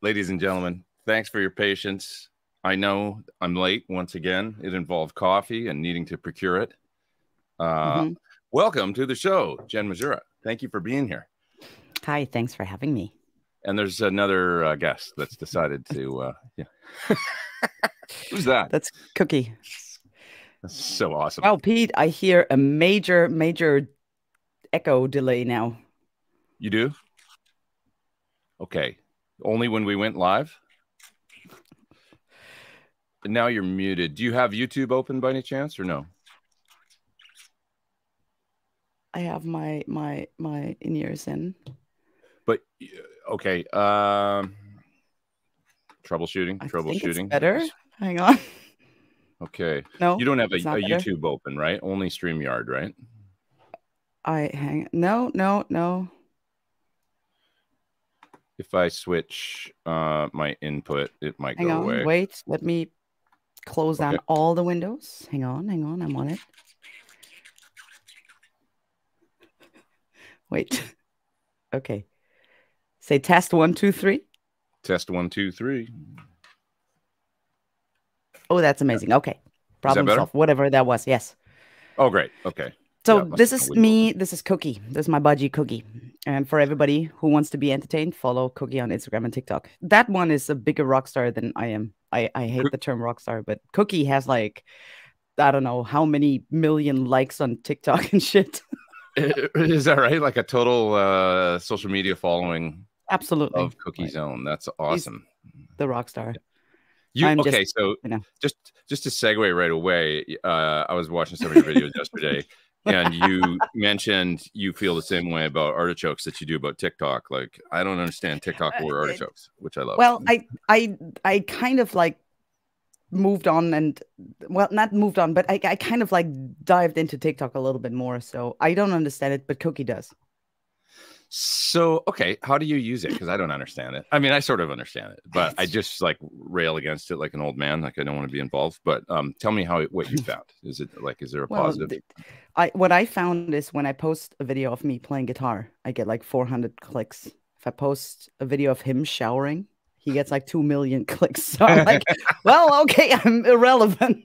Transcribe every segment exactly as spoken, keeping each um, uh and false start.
Ladies and gentlemen, thanks for your patience. I know I'm late once again. It involved coffee and needing to procure it. Uh, mm-hmm. Welcome to the show, Jen Majura. Thank you for being here. Hi, thanks for having me. And there's another uh, guest that's decided to, uh, yeah. Who's that? That's Cookie. That's so awesome. Oh, Pete, I hear a major, major echo delay now. You do? Okay. Only when we went live? Now you're muted. Do you have YouTube open by any chance or no? I have my my my in-ears in. But okay, um, troubleshooting, I troubleshooting. Think it's better. Hang on. Okay. No, you don't have a, a YouTube open, right? Only StreamYard, right? I hang. No, no, no. If I switch uh, my input, it might hang go on, away. Wait, let me close okay. down all the windows. Hang on, hang on, I'm on it. Wait. Okay. Say test one, two, three. Test one, two, three. Oh, that's amazing. Okay. Problem solved. Whatever that was. Yes. Oh, great. Okay. So yeah, this is me. This is Cookie. This is my budgie Cookie. And for everybody who wants to be entertained, follow Cookie on Instagram and TikTok. That one is a bigger rock star than I am. I, I hate Co the term rock star, but Cookie has like, I don't know how many million likes on TikTok and shit. Is that right? Like a total uh, social media following. Absolutely. Of Cookie right. Zone. That's awesome. He's the rock star. Yeah. You, I'm okay, just, so you know. just just to segue right away, uh, I was watching some of your videos yesterday, and you mentioned you feel the same way about artichokes that you do about TikTok. Like, I don't understand TikTok or artichokes, which I love. Well, I I I kind of like moved on and, well, not moved on, but I, I kind of like dived into TikTok a little bit more. So I don't understand it, but Cookie does. So, okay, how do you use it? Because I don't understand it. I mean, I sort of understand it, but I just like rail against it like an old man. Like I don't want to be involved. But um, tell me how what you found. Is it like, is there a well, positive? I what I found is when I post a video of me playing guitar, I get like four hundred clicks. If I post a video of him showering, he gets like two million clicks. So I'm like, well, okay, I'm irrelevant.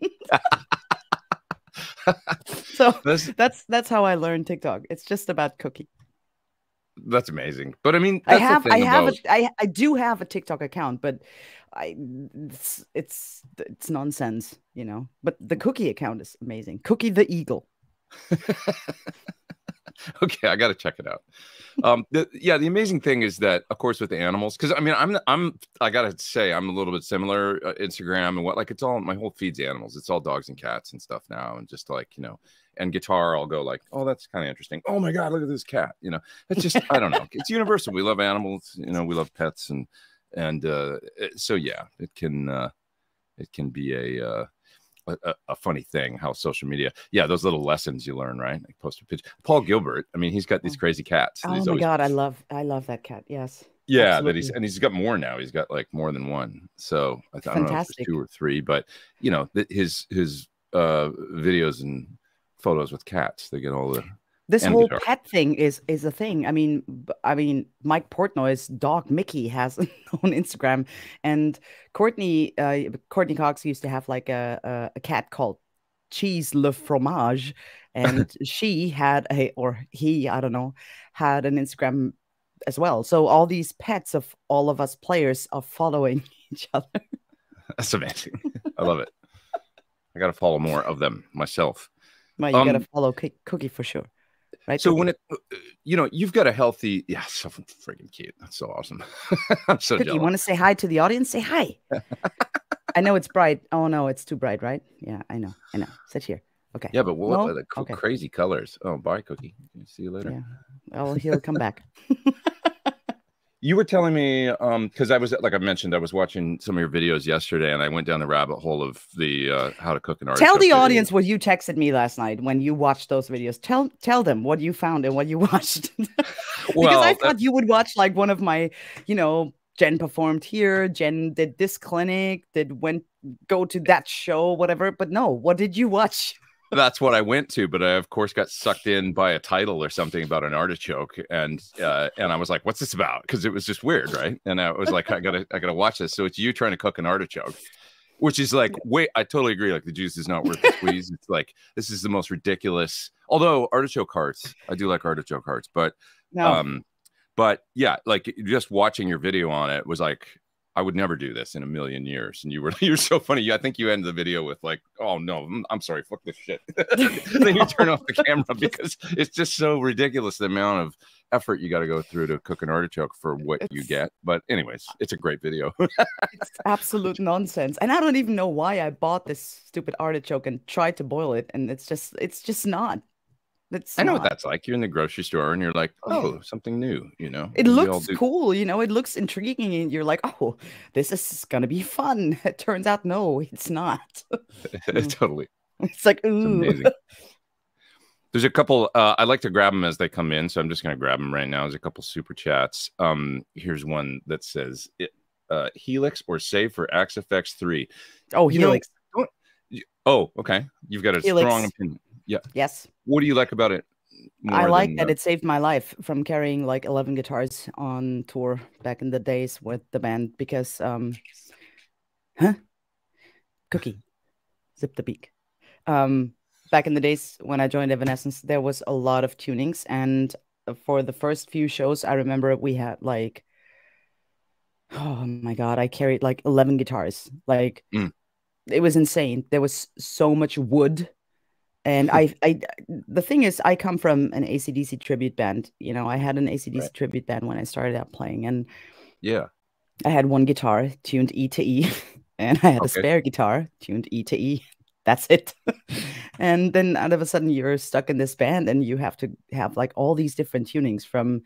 So this... that's that's how I learned TikTok. It's just about Cookie. That's amazing. But I mean, that's I have, the thing I have, about... a, I, I do have a TikTok account, but I, it's, it's, it's nonsense, you know, but the Cookie account is amazing. Cookie the Eagle. Okay. I got to check it out. Um, the, yeah. The amazing thing is that of course with the animals, cause I mean, I'm, I'm, I gotta say I'm a little bit similar uh, Instagram and what, like it's all, my whole feed's animals. It's all dogs and cats and stuff now. And just like, you know, and guitar, I'll go like, oh, that's kind of interesting. Oh my God, look at this cat. You know, it's just, I don't know. It's universal. We love animals, you know, we love pets. And, and, uh, it, so yeah, it can, uh, it can be a, uh, a, a funny thing how social media, yeah, those little lessons you learn, right? Like post a picture. Paul Gilbert, I mean, he's got these crazy cats. Oh my always... God, I love, I love that cat. Yes. Yeah, absolutely. That he's, and he's got more now. He's got like more than one. So I, I don't know if it's two or three, but you know, the, his, his, uh, videos and photos with cats, they get all the this whole guitar. Pet thing is is a thing. I mean, I mean, Mike Portnoy's dog Mickey has on Instagram, and Courtney uh, Courtney Cox used to have like a a, a cat called Cheese Le Fromage, and she had a or he I don't know had an Instagram as well. So all these pets of all of us players are following each other. That's amazing. I love it. I got to follow more of them myself. Well, you um, gotta follow Cookie for sure, right? So Cookie? When it, you know, you've got a healthy, yeah, so freaking cute. That's so awesome. I'm so Cookie, jealous. You want to say hi to the audience? Say hi. I know it's bright. Oh no, it's too bright, right? Yeah, I know. I know. Sit here. Okay. Yeah, but what no? the co okay. crazy colors? Oh, bye, Cookie. See you later. Yeah. Well, he'll come back. You were telling me, um, because I was, like I mentioned, I was watching some of your videos yesterday, and I went down the rabbit hole of the uh, how to cook an artichoke. Tell the video. audience what you texted me last night when you watched those videos. Tell tell them what you found and what you watched. Because well, I thought you would watch like one of my, you know, Jen performed here, Jen did this clinic, did went go to that show, whatever. But no, what did you watch? That's what I went to, but I, of course, got sucked in by a title or something about an artichoke, and uh, and I was like, "What's this about?" Because it was just weird, right? And I was like, "I gotta, I gotta watch this." So it's you trying to cook an artichoke, which is like, wait, I totally agree. Like the juice is not worth the squeeze. It's like this is the most ridiculous. Although artichoke hearts, I do like artichoke hearts, but no. um, but yeah, like just watching your video on it was like, I would never do this in a million years. And you were, you're so funny. I think you ended the video with like, oh no, I'm sorry, fuck this shit. Then you turn off the camera because it's just so ridiculous the amount of effort you got to go through to cook an artichoke for what it's, you get. But anyways, it's a great video. It's absolute nonsense. And I don't even know why I bought this stupid artichoke and tried to boil it. And it's just, it's just not. It's I know not. What that's like. You're in the grocery store and you're like, oh, oh something new, you know. It looks cool, you know, it looks intriguing, and you're like, oh, this is gonna be fun. It turns out no, it's not. Totally. It's like, ooh. It's there's a couple uh I like to grab them as they come in, so I'm just gonna grab them right now. There's a couple super chats. Um, here's one that says uh Helix or Save for Axe F X three. Oh, Helix. You know, you, oh, okay. You've got a Helix. Strong opinion. Yeah. Yes. What do you like about it? I like that it saved my life from carrying like eleven guitars on tour back in the days with the band because, um, huh? Cookie, zip the beak. Um, back in the days when I joined Evanescence, there was a lot of tunings, and for the first few shows, I remember we had like, oh my god, I carried like eleven guitars. Like mm. It was insane. There was so much wood. And I, I, the thing is, I come from an A C D C tribute band. You know, I had an A C D C right. tribute band when I started out playing. And yeah, I had one guitar tuned E to E, and I had okay. a spare guitar tuned E to E. That's it. And then out of a sudden, you're stuck in this band, and you have to have like all these different tunings from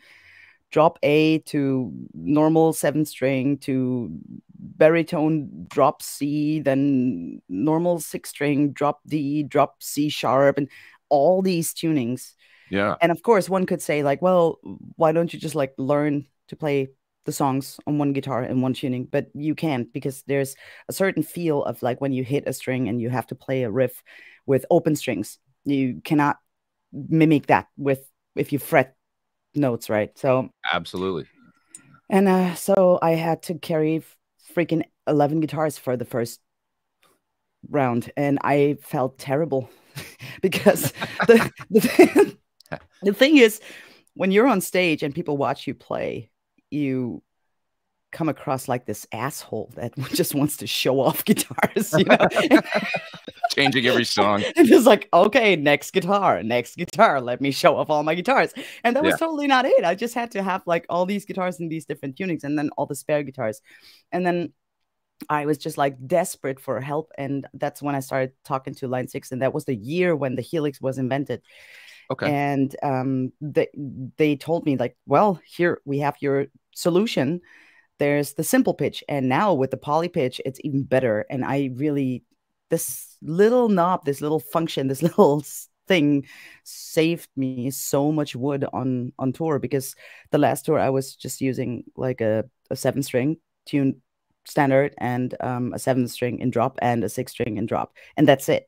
drop A to normal seven string to baritone drop C, then normal six string drop D, drop C sharp, and all these tunings. Yeah. And of course one could say like, well, why don't you just like learn to play the songs on one guitar and one tuning? But you can't, because there's a certain feel of like when you hit a string and you have to play a riff with open strings, you cannot mimic that with if you fret notes, right? So absolutely. And uh so I had to carry freaking eleven guitars for the first round, and I felt terrible because the, the, the thing is, when you're on stage and people watch you play, you come across like this asshole that just wants to show off guitars, you know? Changing every song. And it's like, okay, next guitar, next guitar. Let me show off all my guitars. And that yeah. was totally not it. I just had to have like all these guitars in these different tunings, and then all the spare guitars. And then I was just like desperate for help. And that's when I started talking to Line Six. And that was the year when the Helix was invented. Okay. And um, they, they told me like, well, here we have your solution. There's the simple pitch, and now with the poly pitch, it's even better. And I really, this little knob, this little function, this little thing saved me so much wood on, on tour, because the last tour I was just using like a, a seven string tuned standard, and um, a seven string in drop, and a six string in drop. And that's it.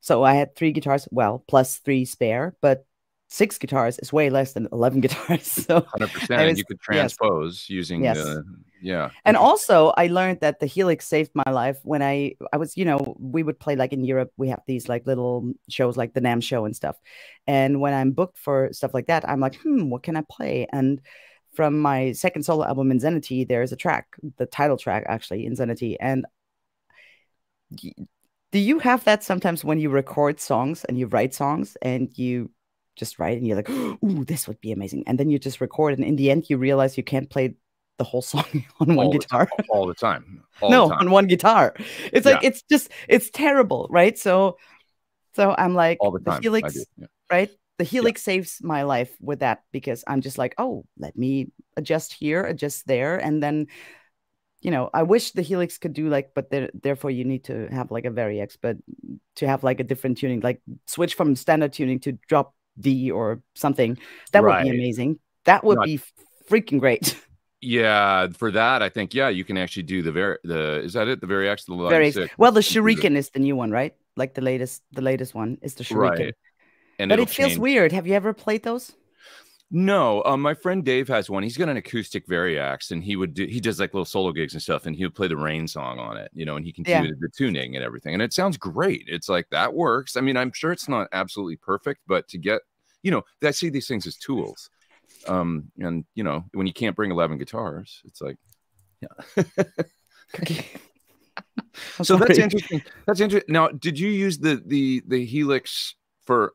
So I had three guitars, well, plus three spare, but six guitars is way less than eleven guitars. So one hundred percent was, you could transpose yes. using yes. the yeah. And also I learned that the Helix saved my life when I I was, you know, we would play like in Europe, we have these like little shows like the NAMM show and stuff. And when I'm booked for stuff like that, I'm like, "Hmm, what can I play?" And from my second solo album Insanity, there's a track, the title track actually, Insanity, and do you have that sometimes when you record songs and you write songs and you just write and you're like, ooh, this would be amazing. And then you just record, and in the end you realize you can't play the whole song on one all guitar. The all the time. All no, the time. On one guitar. It's yeah. like, it's just, it's terrible, right? So so I'm like, all the, time. the Helix, yeah. right? The Helix yeah. saves my life with that, because I'm just like, oh, let me adjust here, adjust there. And then, you know, I wish the Helix could do like, but there, therefore you need to have like a Vari-X, but to have like a different tuning, like switch from standard tuning to drop D or something. That right. would be amazing. That would Not, be freaking great. Yeah, for that I think yeah, you can actually do the very the is that it the very actual Vari-X. Well, the Shuriken is the new one, right? like the latest, the latest one is the Shuriken. Right. And but it feels change. weird. Have you ever played those? No, um, my friend Dave has one. He's got an acoustic Variax, and he would do, he does like little solo gigs and stuff, and he would play the Rain song on it, you know, and he can do yeah. the tuning and everything, and it sounds great. It's like that works. I mean, I'm sure it's not absolutely perfect, but to get, you know, I see these things as tools, um, and you know, when you can't bring eleven guitars, it's like, yeah. so sorry. that's interesting. That's interesting. Now, did you use the the the Helix for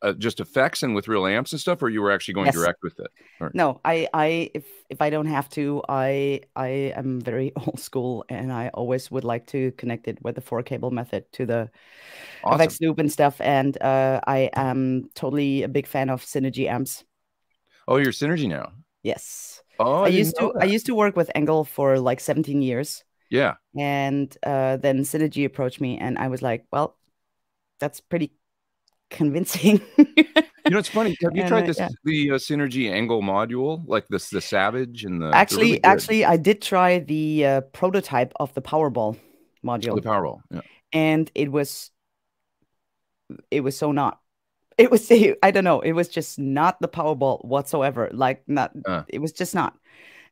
uh, just effects and with real amps and stuff, or you were actually going yes. direct with it? Right. No, I, I, if, if I don't have to, I, I am very old school, and I always would like to connect it with the four cable method to the awesome. F X loop and stuff. And uh, I am totally a big fan of Synergy amps. Oh, you're Synergy now. Yes. Oh, I, I used to, that. I used to work with Engel for like seventeen years. Yeah. And uh, then Synergy approached me, and I was like, well, that's pretty convincing. You know, it's funny, have you and, tried this uh, yeah. the uh, Synergy angle module, like this the Savage and the actually really actually I did try the uh, prototype of the Powerball module. Oh, the Powerball, yeah. And it was it was so not it was I don't know it was just not the Powerball whatsoever, like not uh. it was just not.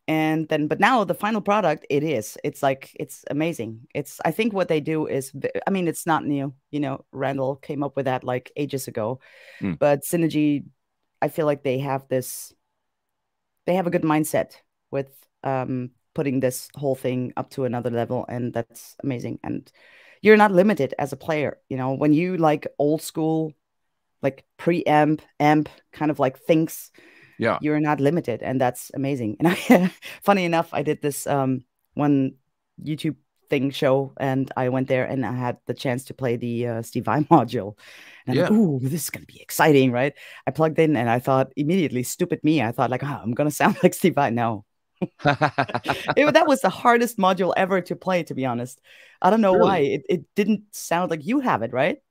And then, but now the final product, it is, it's like, it's amazing. It's, I think what they do is, I mean, it's not new, you know, Randall came up with that like ages ago, mm. but Synergy, I feel like they have this, they have a good mindset with um, putting this whole thing up to another level. And that's amazing. And you're not limited as a player, you know, when you like old school, like preamp, amp kind of like things. Yeah, you're not limited, and that's amazing. And I, funny enough, I did this um, one YouTube thing show, and I went there, and I had the chance to play the uh, Steve Vai module. And yeah. I'm like, ooh, this is gonna be exciting, right? I plugged in, and I thought immediately, stupid me, I thought like, oh, I'm gonna sound like Steve Vai. No, it, that was the hardest module ever to play, to be honest. I don't know really? why it, it didn't sound like you have it, right?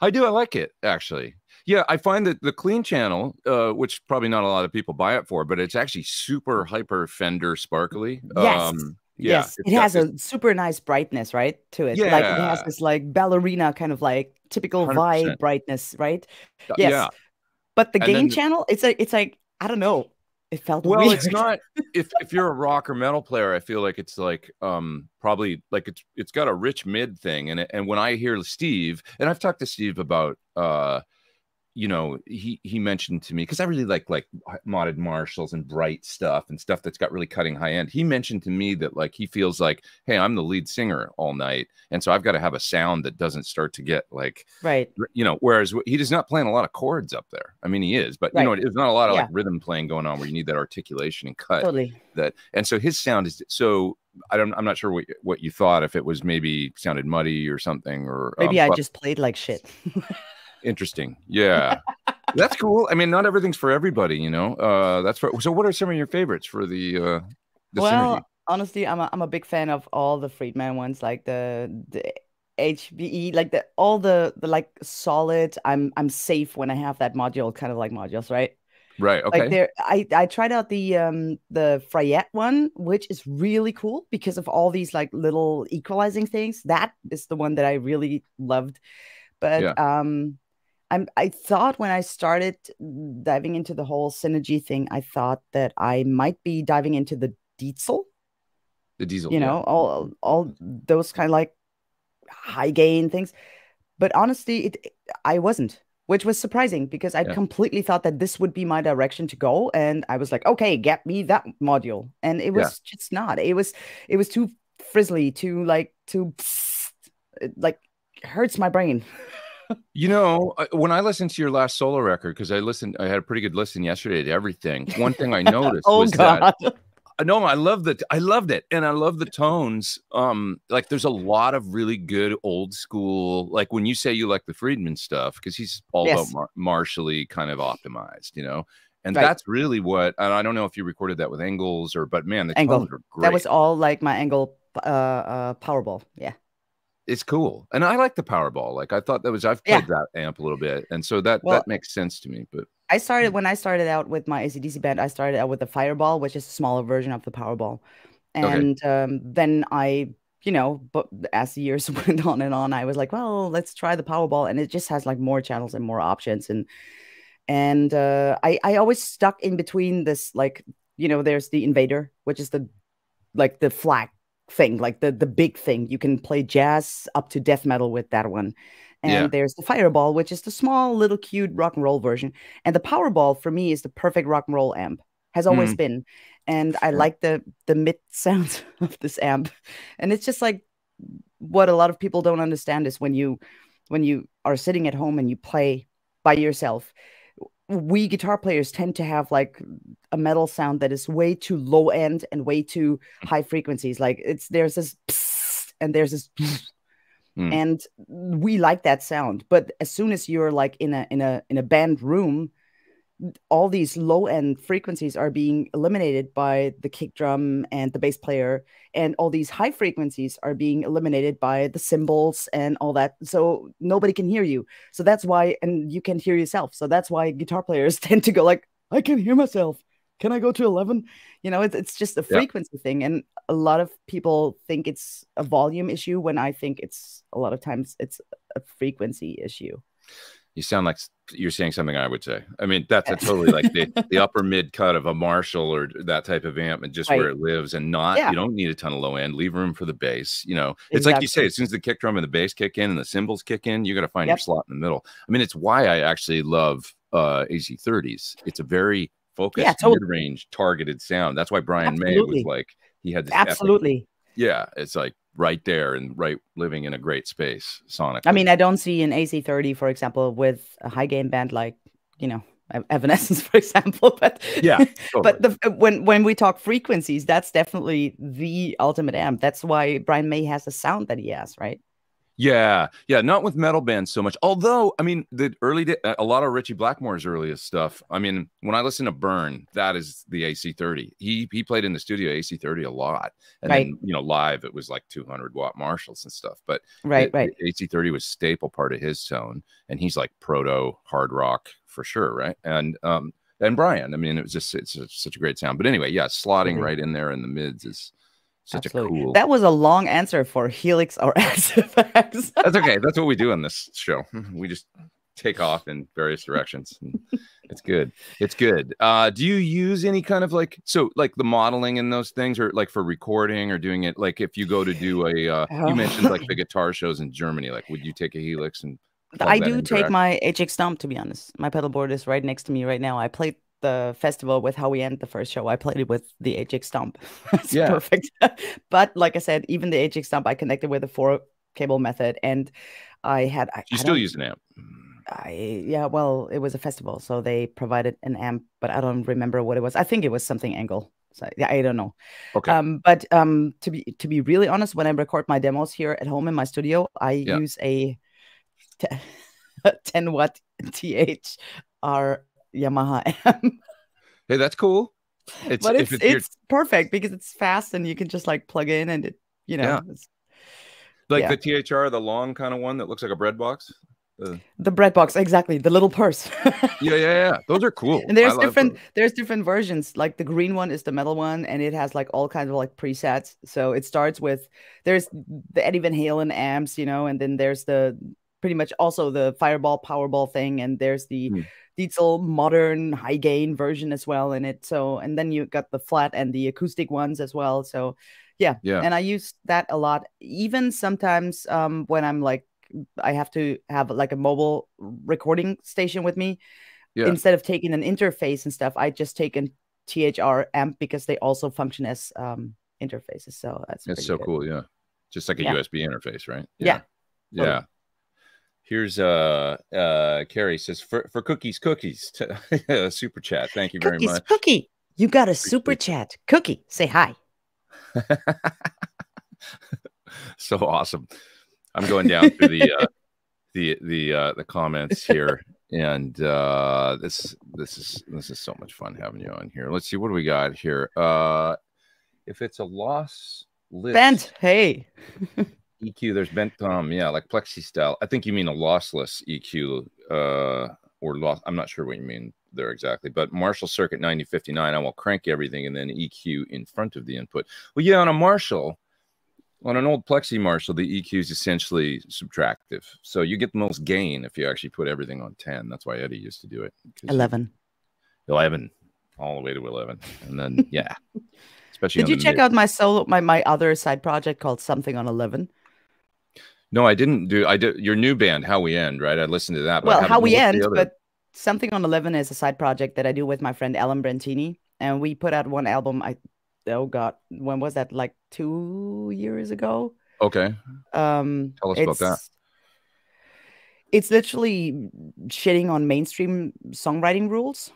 I do. I like it actually. Yeah, I find that the clean channel, uh, which probably not a lot of people buy it for, but it's actually super hyper Fender sparkly. Yes, um, yeah, yes. It has a super nice brightness, right, to it. Yeah. Like it has this like ballerina kind of like typical vibe brightness, right? Yes. Yeah. But the gain channel, it's like, it's like, I don't know. It felt well, weird. It's not if, if you're a rock or metal player, I feel like it's like um probably like it's it's got a rich mid thing. And, and when I hear Steve, and I've talked to Steve about uh you know, he he mentioned to me, because I really like like modded Marshalls and bright stuff and stuff that's got really cutting high end. He mentioned to me that like he feels like, hey, I'm the lead singer all night, and so I've got to have a sound that doesn't start to get like right, you know. Whereas he is not playing a lot of chords up there. I mean, he is, but right. you know, there's not a lot of yeah. like rhythm playing going on where you need that articulation and cut. Totally. That and so his sound is so. I don't. I'm not sure what what you thought, if it was maybe sounded muddy or something, or maybe um, I just played like shit. Interesting. Yeah. That's cool. I mean, not everything's for everybody, you know. Uh that's for, so what are some of your favorites for the uh the well Synergy? Honestly, I'm a, I'm a big fan of all the Friedman ones, like the the H B E, like the all the the like solid. I'm I'm safe when I have that module, kind of like modules, right? Right. Okay. Like there I I tried out the um the Fryette one, which is really cool because of all these like little equalizing things. That is the one that I really loved. But yeah. um I'm, I thought when I started diving into the whole Synergy thing, I thought that I might be diving into the Diezel. The Diezel, you know, yeah. all all those kind of like high gain things. But honestly, it I wasn't, which was surprising because I yeah. completely thought that this would be my direction to go, and I was like, okay, get me that module, and it was yeah. just not. It was it was too frizzly, too like too like hurts my brain. You know, when I listened to your last solo record, because I listened, I had a pretty good listen yesterday to everything. One thing I noticed oh, was God. that no, I love that. I loved it, and I love the tones. Um, like there's a lot of really good old school. Like when you say you like the Friedman stuff, because he's all yes. about mar martially kind of optimized, you know. And right. that's really what. And I don't know if you recorded that with Engels or, but man, the Engel. tones are great. That was all like my Engel uh, uh, Powerball, yeah. It's cool, and I like the Powerball. Like I thought that was I've played yeah. that amp a little bit, and so that well, that makes sense to me. But I started when I started out with my A C D C band. I started out with the Fireball, which is a smaller version of the Powerball, and okay. um, then I you know, but as the years went on and on, I was like, well, let's try the Powerball. And it just has like more channels and more options. And and uh, I, I always stuck in between this, like, you know, there's the Invader, which is the like the flag thing, like the, the big thing. You can play jazz up to death metal with that one. And yeah. there's the Fireball, which is the small, little, cute rock and roll version. And the Powerball, for me, is the perfect rock and roll amp. Has always mm. been. And I like the, the mid sound of this amp. And it's just like what a lot of people don't understand is when you when you are sitting at home and you play by yourself, we guitar players tend to have like a metal sound that is way too low end and way too high frequencies. Like it's there's this psst and there's this psst. Mm. And we like that sound. But as soon as you're like in a in a in a band room, all these low-end frequencies are being eliminated by the kick drum and the bass player, and all these high frequencies are being eliminated by the cymbals and all that. So nobody can hear you. So that's why, and you can't hear yourself. So that's why guitar players tend to go like, I can hear myself. Can I go to eleven? You know, it's, it's just a frequency yeah. thing. And a lot of people think it's a volume issue when I think it's a lot of times it's a frequency issue. You sound like you're saying something I would say. I mean, that's a totally like the, the upper mid cut of a Marshall or that type of amp, and just right. where it lives, and not yeah. you don't need a ton of low end. Leave room for the bass. You know, it's exactly. like you say. As soon as the kick drum and the bass kick in and the cymbals kick in, you're gonna find yep. your slot in the middle. I mean, it's why I actually love uh, A C thirties. It's a very focused, yeah, totally. mid range, targeted sound. That's why Brian absolutely. May was like he had this absolutely. Epic, yeah, it's like. right there and right living in a great space sonically. I mean, I don't see an A C thirty, for example, with a high gain band like, you know, Evanescence, for example. But yeah, totally. But the, when when we talk frequencies, that's definitely the ultimate amp. That's why Brian May has the sound that he has, right? Yeah, yeah, not with metal bands so much. Although, I mean, the early day, a lot of Ritchie Blackmore's earliest stuff. I mean, when I listen to Burn, that is the A C thirty. He he played in the studio A C thirty a lot, and right. then, you know, live it was like two hundred watt Marshalls and stuff. But right, it, right, A C thirty was staple part of his tone, and he's like proto hard rock for sure, right? And um and Brian, I mean, it was just it's a, such a great sound. But anyway, yeah, slotting mm-hmm. right in there in the mids is. Such Absolutely. A cool... That was a long answer for Helix or S F X. That's okay. That's what we do on this show. We just take off in various directions. It's good. It's good. Uh, do you use any kind of like, so like the modeling and those things, or like for recording or doing it? Like if you go to do a, uh, oh. you mentioned like the guitar shows in Germany, like would you take a Helix? And I do take my H X Stomp, to be honest. My pedal board is right next to me right now. I played the festival with How We End, the first show I played it with the H X Stomp. It's yeah. perfect. But like I said, even the H X Stomp I connected with a four cable method, and I had I, you I still use an amp. I yeah, well, it was a festival, so they provided an amp, but I don't remember what it was. I think it was something Angle. So yeah, I don't know. Okay. Um, but um, to be to be really honest, when I record my demos here at home in my studio, I yeah. use a ten watt T H R Yamaha amp. Hey, that's cool. It's, but it's, it's, it's perfect because it's fast and you can just like plug in and it, you know. Yeah. It's, like yeah. the T H R, the long kind of one that looks like a bread box? Uh, the bread box, exactly. The little purse. yeah, yeah, yeah. Those are cool. And there's I different there's different versions. Like the green one is the metal one, and it has like all kinds of like presets. So it starts with, there's the Eddie Van Halen amps, you know, and then there's the pretty much also the Fireball, Powerball thing, and there's the mm. Diezel modern high gain version as well in it. So, and then you got the flat and the acoustic ones as well. So yeah, yeah. and I use that a lot. Even sometimes um, when I'm like, I have to have like a mobile recording station with me. Yeah. Instead of taking an interface and stuff, I just take an T H R amp because they also function as um, interfaces. So that's, that's so good. Cool. Yeah. Just like a yeah. U S B interface, right? Yeah. Yeah. Totally. yeah. Here's uh uh Carrie says for, for cookies cookies super chat. Thank you very cookies, much. Cookie, you got a super chat. Cookie, say hi. So awesome. I'm going down through the uh, the the uh, the comments here, and uh, this this is this is so much fun having you on here. Let's see what do we got here. Uh, if it's a loss list, Bent, hey. E Q, there's bent tom, yeah, like plexi style. I think you mean a lossless E Q, uh, or loss. I'm not sure what you mean there exactly, but Marshall circuit ninety fifty-nine. I will crank everything and then E Q in front of the input. Well, yeah, on a Marshall, On an old plexi Marshall, the E Q is essentially subtractive. So you get the most gain if you actually put everything on ten. That's why Eddie used to do it. eleven. eleven. All the way to eleven. And then, yeah. Especially Did you check mid. out my solo, my, my other side project called Something on eleven? No, I didn't do I did your new band, How We End, right? I listened to that. But well, How We End, but Something on eleven is a side project that I do with my friend Alan Brentini. And we put out one album, I oh god, when was that? Like two years ago. Okay. Um, Tell us about that. It's literally shitting on mainstream songwriting rules.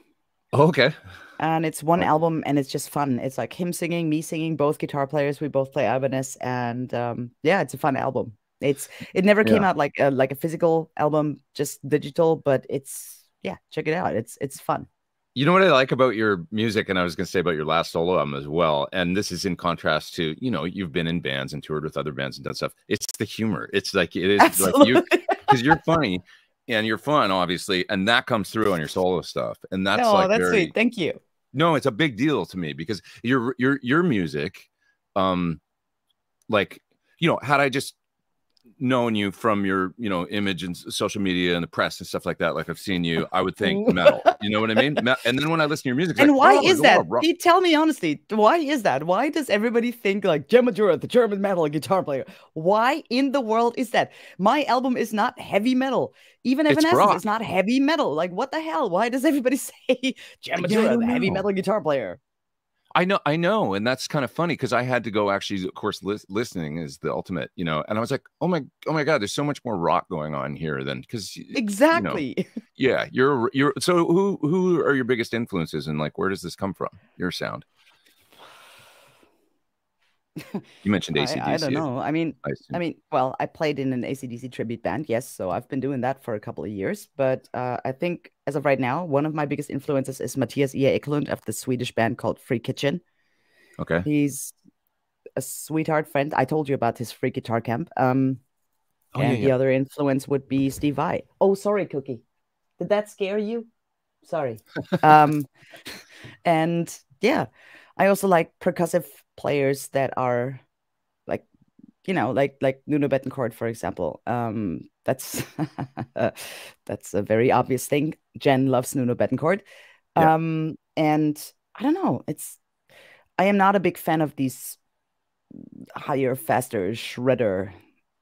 Oh, okay. And it's one album, and it's just fun. It's like him singing, me singing, both guitar players. We both play Ibanez, and um, yeah, it's a fun album. It's it never came yeah. out like a, like a physical album, just digital. But it's yeah, check it out. It's it's fun. You know what I like about your music, and I was going to say about your last solo album as well, and this is in contrast to, you know, you've been in bands and toured with other bands and done stuff. It's the humor. It's like, it is Absolutely. like you, because you're funny and you're fun, obviously, and that comes through on your solo stuff. And that's no, like, that's very, sweet. Thank you. No, it's a big deal to me because your, your, your music, um, like, you know, had I just known you from your, you know, image and social media and the press and stuff like that, like I've seen you, I would think metal. You know what I mean? And then when I listen to your music, and like, why oh, is that? You tell me honestly, why is that? Why does everybody think like Jen Majura, the German metal guitar player? Why in the world is that? My album is not heavy metal. Even Evanescence is not heavy metal. Like what the hell? Why does everybody say Jen Majura, the heavy metal guitar player? I know, I know, and that's kind of funny because I had to go actually. Of course, li listening is the ultimate, you know. And I was like, oh my, oh my god, there's so much more rock going on here than because exactly. You know, yeah, you're you're. So who who are your biggest influences and like where does this come from? Your sound. You mentioned A C D C. I, I don't know. I mean, I, I mean, well, I played in an A C D C tribute band, yes. So I've been doing that for a couple of years. But uh, I think as of right now, one of my biggest influences is Matthias E. Eklund of the Swedish band called Freak Kitchen. Okay. He's a sweetheart friend. I told you about his free guitar camp. Um, oh, and yeah, yeah. the other influence would be Steve Vai. Oh, sorry, Cookie. Did that scare you? Sorry. um, and yeah, I also like percussive players that are like, you know, like like Nuno Bettencourt, for example. Um, that's that's a very obvious thing. Jen loves Nuno Bettencourt, yeah. um, and I don't know. It's I am not a big fan of these higher, faster shredder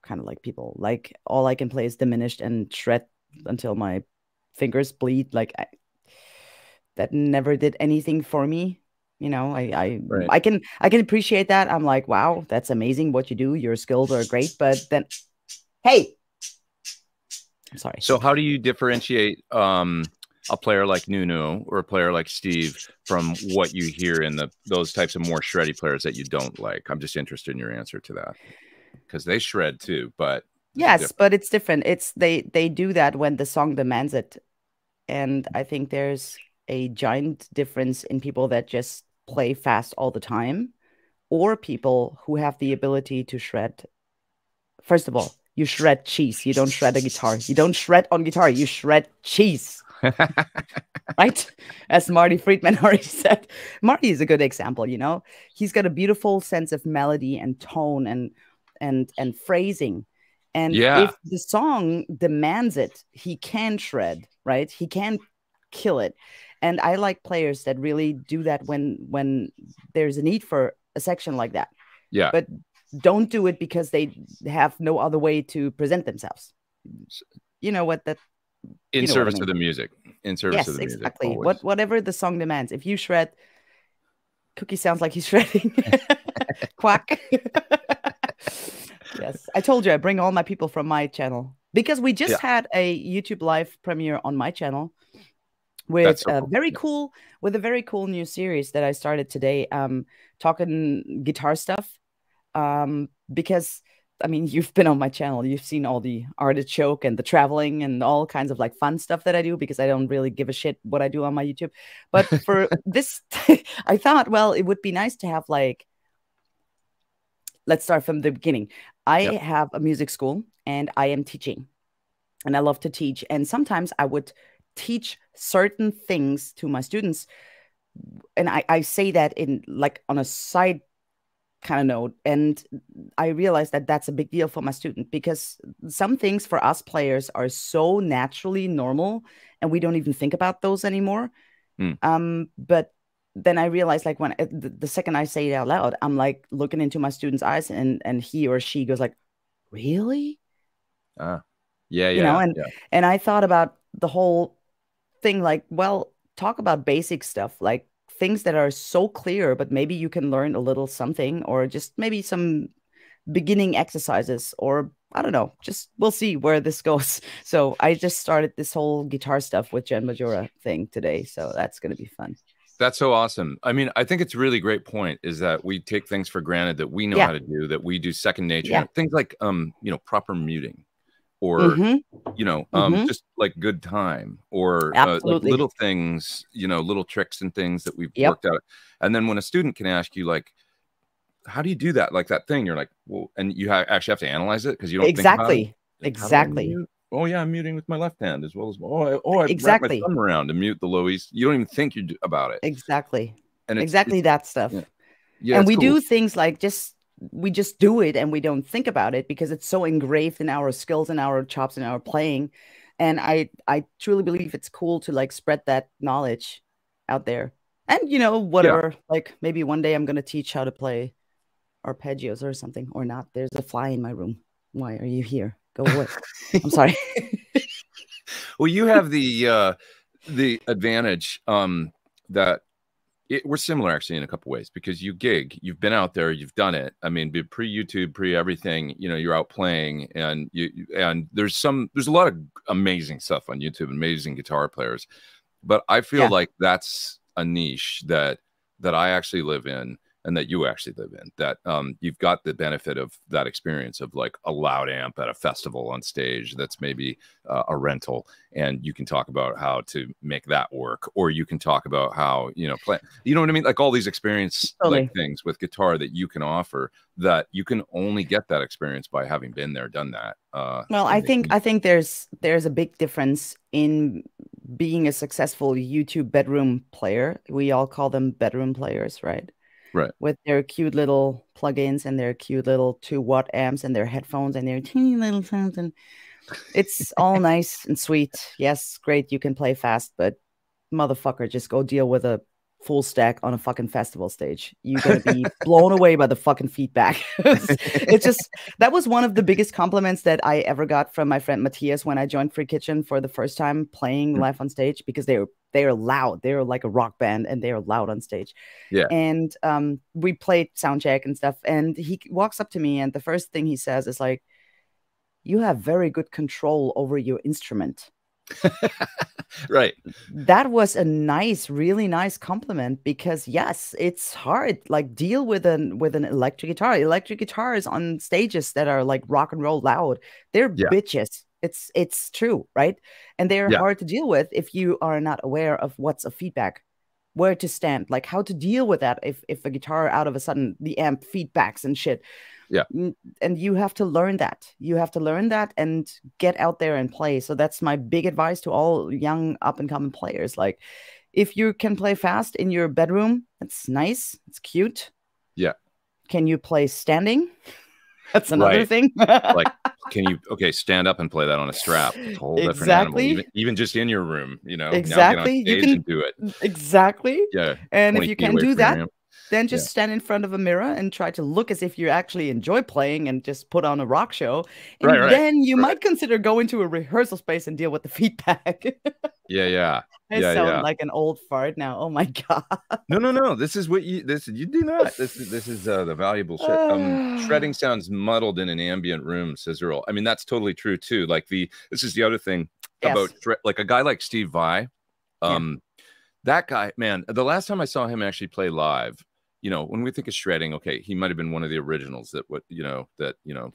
kind of like people. Like all I can play is diminished and shred until my fingers bleed. Like I, that never did anything for me. You know, I I, right. I can I can appreciate that. I'm like, wow, that's amazing what you do. Your skills are great, but then, hey, I'm sorry. So how do you differentiate um, a player like Nuno or a player like Steve from what you hear in the those types of more shreddy players that you don't like? I'm just interested in your answer to that because they shred too, but yes, but it's different. It's they they do that when the song demands it, and I think there's a giant difference in people that just play fast all the time or people who have the ability to shred. First of all, you shred cheese. You don't shred a guitar. You don't shred on guitar. You shred cheese, right? As Marty Friedman already said, Marty is a good example. You know, he's got a beautiful sense of melody and tone and, and, and phrasing. And yeah. if the song demands it, he can shred, right? He can kill it. And I like players that really do that when when there's a need for a section like that. Yeah. But don't do it because they have no other way to present themselves. You know what that in service of the music. In service of the music. Yes, exactly. What whatever the song demands. If you shred, Cookie sounds like he's shredding. Quack. Yes. I told you I bring all my people from my channel because we just yeah. had a YouTube live premiere on my channel. With so a cool. very cool, with a very cool new series that I started today, um, talking guitar stuff, um, because I mean you've been on my channel, you've seen all the artichoke and the traveling and all kinds of like fun stuff that I do because I don't really give a shit what I do on my YouTube. But for this, I thought, well, it would be nice to have like, let's start from the beginning. I yep. have a music school and I am teaching, and I love to teach, and sometimes I would teach certain things to my students, and I, I say that in like on a side kind of note. And I realized that that's a big deal for my student, because some things for us players are so naturally normal and we don't even think about those anymore. Mm. Um, but then I realized, like, when the, the second I say it out loud, I'm like looking into my student's eyes, and and he or she goes like, really? Uh, yeah, yeah. You know, and, yeah. and I thought about the whole thing, like, well, talk about basic stuff, like things that are so clear, but maybe you can learn a little something, or just maybe some beginning exercises, or I don't know, just we'll see where this goes. So I just started this whole guitar stuff with Jen Majura thing today. So that's going to be fun. That's so awesome. I mean, I think it's a really great point, is that we take things for granted that we know yeah. how to do, that we do second nature, yeah. things like, um, you know, proper muting, or, mm-hmm. you know, um, mm-hmm. just like good time, or uh, like little things, you know, little tricks and things that we've yep. worked out. And then when a student can ask you, like, how do you do that? Like that thing, you're like, well, and you ha actually have to analyze it, because you don't exactly. think about it. Exactly. Oh yeah, I'm muting with my left hand as well as, oh, I, oh, I exactly. wrap my thumb around to mute the low E. You don't even think you do about it. Exactly. And it's, exactly it's, that stuff. Yeah. Yeah, and we cool. do things like just, we just do it and we don't think about it, because it's so engraved in our skills and our chops and our playing. And I, I truly believe it's cool to like spread that knowledge out there. And, you know, whatever, yeah. like maybe one day I'm going to teach how to play arpeggios or something, or not. There's a fly in my room. Why are you here? Go away. I'm sorry. Well, you have the, uh, the advantage, um, that, It, we're similar actually in a couple ways, because you gig, you've been out there, you've done it. I mean, pre YouTube, pre everything, you know, you're out playing, and you, and there's some, there's a lot of amazing stuff on YouTube, amazing guitar players, but I feel yeah. like that's a niche that, that I actually live in, and that you actually live in, that, um, you've got the benefit of that experience of like a loud amp at a festival on stage. That's maybe uh, a rental, and you can talk about how to make that work, or you can talk about how, you know, play, you know what I mean? Like all these experience totally. like things with guitar that you can offer, that you can only get that experience by having been there, done that. Uh, well, I think, I think there's, there's a big difference in being a successful YouTube bedroom player. We all call them bedroom players, right? Right. With their cute little plugins and their cute little two watt amps and their headphones and their teeny little sounds, and it's all nice and sweet. Yes, great, you can play fast, but motherfucker, just go deal with a full stack on a fucking festival stage. You're gonna be blown away by the fucking feedback. It's just, that was one of the biggest compliments that I ever got from my friend Matthias when I joined Freak Kitchen for the first time playing mm-hmm. live on stage, because they were they're loud. They're like a rock band, and they're loud on stage. Yeah. And um, we played soundcheck and stuff. And he walks up to me, and the first thing he says is like, "You have very good control over your instrument." Right. That was a nice, really nice compliment, because yes, it's hard. Like deal with an with an electric guitar. Electric guitars on stages that are like rock and roll loud, they're yeah. bitches. It's it's true, right? And they're yeah. hard to deal with if you are not aware of what's a feedback, where to stand, like how to deal with that if if a guitar out of a sudden the amp feedbacks and shit. Yeah. And you have to learn that. You have to learn that and get out there and play. So that's my big advice to all young up and coming players. Like if you can play fast in your bedroom, that's nice, it's cute. Yeah. Can you play standing? That's another right. thing. Like, can you, okay, stand up and play that on a strap? It's a whole exactly. different animal. Even, even just in your room, you know. Exactly. Now get on stage you can do it. Exactly. Yeah. And if you can do that, then just yeah. stand in front of a mirror and try to look as if you actually enjoy playing and just put on a rock show. And right, right, then you right. might consider going to a rehearsal space and deal with the feedback. Yeah, yeah. I yeah, sound yeah. like an old fart now. Oh my god. No, no, no. This is what you this you do not. This is this is uh, the valuable shit. Um, shredding sounds muddled in an ambient room, says Earl. I mean, that's totally true too. Like the this is the other thing yes. about like a guy like Steve Vai. Um, yeah. That guy, man. The last time I saw him actually play live, you know, when we think of shredding, okay, he might have been one of the originals that what you know that you know,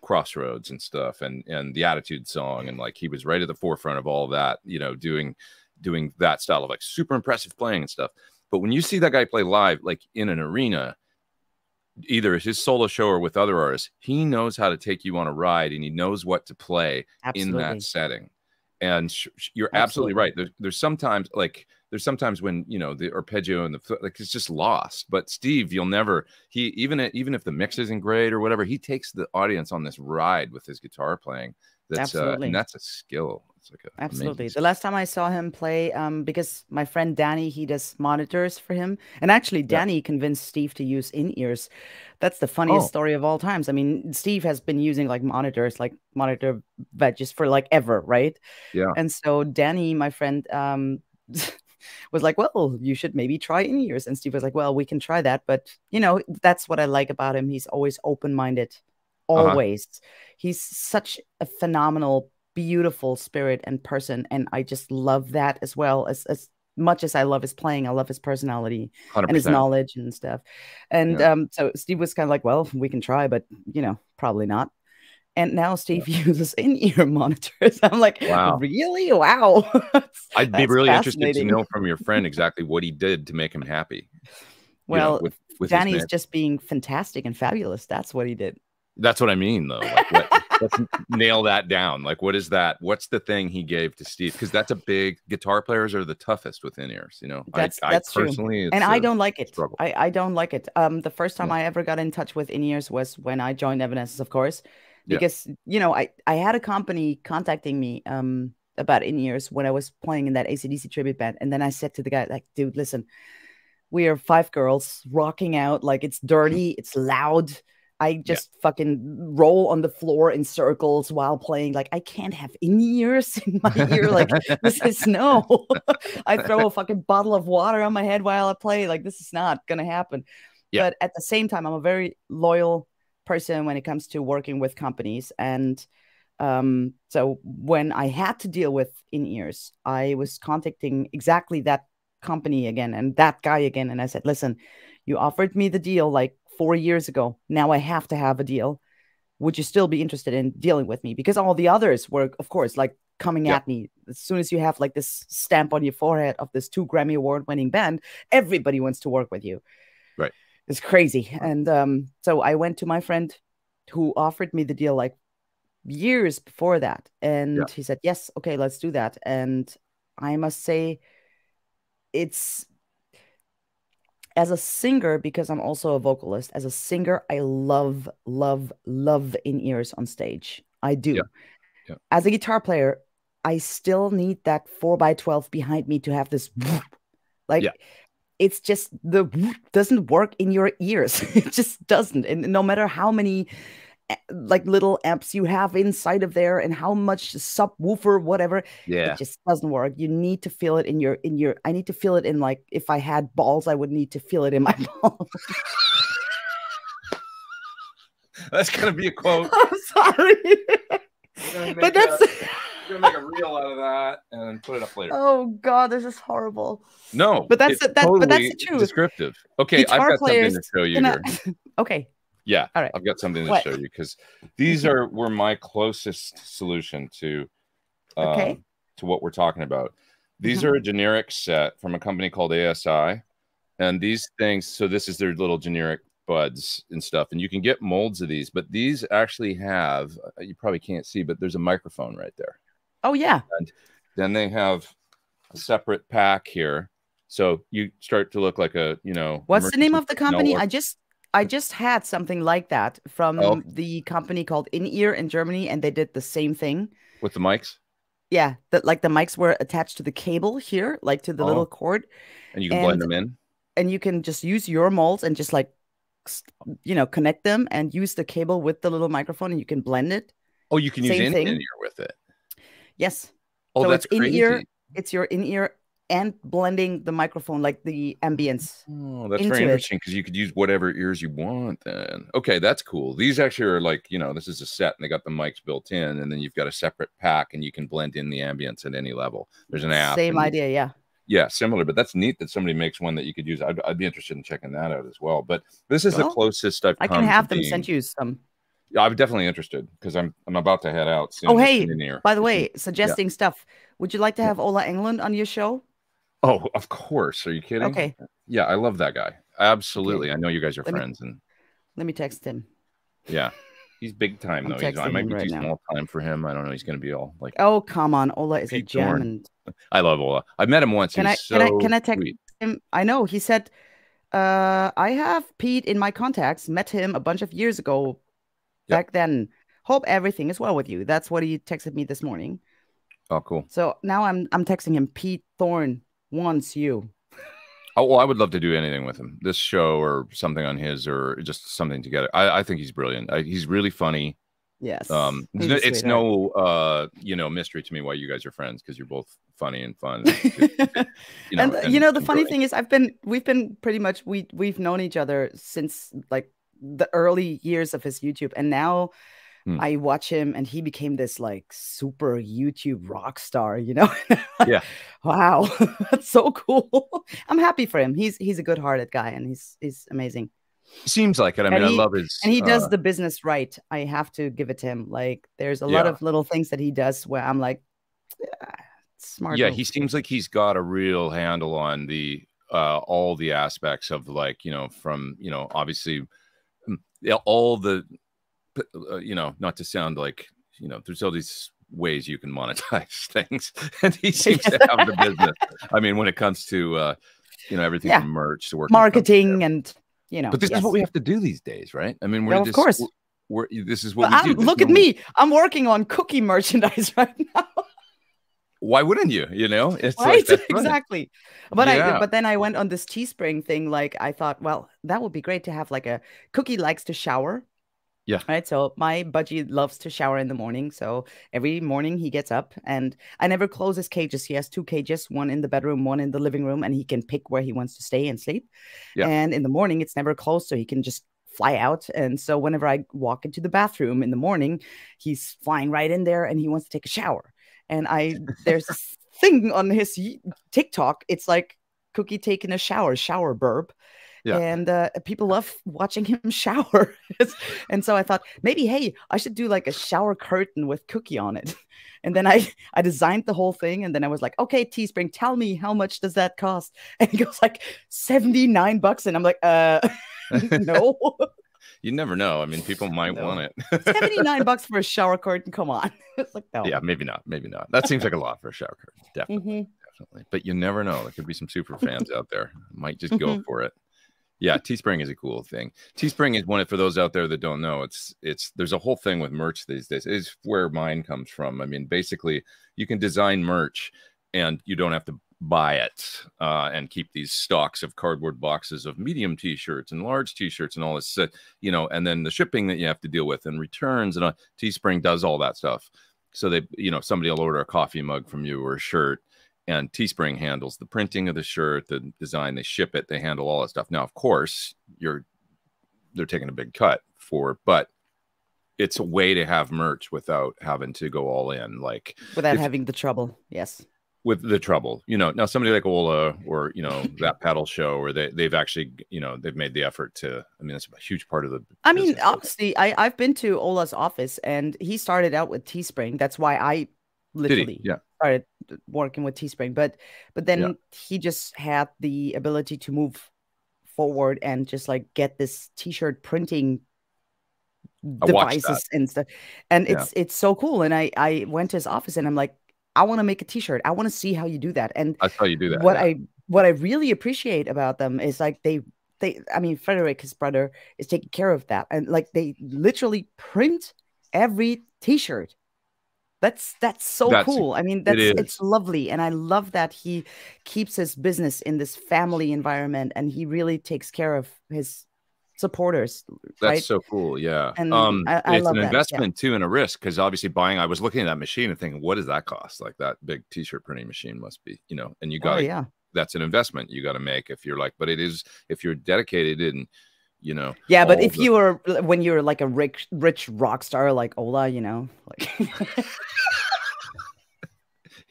Crossroads and stuff, and and the Attitude Song, and like he was right at the forefront of all that, you know, doing doing that style of like super impressive playing and stuff. But when you see that guy play live, like in an arena, either his solo show or with other artists, he knows how to take you on a ride, and he knows what to play absolutely. In that setting. And sh you're absolutely, absolutely right. There's, there's sometimes like there's sometimes when, you know, the arpeggio and the, like, it's just lost. But Steve, you'll never, he, even, even if the mix isn't great or whatever, he takes the audience on this ride with his guitar playing. That's, absolutely. Uh, and that's a skill. It's like a absolutely. The last time I saw him play, um, because my friend Danny, he does monitors for him. And actually, Danny yeah. convinced Steve to use in-ears. That's the funniest oh. story of all times. I mean, Steve has been using like monitors, like monitor badges for like ever, right? Yeah. And so Danny, my friend, um, was like, well, you should maybe try in-ears. And Steve was like, well, we can try that. But, you know, that's what I like about him. He's always open-minded. Always. Uh-huh. He's such a phenomenal, beautiful spirit and person. And I just love that as well. As, as much as I love his playing, I love his personality one hundred percent. And his knowledge and stuff. And yeah. um, so Steve was kind of like, well, we can try, but, you know, probably not. And now Steve uses in-ear monitors. I'm like, wow. really? Wow. I'd be really interested to know from your friend exactly what he did to make him happy. Well, you know, with, with Danny's just being fantastic and fabulous. That's what he did. That's what I mean, though. Like, what, let's nail that down. Like, what is that? What's the thing he gave to Steve? Because that's a big. Guitar players are the toughest with in ears. You know, that's I, that's I personally, true. And I don't like it. I, I don't like it. Um, the first time yeah. I ever got in touch with in ears was when I joined Evanescence, of course, because yeah. you know I I had a company contacting me um about in ears when I was playing in that A C D C tribute band, and then I said to the guy, like, dude, listen, we are five girls rocking out. Like, it's dirty, it's loud. I just yeah. fucking roll on the floor in circles while playing. Like, I can't have in-ears in my ear. Like, this is no. I throw a fucking bottle of water on my head while I play. Like, this is not going to happen. Yeah. But at the same time, I'm a very loyal person when it comes to working with companies. And um, so when I had to deal with in-ears, I was contacting exactly that company again and that guy again. And I said, listen, you offered me the deal, like, four years ago. Now I have to have a deal. Would you still be interested in dealing with me? Because all the others were, of course, like coming yeah. at me. As soon as you have like this stamp on your forehead of this two Grammy Award winning band, everybody wants to work with you. Right. It's crazy. And um, so I went to my friend who offered me the deal like years before that. And yeah. he said, yes, okay, let's do that. And I must say, it's as a singer, because I'm also a vocalist, as a singer, I love, love, love in-ears on stage. I do. Yeah. Yeah. As a guitar player, I still need that four by twelve behind me to have this like, yeah. it's just the doesn't work in your ears. It just doesn't. And no matter how many like little amps you have inside of there and how much subwoofer, whatever, yeah, it just doesn't work. You need to feel it in your in your I need to feel it in, like, if I had balls, I would need to feel it in my balls. That's gonna be a quote. I'm sorry. But that's we're gonna make a reel out of that and put it up later. Oh god, this is horrible. No, but that's that totally but that's the truth. Descriptive. Okay, guitar I've got players, something to show you here. I, okay. Yeah, all right. I've got something to what? show you because these are were my closest solution to um, okay. to what we're talking about. These mm-hmm. are a generic set from a company called A S I, and these things. So this is their little generic buds and stuff, and you can get molds of these. But these actually have you probably can't see, but there's a microphone right there. Oh yeah. And then they have a separate pack here, so you start to look like a you know. What's the name of the company? I just. I just had something like that from oh. the company called In Ear in Germany, and they did the same thing with the mics. Yeah, that like the mics were attached to the cable here, like to the oh. little cord, and you can and, blend them in. And you can just use your molds and just like, you know, connect them and use the cable with the little microphone, and you can blend it. Oh, you can same use in, in ear with it. Yes. Oh, so that's it's crazy. In ear. It's your in ear. And blending the microphone, like the ambience. Oh, that's very interesting because you could use whatever ears you want then. Okay, that's cool. These actually are like, you know, this is a set and they got the mics built in and then you've got a separate pack and you can blend in the ambience at any level. There's an app. Same idea, yeah. Yeah, similar, but that's neat that somebody makes one that you could use. I'd, I'd be interested in checking that out as well. But this is well, the closest I've come I can have them being... send you some. I'm definitely interested because I'm I'm about to head out soon. Oh, hey, by the way, suggesting yeah. stuff. Would you like to have Ola Englund on your show? Oh, of course. Are you kidding? Okay. Yeah, I love that guy. Absolutely. Okay. I know you guys are let friends. Me, and let me text him. Yeah. He's big time though. He's, I might be right too now. small time for him. I don't know. He's going to be all like, oh come on, Ola is a gem. And... I love Ola. I met him once. Can I, so can I can I text sweet. him? I know he said, uh, I have Pete in my contacts. Met him a bunch of years ago. Yep. Back then, hope everything is well with you. That's what he texted me this morning. Oh, cool. So now I'm I'm texting him. Pete Thorne wants you. Oh, well, I would love to do anything with him. This show or something on his or just something together. I, I think he's brilliant. I, he's really funny. Yes. Um, it's, it's no, uh, you know, mystery to me why you guys are friends because you're both funny and fun. And, you know, and, and you know, the funny brilliant. thing is I've been, we've been pretty much, we, we've known each other since like the early years of his YouTube. And now hmm. I watch him and he became this like super YouTube rock star, you know? Yeah. Wow. That's so cool. I'm happy for him. He's he's a good-hearted guy and he's he's amazing. Seems like it. I mean, he, I love his and he does uh, the business right. I have to give it to him. Like there's a yeah. lot of little things that he does where I'm like ah, smart. Yeah, little. He seems like he's got a real handle on the uh all the aspects of like, you know, from, you know, obviously all the you know, not to sound like, you know, there's all these ways you can monetize things. And he seems yes. to have the business. I mean, when it comes to, uh, you know, everything yeah. from merch to work. Marketing and, you know. But this yes. is what we have to do these days, right? I mean, we're no, just, of course. We're, we're, this is what well, we I'm, do. This look at me. I'm working on Cookie merchandise right now. Why wouldn't you? You know, it's right, like, exactly. But yeah. I, but then I went on this Teespring thing. Like I thought, well, that would be great to have like a Cookie likes to shower. Yeah. Right. So my budgie loves to shower in the morning. So every morning he gets up and I never close his cages. He has two cages, one in the bedroom, one in the living room, and he can pick where he wants to stay and sleep. Yeah. And in the morning, it's never closed. So he can just fly out. And so whenever I walk into the bathroom in the morning, he's flying right in there and he wants to take a shower. And I there's this thing on his TikTok. It's like Cookie taking a shower, shower burp. Yeah. And uh, people love watching him shower. And so I thought, maybe, hey, I should do like a shower curtain with Cookie on it. And then I, I designed the whole thing. And then I was like, okay, Teespring, tell me how much does that cost? And he goes like seventy-nine bucks. And I'm like, uh, no. You never know. I mean, people might no. want it. seventy-nine bucks for a shower curtain. Come on. It's like, no. Yeah, maybe not. Maybe not. That seems like a lot for a shower curtain. Definitely. Mm-hmm. Definitely. But you never know. There could be some super fans out there. Might just go mm-hmm. for it. Yeah, Teespring is a cool thing. Teespring is one for those out there that don't know. It's it's there's a whole thing with merch these days. It's where mine comes from. I mean, basically, you can design merch, and you don't have to buy it uh, and keep these stocks of cardboard boxes of medium T-shirts and large T-shirts and all this, you know. And then the shipping that you have to deal with and returns and all. Teespring does all that stuff. So they, you know, somebody will order a coffee mug from you or a shirt. And Teespring handles the printing of the shirt, the design, they ship it, they handle all that stuff. Now, of course, you're they're taking a big cut for, but it's a way to have merch without having to go all in, like without having the trouble. Yes. With the trouble, you know. Now somebody like Ola or you know that paddle show, or they they've actually you know they've made the effort to. I mean, that's a huge part of the. I mean, honestly, I I've been to Ola's office, and he started out with Teespring. That's why I. Literally yeah. started working with Teespring, but but then yeah. he just had the ability to move forward and just like get this T-shirt printing devices and stuff, and yeah. it's it's so cool. And I I went to his office and I'm like, I want to make a T-shirt. I want to see how you do that. And that's how you do that. What yeah. I what I really appreciate about them is like they they I mean Frederick, his brother, is taking care of that, and like they literally print every T-shirt. That's that's so that's, cool. I mean, that's it it's lovely, and I love that he keeps his business in this family environment, and he really takes care of his supporters. That's right? so cool, yeah. And um, I, I it's love an that. investment yeah. too, and a risk because obviously buying. I was looking at that machine and thinking, what does that cost? Like that big T-shirt printing machine must be, you know. And you got oh, yeah. that's an investment you got to make if you're like. But it is if you're dedicated and. You know, yeah, but if the... you were when you're like a rich, rich rock star like Ola, you know, like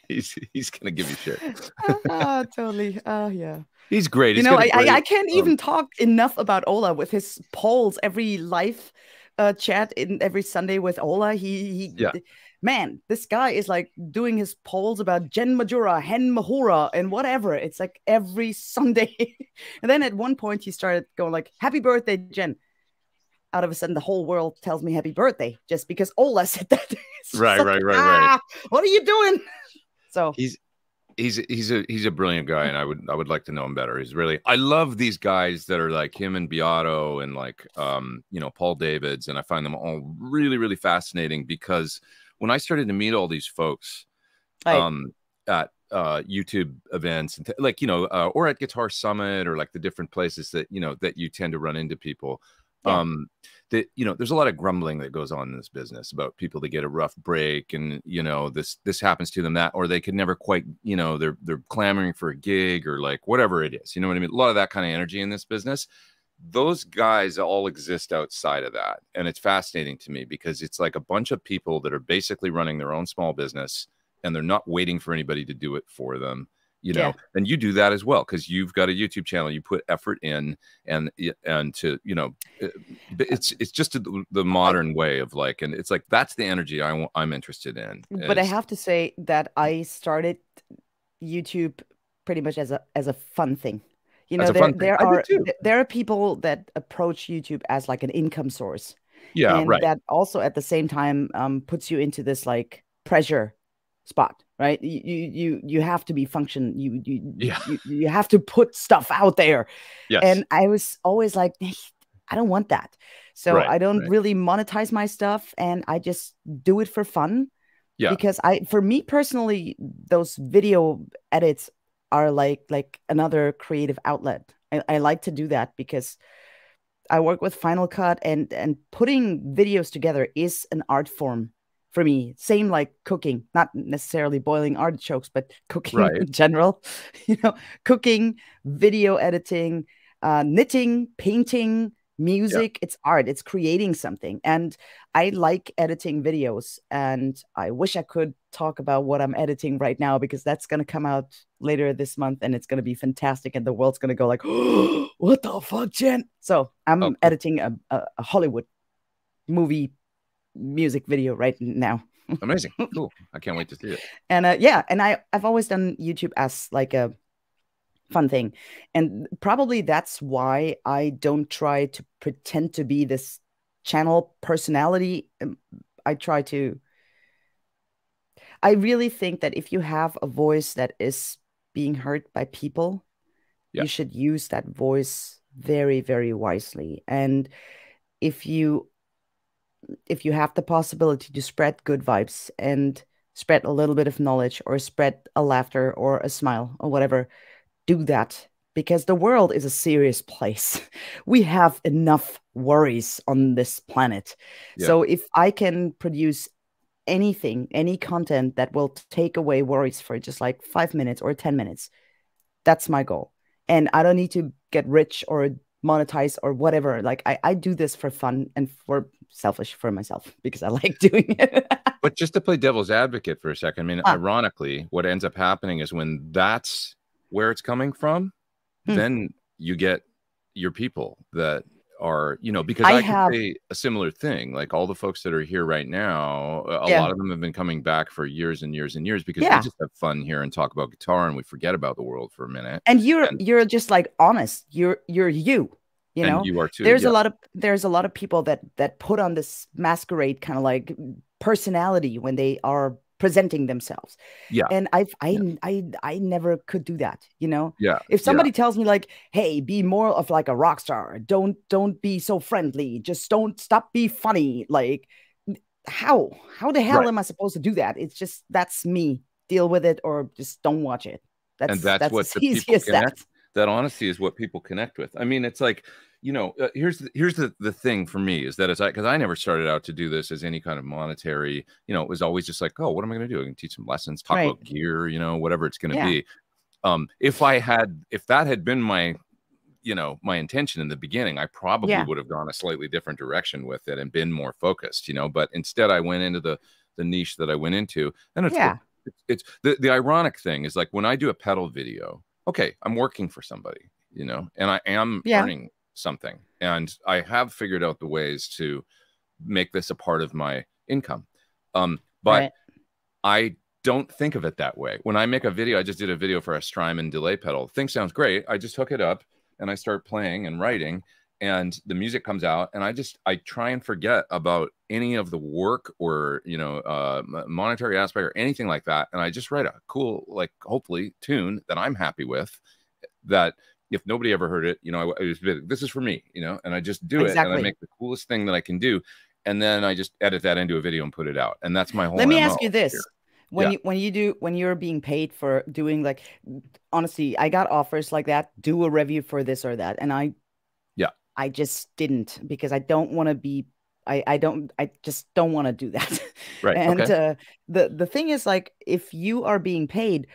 he's he's gonna give you shit. uh, uh, totally. Oh, uh, yeah. He's great. He's you know, I, great. I I can't um, even talk enough about Ola with his polls every live uh, chat in every Sunday with Ola. He he. Yeah. Man, this guy is like doing his polls about Jen Majura, Hen Mahura, and whatever. It's like every Sunday. And then at one point he started going like, happy birthday, Jen. out of a sudden the whole world tells me happy birthday just because Ola said that. Right, right, like, right, ah, right. What are you doing? So he's he's he's a he's a brilliant guy, and I would I would like to know him better. He's really I love these guys that are like him and Beato and like um you know Paul Davids, and I find them all really really fascinating because when I started to meet all these folks, right. um at uh YouTube events and like you know uh, or at Guitar Summit or like the different places that you know that you tend to run into people. Yeah. Um, that, you know, there's a lot of grumbling that goes on in this business about people that get a rough break and, you know, this, this happens to them that, or they could never quite, you know, they're, they're clamoring for a gig or like whatever it is, you know what I mean? A lot of that kind of energy in this business, those guys all exist outside of that. And it's fascinating to me because it's like a bunch of people that are basically running their own small business and they're not waiting for anybody to do it for them. You know, yeah. And you do that as well because you've got a YouTube channel. You put effort in, and and to you know, it's it's just the, the modern way of like, and it's like that's the energy I I'm interested in. But I have to say that I started YouTube pretty much as a as a fun thing. You know, there, there are there are people that approach YouTube as like an income source. Yeah, and right. That also at the same time um, puts you into this like pressure spot. Right, you you you have to be function. You you, yeah. you you have to put stuff out there, yes. And I was always like, I don't want that, so right, I don't right. really monetize my stuff, and I just do it for fun. Yeah, because I, for me personally, those video edits are like like another creative outlet. I, I like to do that because I work with Final Cut, and and putting videos together is an art form. For me, same like cooking, not necessarily boiling artichokes, but cooking right. in general, you know, cooking, video editing, uh, knitting, painting, music, yeah. It's art, it's creating something. And I like editing videos, and I wish I could talk about what I'm editing right now because that's going to come out later this month and it's going to be fantastic. And the world's going to go like, oh, what the fuck, Jen? So I'm okay. editing a, a Hollywood movie music video right now. Amazing. Cool. I can't wait to see it. And uh, yeah, and I, I've always done YouTube as like a fun thing. And probably that's why I don't try to pretend to be this channel personality. I try to... I really think that if you have a voice that is being heard by people, yeah. you should use that voice very, very wisely. And if you... if you have the possibility to spread good vibes and spread a little bit of knowledge or spread a laughter or a smile or whatever, do that because the world is a serious place. We have enough worries on this planet. Yeah. So if I can produce anything, any content that will take away worries for just like five minutes or ten minutes, that's my goal. And I don't need to get rich or monetize or whatever. Like I, I do this for fun and for selfish for myself because I like doing it. But just to play devil's advocate for a second, I mean, ah. ironically, what ends up happening is when that's where it's coming from, hmm. then you get your people that are, you know, because I, I have, can say a similar thing. Like all the folks that are here right now, a yeah. lot of them have been coming back for years and years and years because yeah. we just have fun here and talk about guitar and we forget about the world for a minute. And you're and, you're just like honest. You're you're you. You know, you are too, there's yeah. a lot of there's a lot of people that that put on this masquerade kind of like personality when they are presenting themselves. Yeah. And I've I yeah. I I never could do that, you know. Yeah. If somebody yeah. tells me like, hey, be more of like a rock star, don't don't be so friendly, just don't stop be funny. Like how? How the hell right. am I supposed to do that? It's just that's me. Deal with it or just don't watch it. That's and that's, that's what the people connect. That. That honesty is what people connect with. I mean, it's like, you know, uh, here's the, here's the, the thing for me is that it's like, because I never started out to do this as any kind of monetary, you know, it was always just like, oh, what am I going to do? I can teach some lessons, talk right. about gear, you know, whatever it's going to yeah. be. Um, if I had, if that had been my, you know, my intention in the beginning, I probably yeah. would have gone a slightly different direction with it and been more focused, you know, but instead I went into the, the niche that I went into. And it's, yeah. it's, it's the, the ironic thing is like when I do a pedal video, okay, I'm working for somebody, you know, and I am yeah. earning something. And I have figured out the ways to make this a part of my income. Um, but right. I don't think of it that way. When I make a video, I just did a video for a Strymon delay pedal. The thing sounds great. I just hook it up and I start playing and writing. and the music comes out, and I just, I try and forget about any of the work or, you know, uh, monetary aspect or anything like that. And I just write a cool, like, hopefully tune that I'm happy with, that if nobody ever heard it, you know, I, I just, this is for me, you know, and I just do exactly. it, and I make the coolest thing that I can do. And then I just edit that into a video and put it out. And that's my whole. Let me ask you this. Here. When yeah. you when you do when you're being paid for doing, like, honestly, I got offers like that, do a review for this or that, and I yeah I just didn't, because I don't want to be I I don't I just don't want to do that. Right. And okay. uh, the the thing is, like, if you are being paid,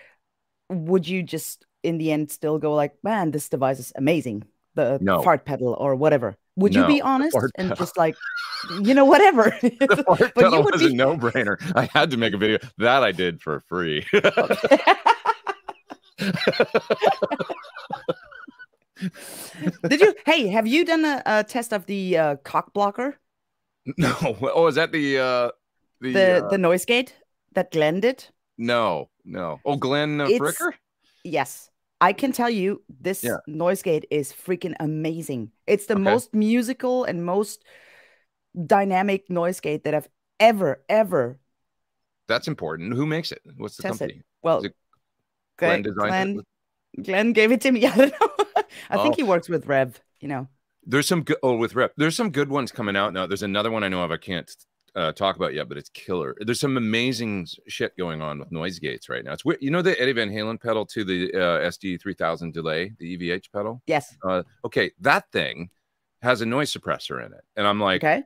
would you just in the end still go like, man, this device is amazing, the no. fart pedal or whatever? Would no, you be honest and pedal. just like, you know, whatever? The fart but pedal you would was be... a no-brainer. I had to make a video. That I did for free. Did you? Hey, have you done a, a test of the uh, cock blocker? No. Oh, is that the... Uh, the the, uh... the noise gate that Glenn did? No, no. Oh, Glenn uh, Fricker? Yes. I can tell you this yeah. noise gate is freaking amazing. It's the okay. most musical and most dynamic noise gate that I've ever, ever. That's important. Who makes it? What's the company? It. Well, it Glenn, Glenn, Glenn, Glenn gave it to me. I don't know. I oh. think he works with Rev, you know. There's some good, oh, with Rev. There's some good ones coming out now. There's another one I know of I can't uh, talk about yet, but it's killer. There's some amazing shit going on with noise gates right now. It's weird. You know the Eddie Van Halen pedal to the uh, S D three thousand delay, the E V H pedal? Yes. Uh, okay, that thing has a noise suppressor in it. And I'm like, okay.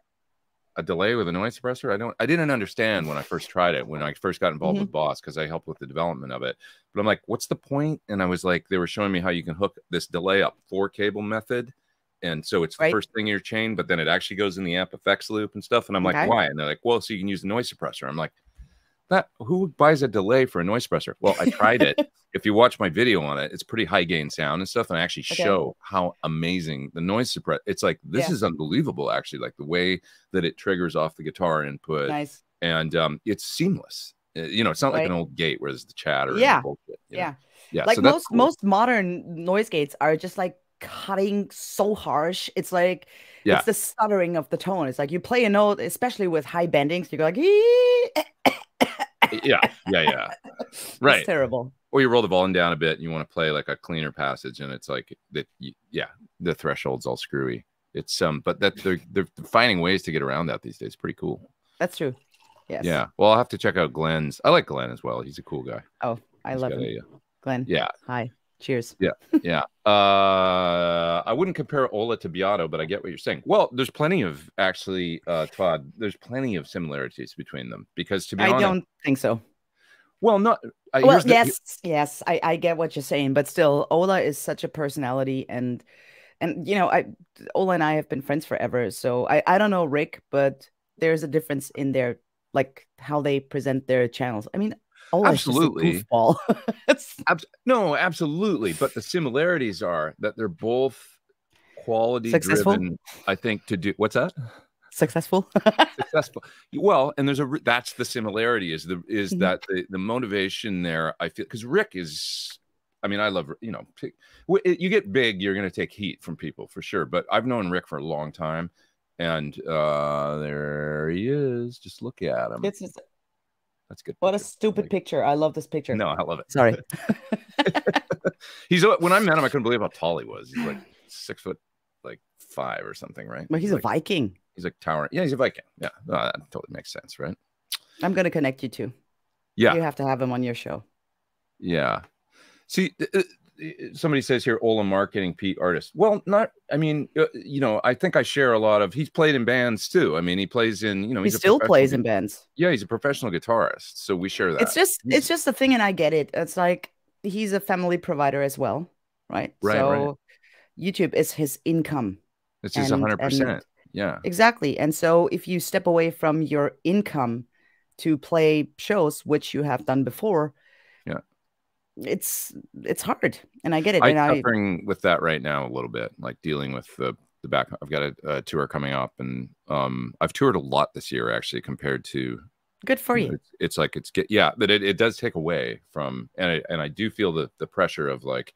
a delay with a noise suppressor? I don't, I didn't understand when I first tried it, when I first got involved mm-hmm. with Boss, because I helped with the development of it. But I'm like, what's the point? And I was like, they were showing me how you can hook this delay up four cable method. And so it's the right. first thing in your chain, but then it actually goes in the amp effects loop and stuff. And I'm okay. like, why? And they're like, well, so you can use the noise suppressor. I'm like, that, who buys a delay for a noise suppressor? Well, I tried it. If you watch my video on it, it's pretty high gain sound and stuff. And I actually okay. show how amazing the noise suppressor. It's like, this yeah. is unbelievable, actually, like the way that it triggers off the guitar input. Nice. And um, it's seamless. You know, it's not right. like an old gate where there's the chatter. Yeah. And bullshit, you know? Yeah. Yeah. Like so most, cool. most modern noise gates are just like cutting so harsh. It's like yeah. it's the stuttering of the tone. It's like you play a note, especially with high bendings, you go like yeah yeah yeah right, it's terrible. Or you roll the volume down a bit and you want to play like a cleaner passage, and it's like that yeah the threshold's all screwy. It's um but that they're they're finding ways to get around that these days. Pretty cool. That's true. Yes. Yeah, well, I'll have to check out Glenn's. I like Glenn as well. He's a cool guy. Oh, I He's love him. A, Glenn, yeah, hi. Cheers. Yeah. Yeah. Uh, I wouldn't compare Ola to Beato, but I get what you're saying. Well, there's plenty of actually, uh, Todd, there's plenty of similarities between them, because to be I honest, I don't think so. Well, not. Uh, well, yes. The, yes. I, I get what you're saying, but still, Ola is such a personality, and, and, you know, I, Ola and I have been friends forever. So I, I don't know, Rick, but there's a difference in their, like, how they present their channels. I mean, Oh, absolutely. Ab no, absolutely. But the similarities are that they're both quality Successful? driven. I think to do what's that? Successful. Successful. Well, and there's a that's the similarity is the is mm-hmm. that the, the motivation there. I feel because Rick is. I mean, I love, you know, you get big, you're going to take heat from people for sure. But I've known Rick for a long time, and uh, there he is. Just look at him. It's, it's That's good. What picture. a stupid like, picture. I love this picture. No, I love it. Sorry. He's when I met him, I couldn't believe how tall he was. He's like six foot like five or something, right? But he's, he's a like, Viking. He's like towering. Yeah, he's a Viking. Yeah. No, that totally makes sense, right? I'm gonna connect you two. Yeah. You have to have him on your show. Yeah. See, somebody says here, Ola marketing Pete artist. Well, not I mean, you know, I think I share a lot of he's played in bands too. I mean, he plays in, you know, he's he still plays in bands. Yeah, he's a professional guitarist. So we share that. It's just he's, it's just a thing, and I get it. It's like he's a family provider as well, right? Right. So right. YouTube is his income. It's his one hundred percent. Yeah. Exactly. And so if you step away from your income to play shows, which you have done before, it's it's hard, and I get it. I'm and suffering I, with that right now a little bit, like dealing with the the back. I've got a, a tour coming up, and um, I've toured a lot this year actually. Compared to good for you, you. Know, it's, it's like it's get yeah, but it, it does take away from, and I, and I do feel the the pressure of like,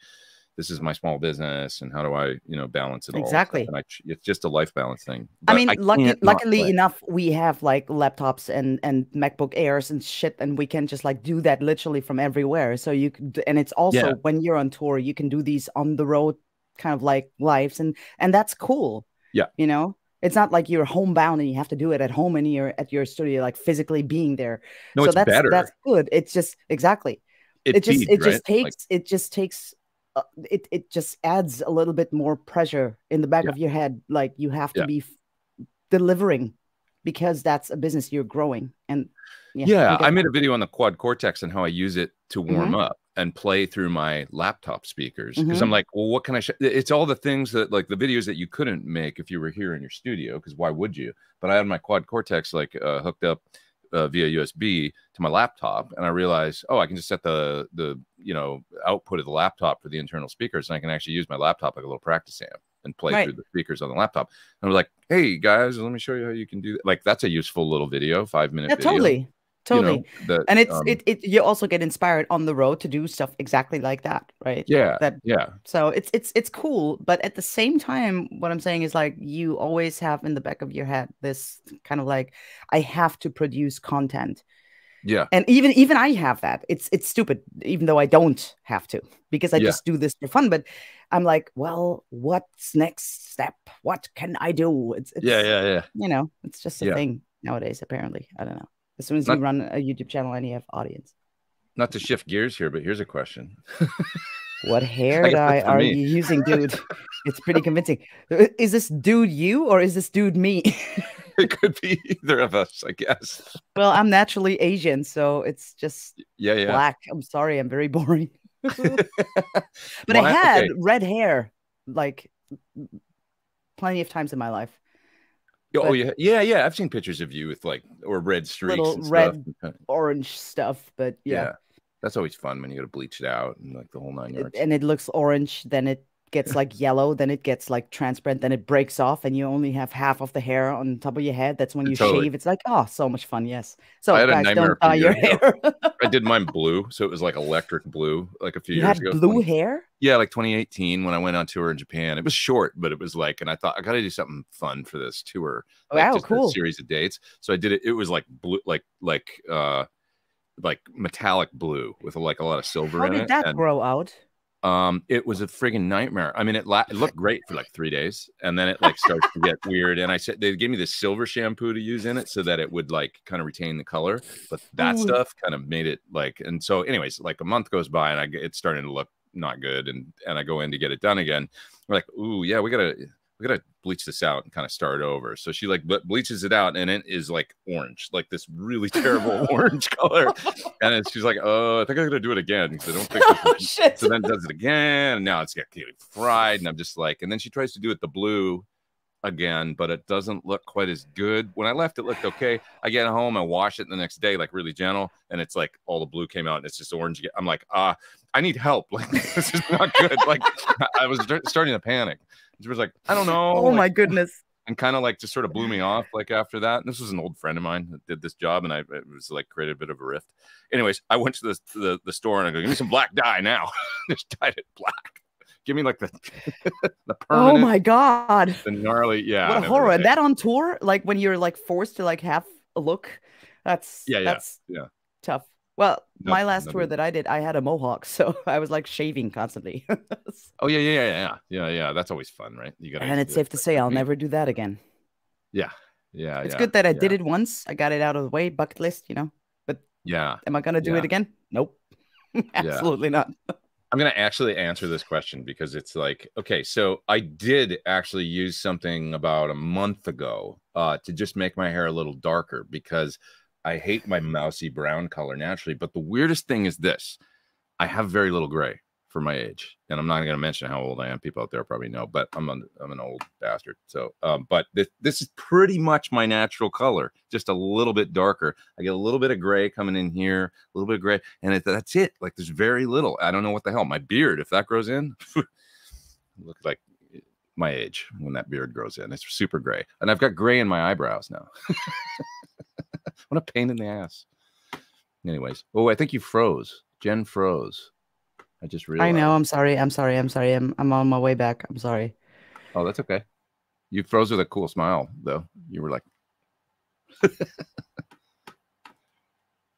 this is my small business and how do I, you know, balance it all? Exactly. And I, it's just a life balance thing. But I mean, I lucky, luckily play. enough, we have like laptops and, and MacBook Airs and shit, and we can just like do that literally from everywhere. So you could, and it's also yeah. when you're on tour, you can do these on the road kind of like lives, and, and that's cool. Yeah. You know, it's not like you're homebound and you have to do it at home and you're at your studio, like physically being there. No, so it's that's, better. That's good. It's just, exactly. It, it just, feeds, it right? just takes, like, it just takes, Uh, it it just adds a little bit more pressure in the back yeah. of your head. Like you have to yeah. be f delivering because that's a business you're growing. And yeah, yeah I made a video on the Quad Cortex and how I use it to warm mm-hmm. up and play through my laptop speakers. Because mm-hmm. I'm like, well, what can I show? It's all the things that like the videos that you couldn't make if you were here in your studio, because why would you? But I had my Quad Cortex like uh, hooked up Uh, via U S B to my laptop, and I realized, oh, I can just set the the you know output of the laptop for the internal speakers, and I can actually use my laptop like a little practice amp and play right. through the speakers on the laptop. And I was like, hey guys, let me show you how you can do that. Like that's a useful little video, five minute yeah, video. Totally, totally. You know, that, and it's um, it, it you also get inspired on the road to do stuff exactly like that, right? Yeah, that yeah. So it's it's it's cool, but at the same time, what I'm saying is like you always have in the back of your head this kind of like I have to produce content. Yeah, and even even I have that. It's it's stupid, even though I don't have to because I yeah. just do this for fun. But I'm like, well, what's next step? What can I do? It's, it's yeah, yeah, yeah. You know, it's just a yeah. thing nowadays. Apparently, I don't know. As soon as not, you run a YouTube channel and you have audience. Not to shift gears here, but here's a question. What hair dye are me. you using, dude? It's pretty convincing. Is this dude you or is this dude me? It could be either of us, I guess. Well, I'm naturally Asian, so it's just yeah, yeah. black. I'm sorry, I'm very boring. But well, I had okay. red hair like plenty of times in my life. But oh yeah, yeah, yeah. I've seen pictures of you with like or red streaks, little and red, stuff. orange stuff. But yeah. yeah, that's always fun when you gotta bleach it out and like the whole nine yards. It, and it looks orange, then it gets like yellow, then it gets like transparent, then it breaks off, and you only have half of the hair on top of your head. That's when you totally. shave. It's like oh, so much fun. Yes. So I had guys, a nightmare don't dye your hair. I did mine blue, so it was like electric blue, like a few you years had ago. Blue like, hair. Yeah, like twenty eighteen when I went on tour in Japan. It was short, but it was like, and I thought I got to do something fun for this tour. Like, wow, just cool. A series of dates. So I did it. It was like blue, like like uh, like metallic blue with like a lot of silver How in it. How did that and, grow out? Um, it was a friggin' nightmare. I mean, it, la it looked great for like three days, and then it like starts to get weird. And I said they gave me this silver shampoo to use in it so that it would like kind of retain the color. But that Ooh. stuff kind of made it like. And so, anyways, like a month goes by, and I it's starting to look not good, and and I go in to get it done again. We're like, ooh, yeah, we gotta we gotta bleach this out and kind of start over. So she like ble bleaches it out, and it is like orange, like this really terrible orange color. And then she's like, oh, I think I'm gonna do it again because I don't think. Oh, shit. So then does it again, and now it's got fried, and I'm just like, and then she tries to do it the blue again, but it doesn't look quite as good. When I left, it looked okay. I get home, I wash it the next day, like really gentle, and it's like all the blue came out, and it's just orange again. I'm like, ah, uh, I need help. Like this is not good. Like I was starting to panic. She was like, I don't know. Oh like, my goodness! And kind of like just sort of blew me off. Like after that, and this was an old friend of mine that did this job, and I it was like created a bit of a rift. Anyways, I went to the the, the store and I go, give me some black dye now. Just dyed it black. Give me like the the permanent. Oh my god! The gnarly, yeah. What a horror! That on tour, like when you're like forced to like have a look, that's yeah, yeah, that's yeah, tough. Well, no, my last no, tour no. that I did, I had a mohawk, so I was like shaving constantly. Oh yeah, yeah, yeah, yeah, yeah. That's always fun, right? You gotta. And it's safe to say I'll never do that again. Yeah, yeah. It's yeah, good that I yeah. did it once. I got it out of the way, bucket list, you know. But yeah, am I gonna do yeah. it again? Nope, absolutely yeah. not. I'm gonna actually answer this question because it's like, okay, so I did actually use something about a month ago uh, to just make my hair a little darker because I hate my mousy brown color naturally, but the weirdest thing is this. I have very little gray for my age, and I'm not going to mention how old I am. People out there probably know, but I'm an, I'm an old bastard. So, um, but this, this is pretty much my natural color, just a little bit darker. I get a little bit of gray coming in here, a little bit of gray, and it, that's it. Like there's very little. I don't know what the hell. My beard, if that grows in, looks like my age when that beard grows in. It's super gray, and I've got gray in my eyebrows now. What a pain in the ass. Anyways, oh, I think you froze. Jen froze. I just realized. I know. I'm sorry. I'm sorry. I'm sorry. I'm I'm on my way back. I'm sorry. Oh, that's okay. You froze with a cool smile, though. You were like,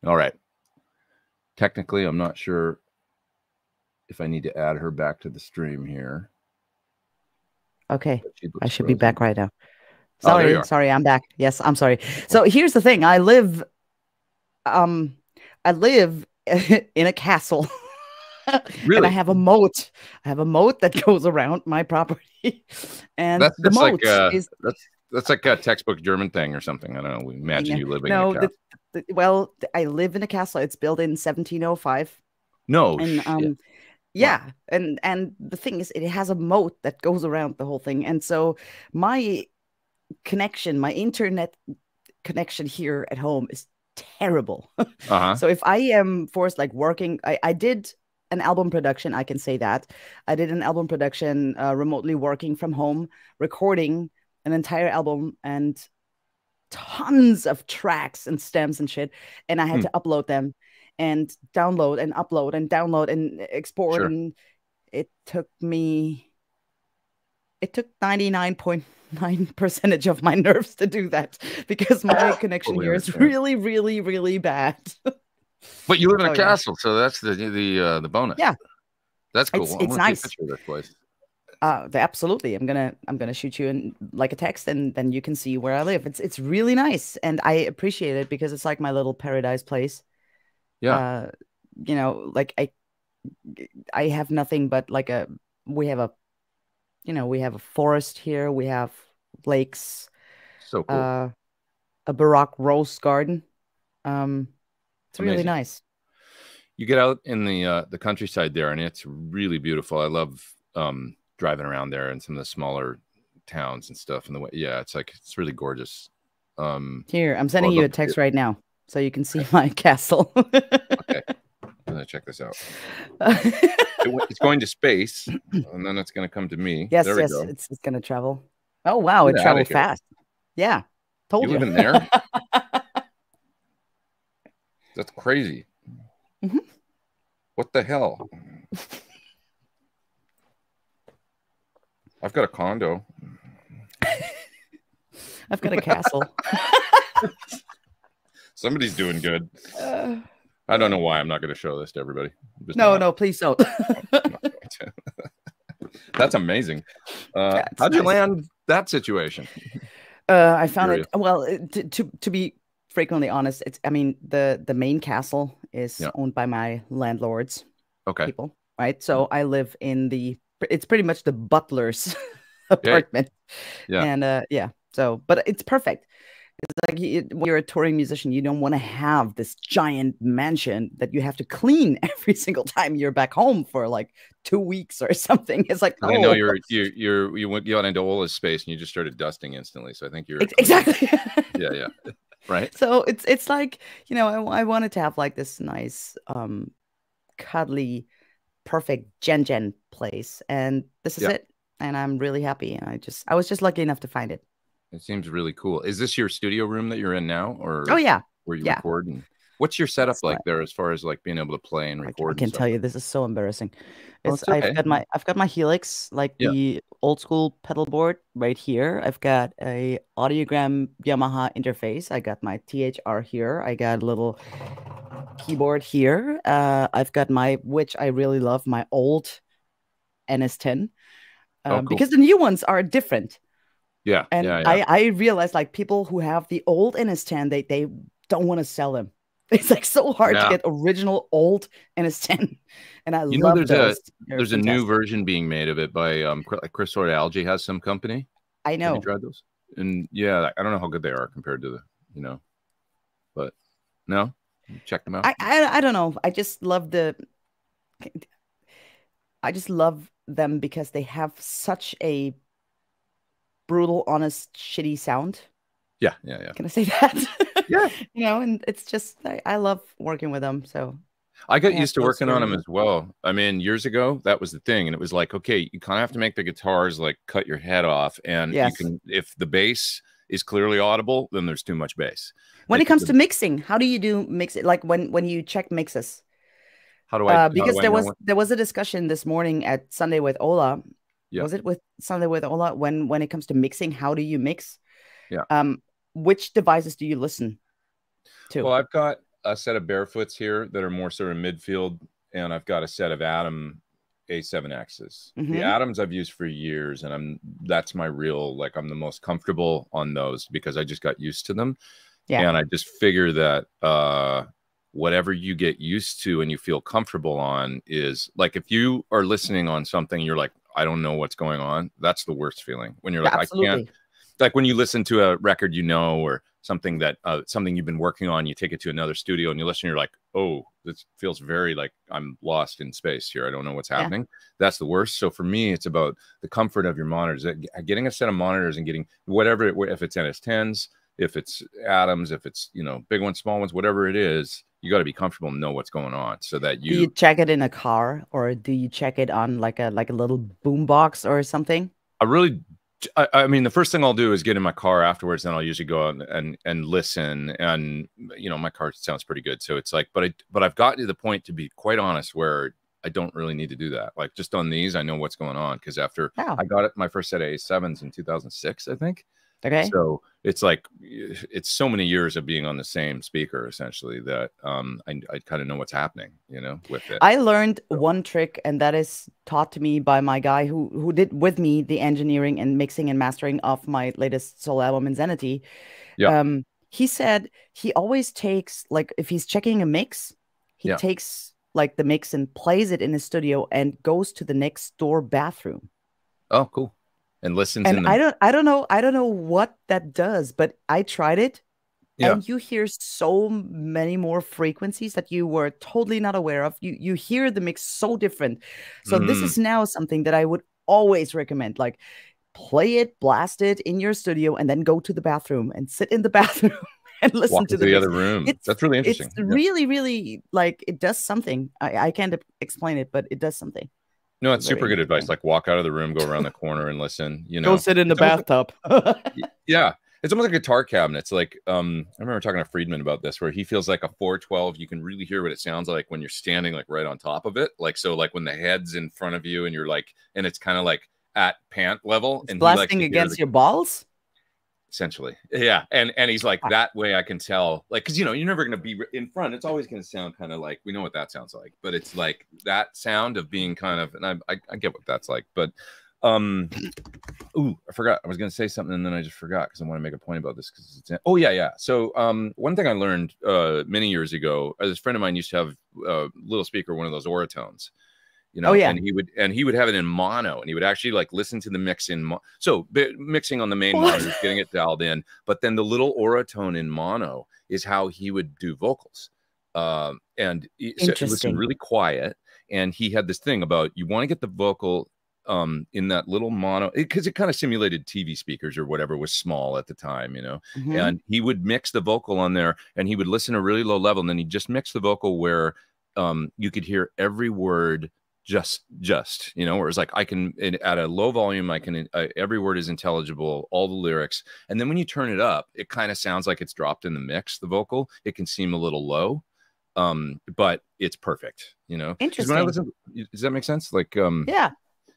all right. Technically, I'm not sure if I need to add her back to the stream here. Okay. I should frozen. be back right now. Sorry. Oh, sorry. I'm back. Yes. I'm sorry. So here's the thing. I live, um, I live in a castle. Really? And I have a moat. I have a moat that goes around my property, and that's, that's the moat like, uh, is that's that's like a textbook German thing or something. I don't know. We imagine you living. No, in a castle. The, the, well, I live in a castle. It's built in seventeen oh five. No, and um, shit. yeah, wow. and and the thing is, it has a moat that goes around the whole thing, and so my connection, my internet connection here at home is terrible. Uh-huh. So if I am forced, like working, I I did. an album production, I can say that. I did an album production uh, remotely working from home, recording an entire album and tons of tracks and stems and shit. And I had hmm. to upload them and download and upload and download and export. Sure. And it took me, it took ninety-nine point nine percent of my nerves to do that because my connection totally here is really, really, really bad. But you live in a oh, castle, yeah. so that's the the uh, the bonus. Yeah, that's cool. It's, it's I nice. Picture of this place. Uh, absolutely. I'm gonna I'm gonna shoot you in like a text, and then you can see where I live. It's it's really nice, and I appreciate it because it's like my little paradise place. Yeah, uh, you know, like I I have nothing but like a we have a you know we have a forest here. We have lakes. So cool. Uh, a Baroque rose garden. Um. It's really Amazing. nice. You get out in the uh, the countryside there, and it's really beautiful. I love um, driving around there and some of the smaller towns and stuff. And the way, yeah, it's like it's really gorgeous. Um, Here, I'm sending you a text right now, so you can see okay. my castle. Okay, I'm gonna check this out. it, it's going to space, and then it's gonna come to me. Yes, there yes, we go. It's, it's gonna travel. Oh wow, Get it traveled fast. Yeah, told you. You live in there. That's crazy. Mm-hmm. What the hell? I've got a condo. I've got a castle. Somebody's doing good. Uh, I don't know why. I'm not going to show this to everybody. No, not. no, please don't. That's amazing. Uh, That's how'd nice. you land that situation? Uh, I found it. Well, to, to, to be frequently honest, it's I mean the the main castle is yeah. owned by my landlords okay people right so I live in the it's pretty much the butler's apartment yeah. yeah and uh yeah so but it's perfect. It's like it, when you're a touring musician, you don't want to have this giant mansion that you have to clean every single time you're back home for like two weeks or something. It's like, oh. I know you're, you're, you're, you went you got into Ola's space and you just started dusting instantly. So I think you're exactly. Yeah. Yeah. Right. So it's, it's like, you know, I, I wanted to have like this nice, um, cuddly, perfect Jen Jen place. And this is yeah. it. And I'm really happy. And I just, I was just lucky enough to find it. It seems really cool. Is this your studio room that you're in now, or oh yeah, where you yeah. record? And what's your setup like there, as far as like being able to play and record? I can tell you, this is so embarrassing. Well, it's, it's okay. I've got my I've got my Helix, like yeah. the old school pedal board, right here. I've got a Audiogram Yamaha interface. I got my T H R here. I got a little keyboard here. Uh, I've got my, which I really love, my old N S ten, um, oh, cool. because the new ones are different. Yeah, and yeah, yeah. I, I realized like people who have the old N S ten, they they don't want to sell them. It's like so hard yeah. to get original old N S ten, and I you love know there's those. a They're there's fantastic. a new version being made of it by um Chris Lord Algae has some company. I know. Have you tried those? And yeah, I don't know how good they are compared to the you know, but no, check them out. I I, I don't know. I just love the. I just love them because they have such a brutal, honest, shitty sound. Yeah, yeah, yeah. Can I say that? Yeah. You know, and it's just, I, I love working with them. So I got I used to working on them as well. I mean, years ago, that was the thing. And it was like, okay, you kind of have to make the guitars like cut your head off. And yes. you can, if the bass is clearly audible, then there's too much bass. When like, it comes the, to mixing, how do you do mix it? Like when, when you check mixes, How do I? Uh, because do there I was there was a discussion this morning at Sunday with Ola. Yeah. Was it with Sunday with Ola when when it comes to mixing? How do you mix? Yeah. Um, which devices do you listen to? Well, I've got a set of Barefoots here that are more sort of midfield, and I've got a set of Atom A seven X's. Mm-hmm. The Atoms I've used for years, and I'm that's my real like I'm the most comfortable on those because I just got used to them. Yeah. And I just figure that uh, whatever you get used to and you feel comfortable on is like if you are listening on something, you're like, I don't know what's going on. That's the worst feeling when you're like, absolutely. I can't. Like when you listen to a record, you know, or something that uh, something you've been working on, you take it to another studio and you listen, you're like, oh, this feels very like I'm lost in space here. I don't know what's happening. Yeah. That's the worst. So for me, it's about the comfort of your monitors, getting a set of monitors and getting whatever, it, if it's N S tens, if it's Atoms, if it's, you know, big ones, small ones, whatever it is, you got to be comfortable and know what's going on so that you... Do you check it in a car or do you check it on like a like a little boom box or something? I really... I, I mean, the first thing I'll do is get in my car afterwards, and I'll usually go out and, and, and listen. And, you know, my car sounds pretty good. So it's like, but, I, but I've gotten to the point, to be quite honest, where I don't really need to do that. Like just on these, I know what's going on. Because after wow. I got it, my first set of A sevens in two thousand six, I think. Okay. So it's like, it's so many years of being on the same speaker, essentially, that um, I, I kind of know what's happening, you know, with it. I learned so. one trick, and that is taught to me by my guy who, who did with me the engineering and mixing and mastering of my latest solo album, Insanity. Yeah. Um, he said he always takes, like, if he's checking a mix, he yeah. takes, like, the mix and plays it in his studio and goes to the next door bathroom. Oh, cool. And listens and in the... I don't I don't know I don't know what that does, but I tried it yeah. and you hear so many more frequencies that you were totally not aware of. You you hear the mix so different. So mm. this is now something that I would always recommend. Like play it, blast it in your studio, and then go to the bathroom and sit in the bathroom and listen Walk to the, the other room. It's, That's really interesting. It's yeah. really, really like it does something. I, I can't explain it, but it does something. No, it's super good advice. Like walk out of the room, go around the corner and listen, you know, go sit in the bathtub. Yeah. It's almost like guitar cabinets. Like, um, I remember talking to Friedman about this, where he feels like a four twelve. You can really hear what it sounds like when you're standing like right on top of it. Like, so like when the head's in front of you and you're like, and it's kind of like at pant level. It's and blasting against the, your balls. Essentially. Yeah. And, and he's like, that way I can tell, like, cause you know, you're never going to be in front. It's always going to sound kind of like, we know what that sounds like, but it's like that sound of being kind of, and I, I, I get what that's like, but, um, Ooh, I forgot. I was going to say something and then I just forgot cause I want to make a point about this. Cause it's, oh yeah. Yeah. So, um, one thing I learned, uh, many years ago, this friend of mine used to have a little speaker, one of those Oratones. You know, oh, yeah. and he would and he would have it in mono, and he would actually like listen to the mix in mo so mixing on the main monitor, getting it dialed in. But then the little Oratone in mono is how he would do vocals, um, and so it was really quiet. And he had this thing about you want to get the vocal um, in that little mono because it, it kind of simulated T V speakers or whatever was small at the time, you know. Mm-hmm. And he would mix the vocal on there, and he would listen to really low level, and then he just mixed the vocal where um, you could hear every word. Just, just, you know, where it's like I can in, at a low volume, I can uh, every word is intelligible, all the lyrics. And then when you turn it up, it kind of sounds like it's dropped in the mix. The vocal, it can seem a little low, um, but it's perfect, you know. Interesting. When I listen, does that make sense? Like, um, yeah,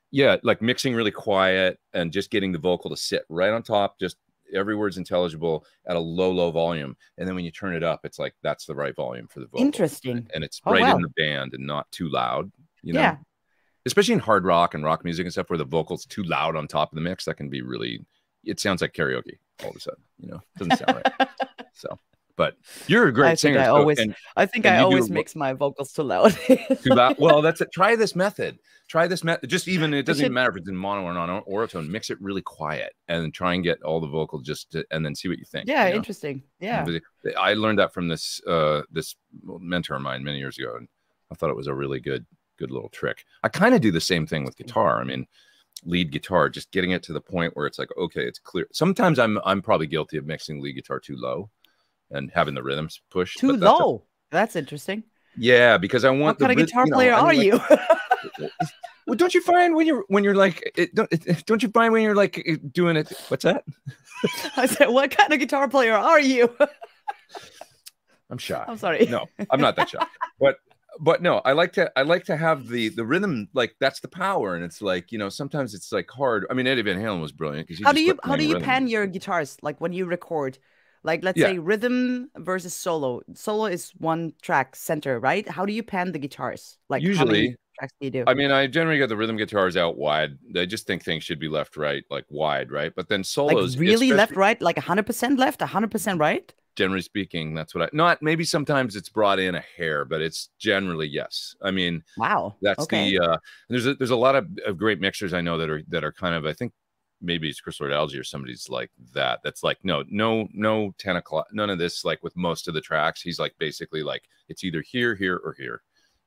yeah, like mixing really quiet and just getting the vocal to sit right on top, just. Every word's intelligible at a low, low volume. And then when you turn it up, it's like, that's the right volume for the vocal. Interesting. And it's oh, right wow. in the band and not too loud, you know? Yeah. Especially in hard rock and rock music and stuff where the vocal's too loud on top of the mix. That can be really, it sounds like karaoke all of a sudden, you know, it doesn't sound right. So, but you're a great I singer. I so, always, and, I think I always do, mix my vocals too loud. Too loud. Well, that's it. Try this method. Try this method. Just even it doesn't even matter if it's in mono or non Oratone. Mix it really quiet and try and get all the vocal just to, and then see what you think. Yeah, you know? Interesting. Yeah, I learned that from this uh, this mentor of mine many years ago, and I thought it was a really good good little trick. I kind of do the same thing with guitar. I mean, lead guitar, just getting it to the point where it's like, okay, it's clear. Sometimes I'm I'm probably guilty of mixing lead guitar too low, and having the rhythms pushed too that's low. A, that's interesting. Yeah, because I want what the kind of guitar you know, player I mean, are like, you? Well, don't you find when you're when you're like it, don't it, don't you find when you're like it, doing it? What's that? I said, what kind of guitar player are you? I'm shy. I'm sorry. No, I'm not that shy. But but no, I like to I like to have the the rhythm, like that's the power, and it's like, you know, sometimes it's like hard. I mean, Eddie Van Halen was brilliant because how do you how do you pan your guitars, like when you record, like let's yeah. say rhythm versus solo. Solo is one track center, right? How do you pan the guitars? Like usually. You do. I mean, I generally got the rhythm guitars out wide. I just think things should be left, right, like wide, right? But then solos. Like really left, right? Like one hundred percent left, one hundred percent right? Generally speaking, that's what I... Not, maybe sometimes it's brought in a hair, but it's generally yes. I mean... Wow. That's okay. the... Uh, there's, a, there's a lot of, of great mixers I know that are that are kind of, I think, maybe it's Chris Lord Alge or somebody's like that. That's like, no, no, no ten o'clock. None of this, like with most of the tracks. He's like basically like, it's either here, here, or here.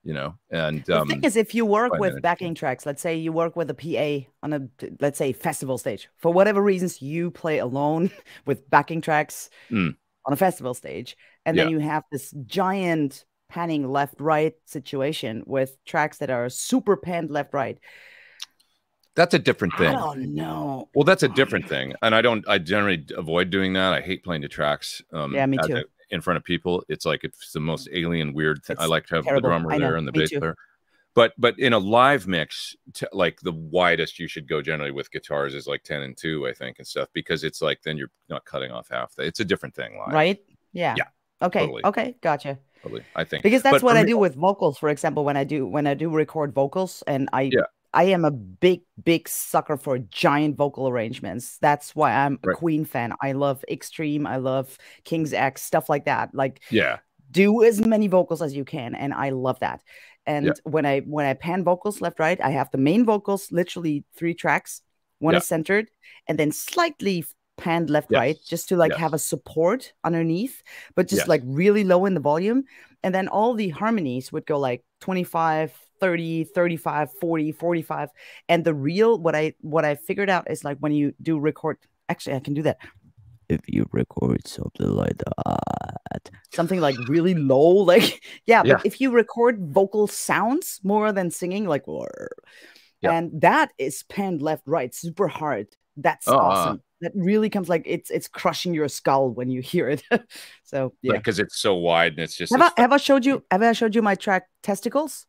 You know, and the um, thing is, if you work with backing tracks, let's say you work with a P A on a, let's say, festival stage, for whatever reasons, you play alone with backing tracks mm. on a festival stage. And yeah. then you have this giant panning left, right situation with tracks that are super panned left, right. That's a different thing. I don't know. Well, that's a different thing. And I don't, I generally avoid doing that. I hate playing the tracks. Um, yeah, me too. A, in front of people, it's like it's the most alien weird thing. It's I like to have terrible. The drummer there and the bass player, but but in a live mix, to, like the widest you should go generally with guitars is like ten and two, I think, and stuff, because it's like then you're not cutting off half. The, it's a different thing live, right? Yeah. Yeah. Okay. Totally. Okay. Gotcha. Totally. I think because that's but what I me, do with vocals, for example, when I do when I do record vocals, and I yeah. I am a big big sucker for giant vocal arrangements. That's why I'm a right. Queen fan. I love Extreme. I love King's X, stuff like that. Like yeah, do as many vocals as you can, and I love that. And yeah. when I when I pan vocals left right, I have the main vocals, literally three tracks. One yeah. is centered, and then slightly panned left yes. right, just to like yes. have a support underneath, but just yes. like really low in the volume. And then all the harmonies would go like twenty-five, thirty, thirty-five, forty, forty-five. And the real what I what I figured out is like when you do record, actually I can do that. If you record something like that, something like really low, like yeah, yeah. but if you record vocal sounds more than singing, like yeah. and that is panned left right super hard. That's oh, awesome. Uh, that really comes like it's it's crushing your skull when you hear it. So yeah, because it's so wide and it's just. Have, it's I, have I showed you? Have I showed you my track Testicles?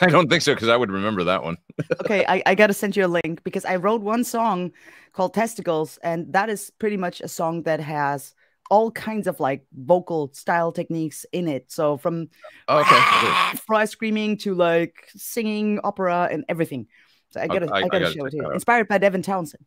I don't think so, because I would remember that one. Okay, I, I got to send you a link, because I wrote one song called Testicles, and that is pretty much a song that has all kinds of like vocal style techniques in it. So from oh, okay. ah, fry screaming to like singing opera and everything. So I got to I, I, I got to show it to you. Inspired by Devin Townsend.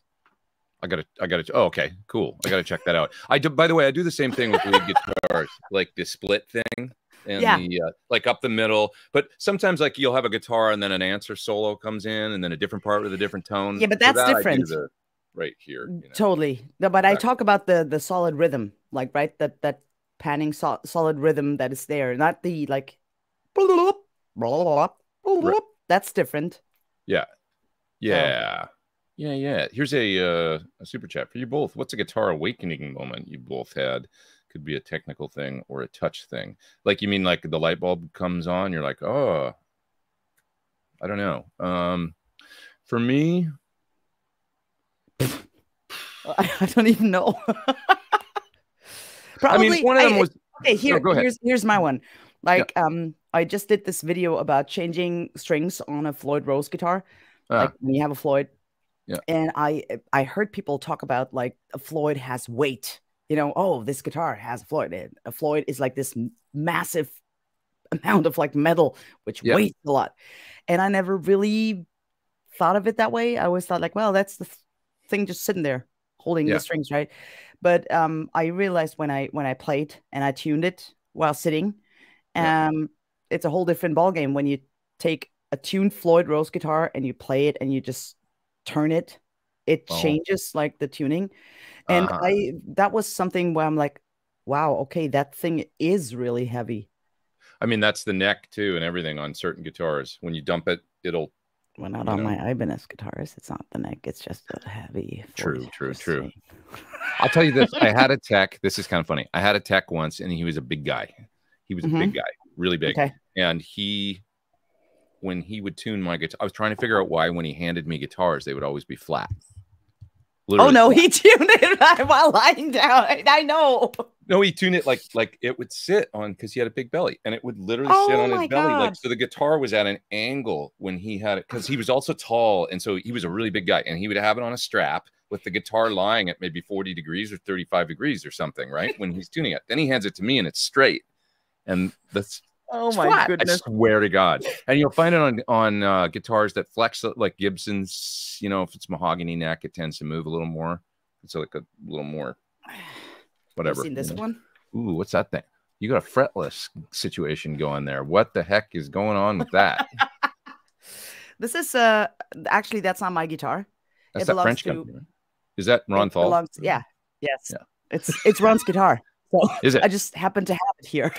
I got to I got to oh, okay, cool. I got to check that out. I do, by the way, I do the same thing with lead guitars, like the split thing. And yeah. the, uh, like up the middle, but sometimes like you'll have a guitar and then an answer solo comes in, and then a different part with a different tone. Yeah, but that's so that different. The, right here, you know, totally. No, but exactly. I talk about the the solid rhythm, like right that that panning so solid rhythm that is there, not the like. Bloop, bloop, bloop, that's different. Yeah, yeah, um, yeah, yeah. Here's a uh, a super chat for you both. What's a guitar awakening moment you both had? Could be a technical thing or a touch thing. Like, you mean like the light bulb comes on, you're like, oh, I don't know. Um, for me, I don't even know. Probably. I mean, one of them I, was. Okay, here, no, here's here's my one. Like, yeah. um, I just did this video about changing strings on a Floyd Rose guitar. Ah. Like when you have a Floyd, yeah. And I I heard people talk about like a Floyd has weight. You know, oh, this guitar has a Floyd. A Floyd is like this massive amount of like metal, which yeah. weighs a lot. And I never really thought of it that way. I always thought like, well, that's the thing just sitting there holding yeah. the strings, right? But um, I realized when I when I played and I tuned it while sitting, um, yeah. it's a whole different ballgame when you take a tuned Floyd Rose guitar and you play it and you just turn it. It oh. changes like the tuning. And uh-huh. I that was something where I'm like, wow, okay, that thing is really heavy. I mean, that's the neck too and everything on certain guitars. When you dump it, it'll well not on know. My Ibanez guitars, it's not the neck, it's just a heavy. True, true, true. I'll tell you this. I had a tech. This is kind of funny. I had a tech once and he was a big guy. He was mm-hmm. a big guy, really big. Okay. And he when he would tune my guitar, I was trying to figure out why when he handed me guitars, they would always be flat. Literally. Oh no, he tuned it while lying down. I know. No, he tuned it like like it would sit on, because he had a big belly, and it would literally oh sit on his belly. God. Like, so the guitar was at an angle when he had it, because he was also tall, and so he was a really big guy, and he would have it on a strap with the guitar lying at maybe forty degrees or thirty-five degrees or something, right? When he's tuning it. Then he hands it to me and it's straight. And that's oh my flat. Goodness. I swear to God. And you'll find it on on uh, guitars that flex, like Gibson's, you know, if it's mahogany neck, it tends to move a little more. It's like a little more, whatever. I've seen this one. Ooh, what's that thing? You got a fretless situation going there. What the heck is going on with that? This is, uh, actually, that's not my guitar. That's that French company. Is that Ron Thal? Belongs, yeah. Yes. Yeah. It's, it's Ron's guitar. So is it? I just happen to have it here,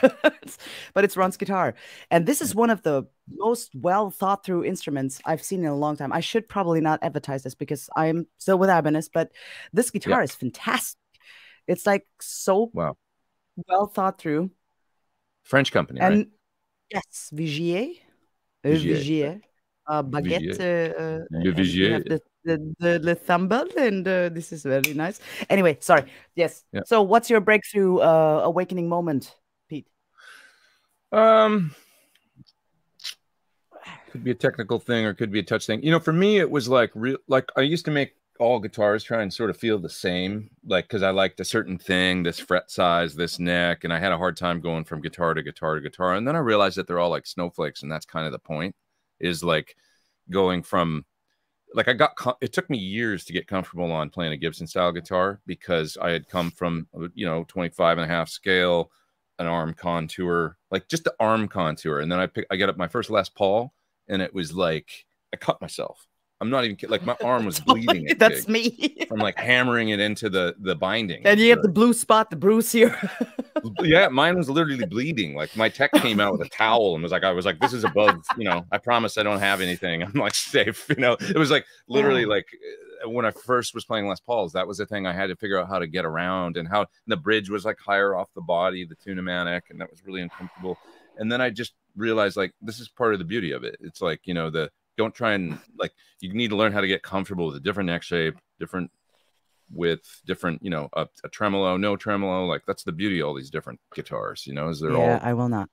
but it's Ron's guitar. And this is one of the most well thought through instruments I've seen in a long time. I should probably not advertise this because I'm still with Ibanez, but this guitar yeah. is fantastic. It's like so wow. well thought through. French company, and, right? Yes. Vigier. Vigier. Vigier. Uh, baguette. Vigier. Uh, Le Vigier. The, the, the thumble, and uh, this is very nice. Anyway, sorry. Yes. Yeah. So what's your breakthrough uh, awakening moment, Pete? Um, could be a technical thing or could be a touch thing. You know, for me, it was like real. Like I used to make all guitars try and sort of feel the same, like because I liked a certain thing, this fret size, this neck, and I had a hard time going from guitar to guitar to guitar. And then I realized that they're all like snowflakes, and that's kind of the point. Is like going from Like I got, it took me years to get comfortable on playing a Gibson style guitar because I had come from, you know, twenty-five and a half scale, an arm contour, like just the arm contour. And then I picked, I got up my first Les Paul and it was like, I cut myself. I'm not even kidding. Like my arm was bleeding. That's me. I'm like hammering it into the, the binding. And you have the blue spot, the bruise here. Yeah. Mine was literally bleeding. Like my tech came out with a towel and was like, I was like, this is above, you know, I promise I don't have anything. I'm like safe. You know, it was like literally yeah. like when I first was playing Les Pauls, that was the thing I had to figure out how to get around, and how and the bridge was like higher off the body, the tunematic, and that was really uncomfortable. And then I just realized like, this is part of the beauty of it. It's like, you know, the, don't try and like, you need to learn how to get comfortable with a different neck shape, different width, different, you know, a, a tremolo, no tremolo. Like that's the beauty of all these different guitars, you know, is they're yeah, all, yeah, I will not.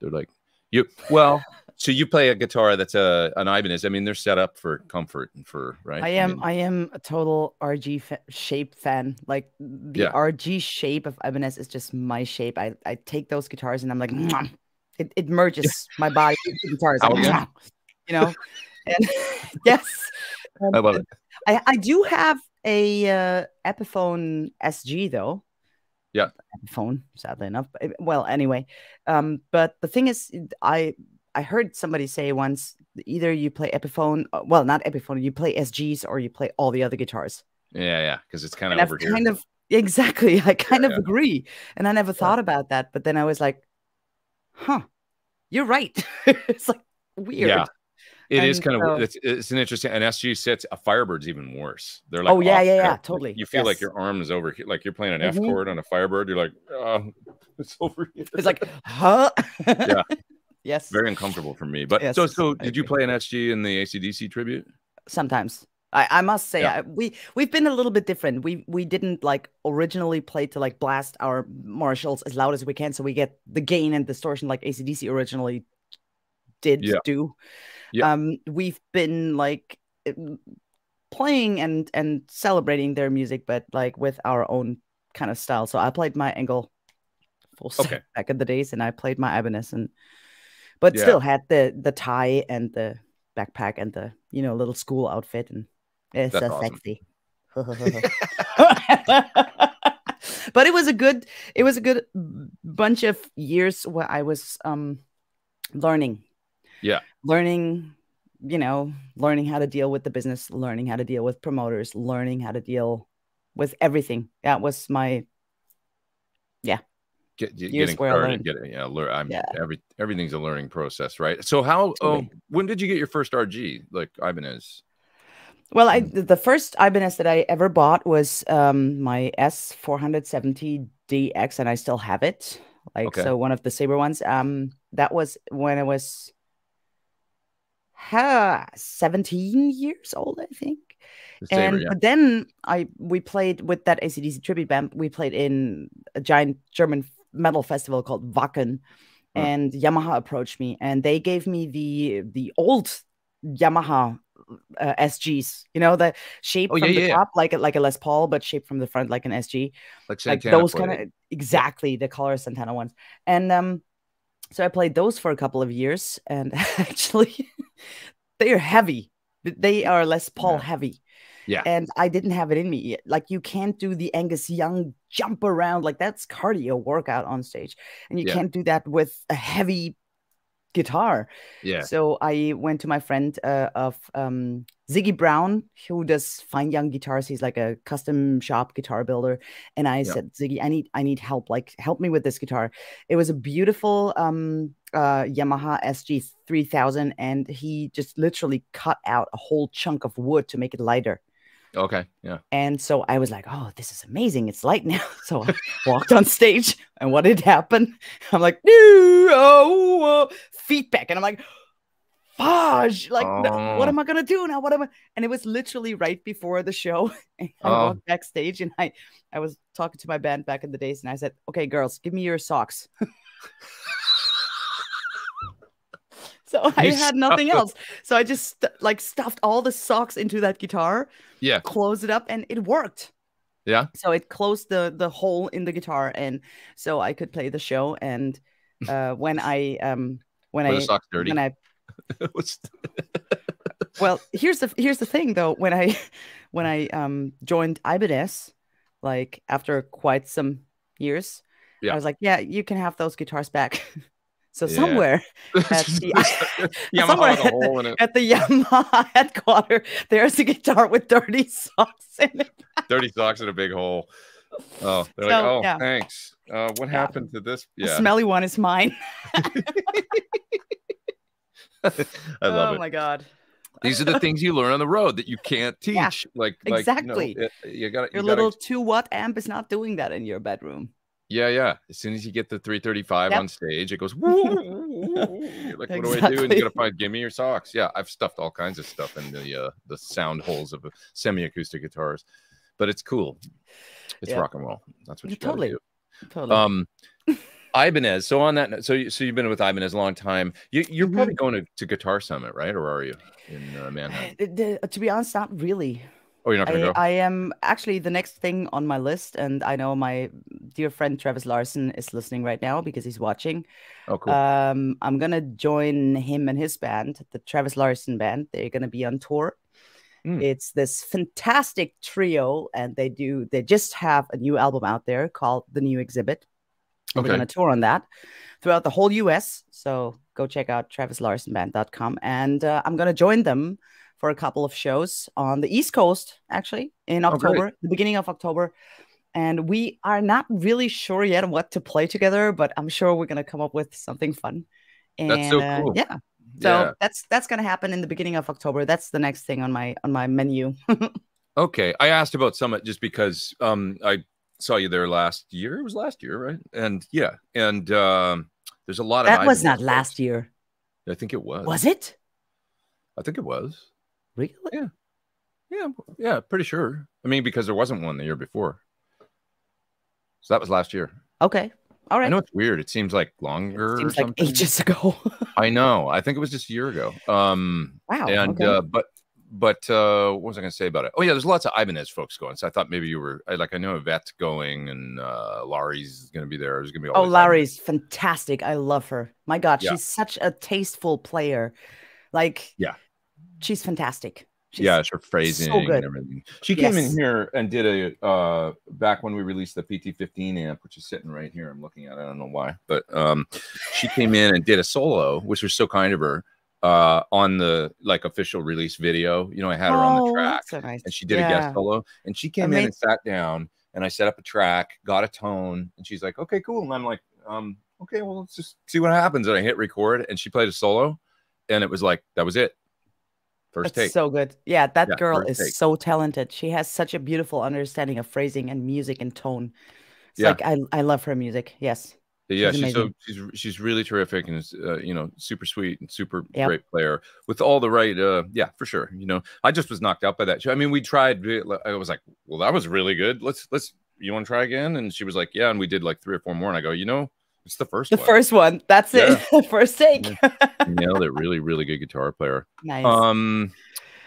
They're like you, well, so you play a guitar that's a, an Ibanez. I mean, they're set up for comfort and for, right. I am, I, mean, I am a total R G fa shape fan. Like the yeah. R G shape of Ibanez is just my shape. I, I take those guitars and I'm like, mwah! It, it merges my body with the guitars. Oh, yeah. You know, and yes, um, I love it. I, I do have a uh, Epiphone S G though. Yeah, Epiphone, sadly enough. But, well, anyway, um, but the thing is, I I heard somebody say once, either you play Epiphone, well, not Epiphone, you play S Gs or you play all the other guitars. Yeah, yeah, because it's kind of over here. Kind of exactly. I kind yeah, of yeah. agree, and I never yeah. thought about that, but then I was like, huh, you're right. It's like weird. Yeah. It and is kind so, of, it's, it's an interesting, an S G sits, a Firebird's even worse. They're like, oh yeah, yeah, yeah, totally. You feel yes. like your arm is over here, like you're playing an mm-hmm. F chord on a Firebird. You're like, oh, it's over here. It's like, huh? Yeah. Yes. Very uncomfortable for me. But yes, so, so did you play an S G in the A C D C tribute? Sometimes. I, I must say, yeah. I, we, we've been a little bit different. We, we didn't like originally play to like blast our Marshalls as loud as we can. So we get the gain and distortion like A C D C originally did yeah. do. Yeah. Um, we've been like playing and and celebrating their music, but like with our own kind of style. So I played my Angle full set okay. back in the days, and I played my Ibanez, and but yeah. still had the the tie and the backpack and the you know little school outfit, and it's That's so awesome. Sexy. But it was a good it was a good bunch of years where I was um learning. Yeah. Learning, you know, learning how to deal with the business, learning how to deal with promoters, learning how to deal with everything. That was my, yeah. Get, get, getting started. Get, yeah, learn, I'm, yeah. Every, everything's a learning process, right? So how, oh, when did you get your first R G, like Ibanez? Well, I, the first Ibanez that I ever bought was um, my S four seventy D X, and I still have it. Like, okay. so one of the Sabre ones. Um, that was when I was... Ha, seventeen years old, I think. And saber, yeah. But then I we played with that A C D C tribute band. We played in a giant German metal festival called Wacken, huh. and Yamaha approached me, and they gave me the the old Yamaha uh, S Gs. You know, the shape oh, from yeah, the yeah. top, like like a Les Paul, but shaped from the front like an S G. Like, like those kind of exactly the color Santana ones. And um, so I played those for a couple of years, and actually they are heavy. They are Les Paul yeah. heavy. Yeah. And I didn't have it in me yet. Like, you can't do the Angus Young jump around. Like, that's cardio workout on stage. And you yeah. can't do that with a heavy guitar. Yeah. So I went to my friend uh, of um, Ziggy Brown, who does fine young guitars. He's like a custom shop guitar builder. And I yeah. said, Ziggy, I need I need help. Like, help me with this guitar. It was a beautiful um, uh, Yamaha S G three thousand. And he just literally cut out a whole chunk of wood to make it lighter. Okay. Yeah. And so I was like, oh, this is amazing. It's light now. So I walked on stage, and what had happened? I'm like, no, oh, oh, feedback. And I'm like, fudge, like, oh. no, what am I going to do now? What am I? And it was literally right before the show. And I oh. walked backstage, and I, I was talking to my band back in the days, and I said, okay, girls, give me your socks. So I had nothing else. So I just like stuffed all the socks into that guitar. Yeah. Closed it up, and it worked. Yeah. So it closed the the hole in the guitar, and so I could play the show. And uh, when I um when Were I the socks dirty? when I well here's the here's the thing though when I when I um joined Ibanez, like after quite some years, yeah. I was like, yeah, you can have those guitars back. So yeah. somewhere, at the, somewhere at, the, at the Yamaha headquarter, there's a guitar with dirty socks in it. Dirty socks in a big hole. Oh, they're so, like, oh, yeah. thanks. Uh, what yeah. happened to this? Yeah. The smelly one is mine. I love oh, it. Oh my god. These are the things you learn on the road that you can't teach. Yeah, like exactly. Like, you know, it, you gotta, your you little gotta... two watt amp is not doing that in your bedroom. Yeah, yeah. As soon as you get the three thirty-five yep. on stage, it goes, woo, woo, woo. You're like, what exactly. do I do? And you gotta find, give me your socks. Yeah, I've stuffed all kinds of stuff in the uh, the sound holes of semi-acoustic guitars, but it's cool. It's yeah. rock and roll. That's what you totally do. Totally. Um, Ibanez. So on that, so you, so you've been with Ibanez a long time. You, you're mm-hmm. probably going to, to Guitar Summit, right? Or are you in uh, Manhattan? The, the, to be honest, not really. Oh, you're not gonna I, go? I am actually the next thing on my list, and I know my dear friend Travis Larson is listening right now because he's watching. Oh, cool. Um, I'm gonna join him and his band, the Travis Larson Band. They're gonna be on tour. Mm. It's this fantastic trio, and they do they just have a new album out there called The New Exhibit. Okay. We're gonna tour on that throughout the whole U S. So go check out travis larson band dot com, and uh, I'm gonna join them for a couple of shows on the East Coast, actually, in October, oh, the beginning of October. And we are not really sure yet what to play together, but I'm sure we're going to come up with something fun. And that's so cool. Uh, yeah. So yeah. that's that's going to happen in the beginning of October. That's the next thing on my on my menu. Okay. I asked about Summit just because um, I saw you there last year. It was last year, right? And yeah. And um, there's a lot of... That was not last year. I think it was. Was it? I think it was. Really? Yeah, yeah, yeah. Pretty sure. I mean, because there wasn't one the year before, so that was last year. Okay, all right. I know it's weird. It seems like longer. It seems or like ages ago. I know. I think it was just a year ago. Um, wow. And okay. uh, but but uh, what was I going to say about it? Oh yeah, there's lots of Ibanez folks going. So I thought maybe you were like I know Yvette's going and uh, Laurie's going to be there. There's going to be all oh Laurie's fantastic. I love her. My God, yeah. she's such a tasteful player. Like yeah. She's fantastic. She's yeah, it's her phrasing so and everything. She yes. came in here and did a uh back when we released the P T fifteen amp, which is sitting right here. I'm looking at it. I don't know why, but um she came in and did a solo, which was so kind of her, uh on the like official release video. You know, I had oh, her on the track so nice. And she did yeah. a guest solo, and she came Amazing. in and sat down, and I set up a track, got a tone, and she's like, okay, cool. And I'm like, um, okay, well, let's just see what happens. And I hit record, and she played a solo, and it was like that was it. First That's take. So good. Yeah, that yeah, girl is take. so talented. She has such a beautiful understanding of phrasing and music and tone. It's yeah. like I, I love her music. Yes. Yeah, she's, she's so she's she's really terrific, and uh, you know, super sweet and super yep. great player with all the right. Uh, yeah, for sure. You know, I just was knocked out by that. I mean, we tried. I was like, well, that was really good. Let's let's. You want to try again? And she was like, yeah. And we did like three or four more. And I go, you know, it's the first. The one. first one. That's yeah. it. First take. Nailed it. Really, really good guitar player. Nice. Um,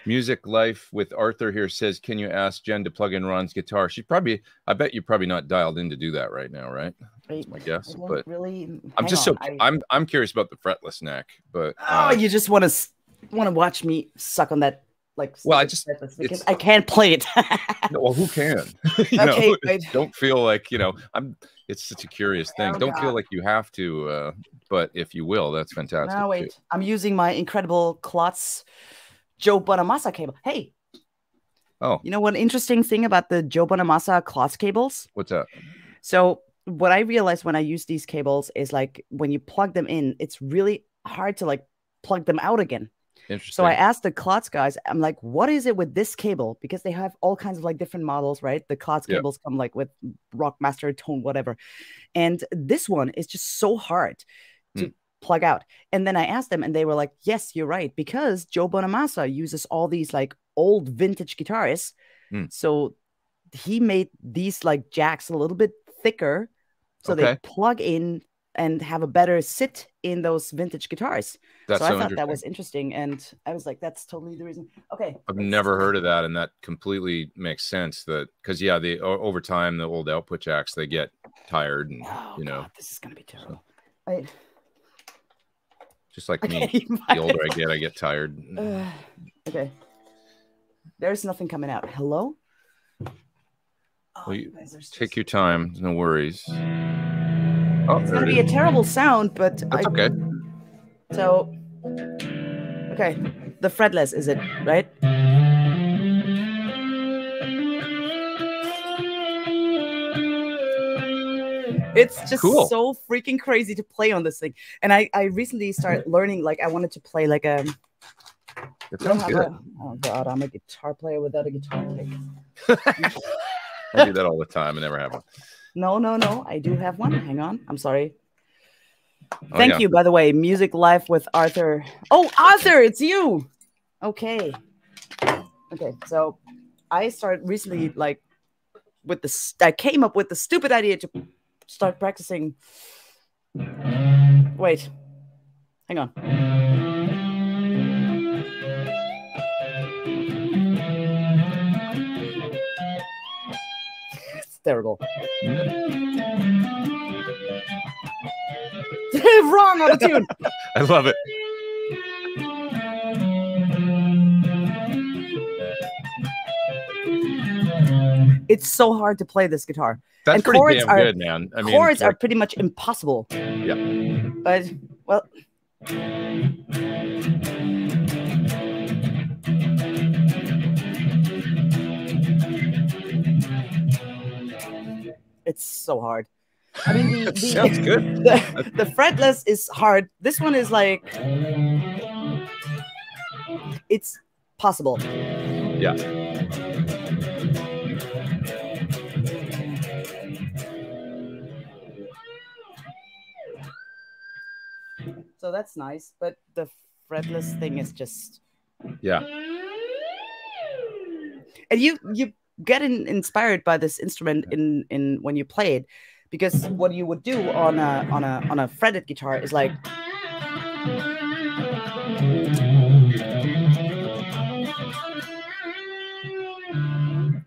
Music Life with Arthur here says, can you ask Jen to plug in Ron's guitar? She probably, I bet you're probably not dialed in to do that right now, right? That's my guess. But really, I'm just on. so I, I'm I'm curious about the fretless neck. But oh, uh, you just want to want to watch me suck on that. Like, well, I just because I can't play it. No, well, who can? you okay, know, right. Don't feel like you know. I'm. It's such a curious thing. Oh, don't God. feel like you have to. Uh, but if you will, that's fantastic. No, wait. Too. I'm using my incredible Klotz Joe Bonamassa cable. Hey. Oh. You know one interesting thing about the Joe Bonamassa Klotz cables? What's that? So what I realized when I use these cables is like when you plug them in, it's really hard to like plug them out again. So I asked the Klotz guys, I'm like, what is it with this cable? Because they have all kinds of like different models, right? The Klotz yeah. cables come like with Rockmaster, Tone, whatever. And this one is just so hard to mm. plug out. And then I asked them and they were like, yes, you're right. Because Joe Bonamassa uses all these like old vintage guitarists. Mm. So he made these like jacks a little bit thicker. So okay. they plug in and have a better sit in those vintage guitars. That's so I so thought that was interesting. And I was like, that's totally the reason. Okay. I've never heard of that. And that completely makes sense that, cause yeah, the, over time, the old output jacks, they get tired and oh, you know, God, this is going to be terrible. So, I, just like okay, me, the older I get, I get tired. Uh, okay. There's nothing coming out. Hello. Oh, well, you guys are so take your time. No worries. Oh, it's going to be a terrible sound, but that's I, okay. So, okay, the fretless is it, right? It's just cool. so freaking crazy to play on this thing. And I, I recently started learning, like, I wanted to play like a... That sounds good. A, oh, God, I'm a guitar player without a guitar pick. I do that all the time. I never have one. No, no, no. I do have one. Hang on. I'm sorry. Oh, Thank yeah. you, by the way. Music Life with Arthur. Oh, Arthur, it's you. Okay. Okay. So I started recently, like, with this. I came up with the stupid idea to start practicing. Wait. Hang on. It's terrible. Wrong on the tune. I love it. It's so hard to play this guitar. That's and pretty chords damn are, good, man. I mean, chords like, are pretty much impossible. Yeah. But well. It's so hard. I mean, the, the, sounds good. The, the fretless is hard. This one is like, it's possible. Yeah. So that's nice, but the fretless thing is just. Yeah. And you you get in, inspired by this instrument in in when you play it. Because what you would do on a on a on a fretted guitar is like,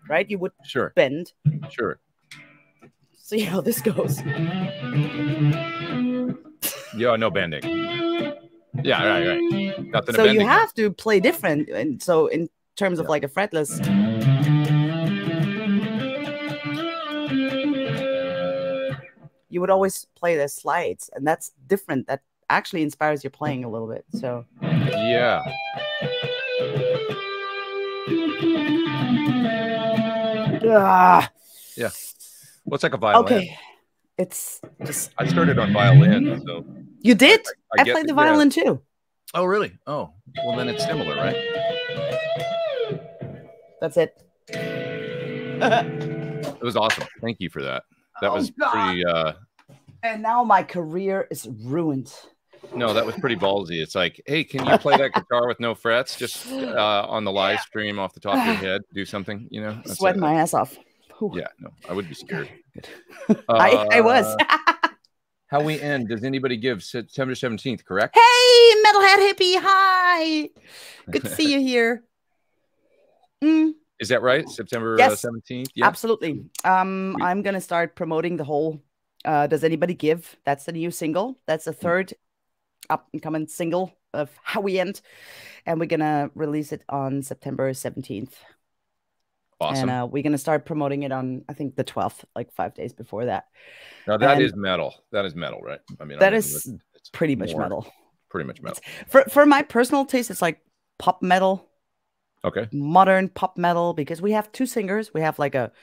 right? You would sure. bend. Sure. See how this goes. Yo, no bending. Yeah, right, right. Nothing. So you have to play different, and so in terms of yeah. like a fretless. You would always play the slides, and that's different. That actually inspires your playing a little bit. So, yeah. Ah. Yeah. Well, it's like a violin. Okay. It's just. I started on violin. So. You did? I, I, I, I played the, the violin yeah. too. Oh, really? Oh, well, then it's similar, right? That's it. It was awesome. Thank you for that. That oh, was God. pretty. Uh, And now my career is ruined. No, that was pretty ballsy. It's like, hey, can you play that guitar with no frets? Just uh, on the live yeah. stream off the top of your head, do something, you know? That's Sweating it. my ass off. Ooh. Yeah, no, I would be scared. uh, I, I was. How We End, does anybody give? September seventeenth, correct? Hey, Metalhead Hippie, hi. Good to see you here. Mm. Is that right? September yes. uh, seventeenth? Yeah, absolutely. Um, Sweet. I'm going to start promoting the whole uh, Does Anybody Give? That's the new single. That's the third up-and-coming single of How We End, and we're gonna release it on September seventeenth. Awesome. And uh, we're gonna start promoting it on, I think, the twelfth, like five days before that. Now that and is metal. That is metal, right? I mean, that I mean, is it's pretty much metal. Pretty much metal. It's, for for my personal taste, it's like pop metal. Okay. Modern pop metal, because we have two singers. We have like a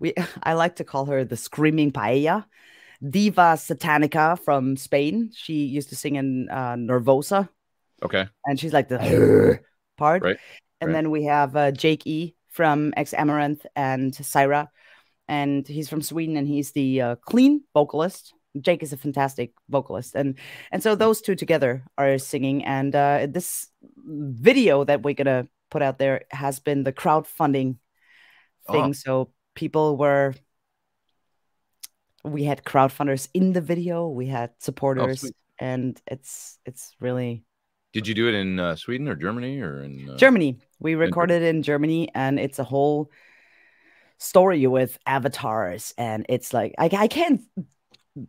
we. I like to call her the screaming paella. Diva Satanica from Spain. She used to sing in uh, Nervosa. Okay. And she's like the part. Right. And right. then we have uh, Jake E from Ex Amaranth and Syra. And he's from Sweden, and he's the uh, clean vocalist. Jake is a fantastic vocalist. And and so those two together are singing. And uh, this video that we're going to put out there has been the crowdfunding thing. Oh. So people were... We had crowdfunders in the video. We had supporters, oh, and it's it's really. Did you do it in uh, Sweden or Germany or in uh... Germany? We recorded in... in Germany, and it's a whole story with avatars, and it's like I, I can't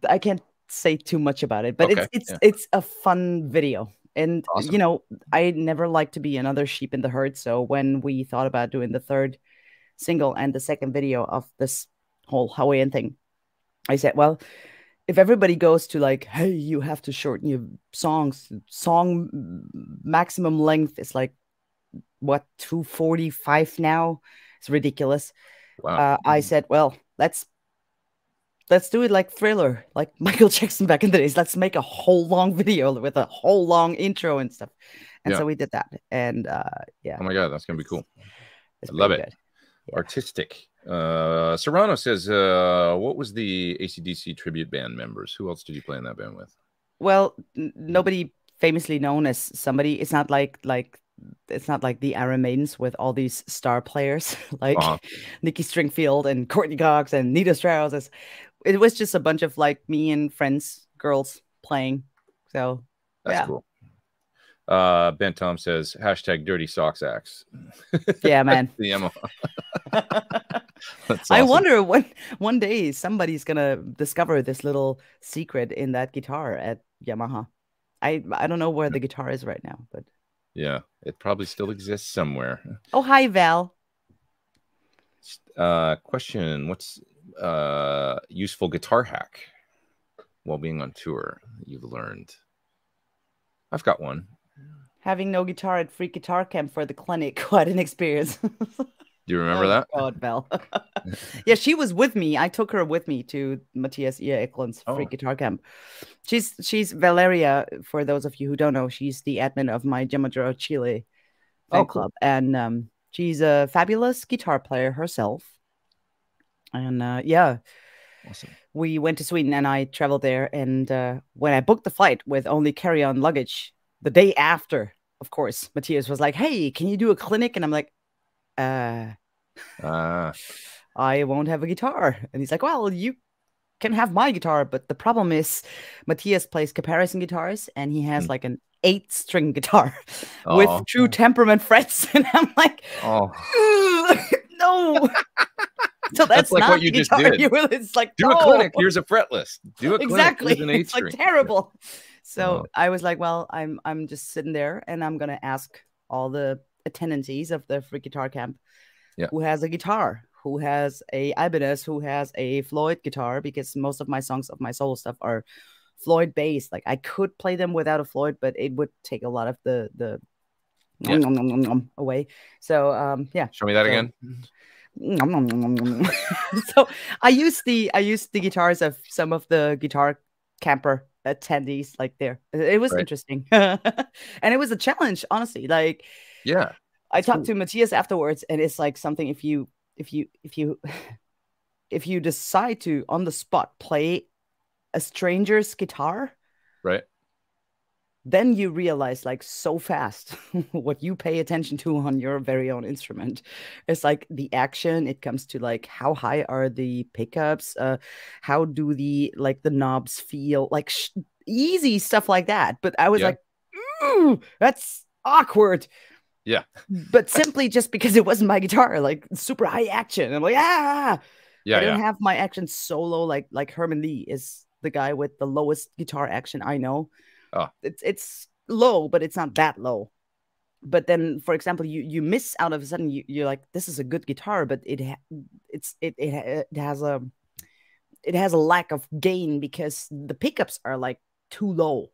I can't say too much about it, but okay. it's it's yeah. it's a fun video, and awesome. You know, I never like to be another sheep in the herd. So when we thought about doing the third single and the second video of this whole Hawaiian thing. I said, well, if everybody goes to like, hey, you have to shorten your songs, song maximum length is like, what, two forty-five now? It's ridiculous. Wow. Uh, I said, well, let's let's do it like Thriller, like Michael Jackson back in the days. Let's make a whole long video with a whole long intro and stuff. And yeah. so we did that. And uh, yeah. Oh, my God, that's going to be cool. I love it. Good. Yeah. Artistic. Uh, Serrano says, uh, what was the A C D C tribute band members? Who else did you play in that band with? Well, n nobody famously known as somebody. It's not like like it's not like the Iron Maidens with all these star players like uh -huh. Nikki Stringfield and Courtney Cox and Nita Strauss. It's, it was just a bunch of like me and friends, girls playing. So that's yeah. cool. Uh, Ben Tom says hashtag dirty socks axe. Yeah, man. The Yamaha. Awesome. I wonder when one day somebody's gonna discover this little secret in that guitar at Yamaha. I I don't know where the guitar is right now, but yeah, it probably still exists somewhere. Oh, hi Val. Uh, question: what's uh useful guitar hack while being on tour you've learned? I've got one. Having no guitar at Free Guitar Camp for the clinic, quite an experience. Do you remember oh, that? God, Belle. Yeah, she was with me. I took her with me to Matthias E. Eklund's oh. Free Guitar Camp. She's she's Valeria, for those of you who don't know. She's the admin of my Jen Majura Chile fan oh, cool. club. And um, she's a fabulous guitar player herself. And uh, yeah. Awesome. We went to Sweden and I traveled there. And uh, when I booked the flight with only carry-on luggage, the day after, of course, Matthias was like, hey, can you do a clinic? And I'm like, uh, uh. I won't have a guitar. And he's like, well, you can have my guitar. But the problem is Matthias plays comparison guitars and he has mm. like an eight string guitar oh. with true temperament frets. And I'm like, oh. No. So that's, that's like not what you just did. You really, it's like, do no. a clinic. Here's a fretless list. Do a exactly. clinic. An it's like terrible. So oh. I was like, well, I'm I'm just sitting there, and I'm gonna ask all the attendees of the Free Guitar Camp, yeah. who has a guitar, who has a Ibanez, who has a Floyd guitar, because most of my songs of my solo stuff are Floyd based. Like I could play them without a Floyd, but it would take a lot of the the yeah. nom, nom, nom, nom away. So um, yeah. Show me that so, again. Nom, nom, nom, nom. So I used the I used the guitars of some of the guitar camper attendees like there. It was right. interesting. And it was a challenge, honestly. Like yeah. I talked cool. to Matthias afterwards, and it's like something if you if you if you if you decide to on the spot play a stranger's guitar, right? Then you realize, like, so fast what you pay attention to on your very own instrument. It's like the action. It comes to, like, how high are the pickups? Uh, how do the, like, the knobs feel? Like, sh easy stuff like that. But I was yeah. like, ooh, that's awkward. Yeah. But simply just because it wasn't my guitar, like, super high action. I'm like, ah. Yeah, I didn't yeah. have my action solo. Like, like Herman Lee is the guy with the lowest guitar action I know. Oh. It's it's low, but it's not that low. But then, for example, you you miss out of a sudden. You, you're like, this is a good guitar, but it ha it's it, it it has a it has a lack of gain because the pickups are, like, too low,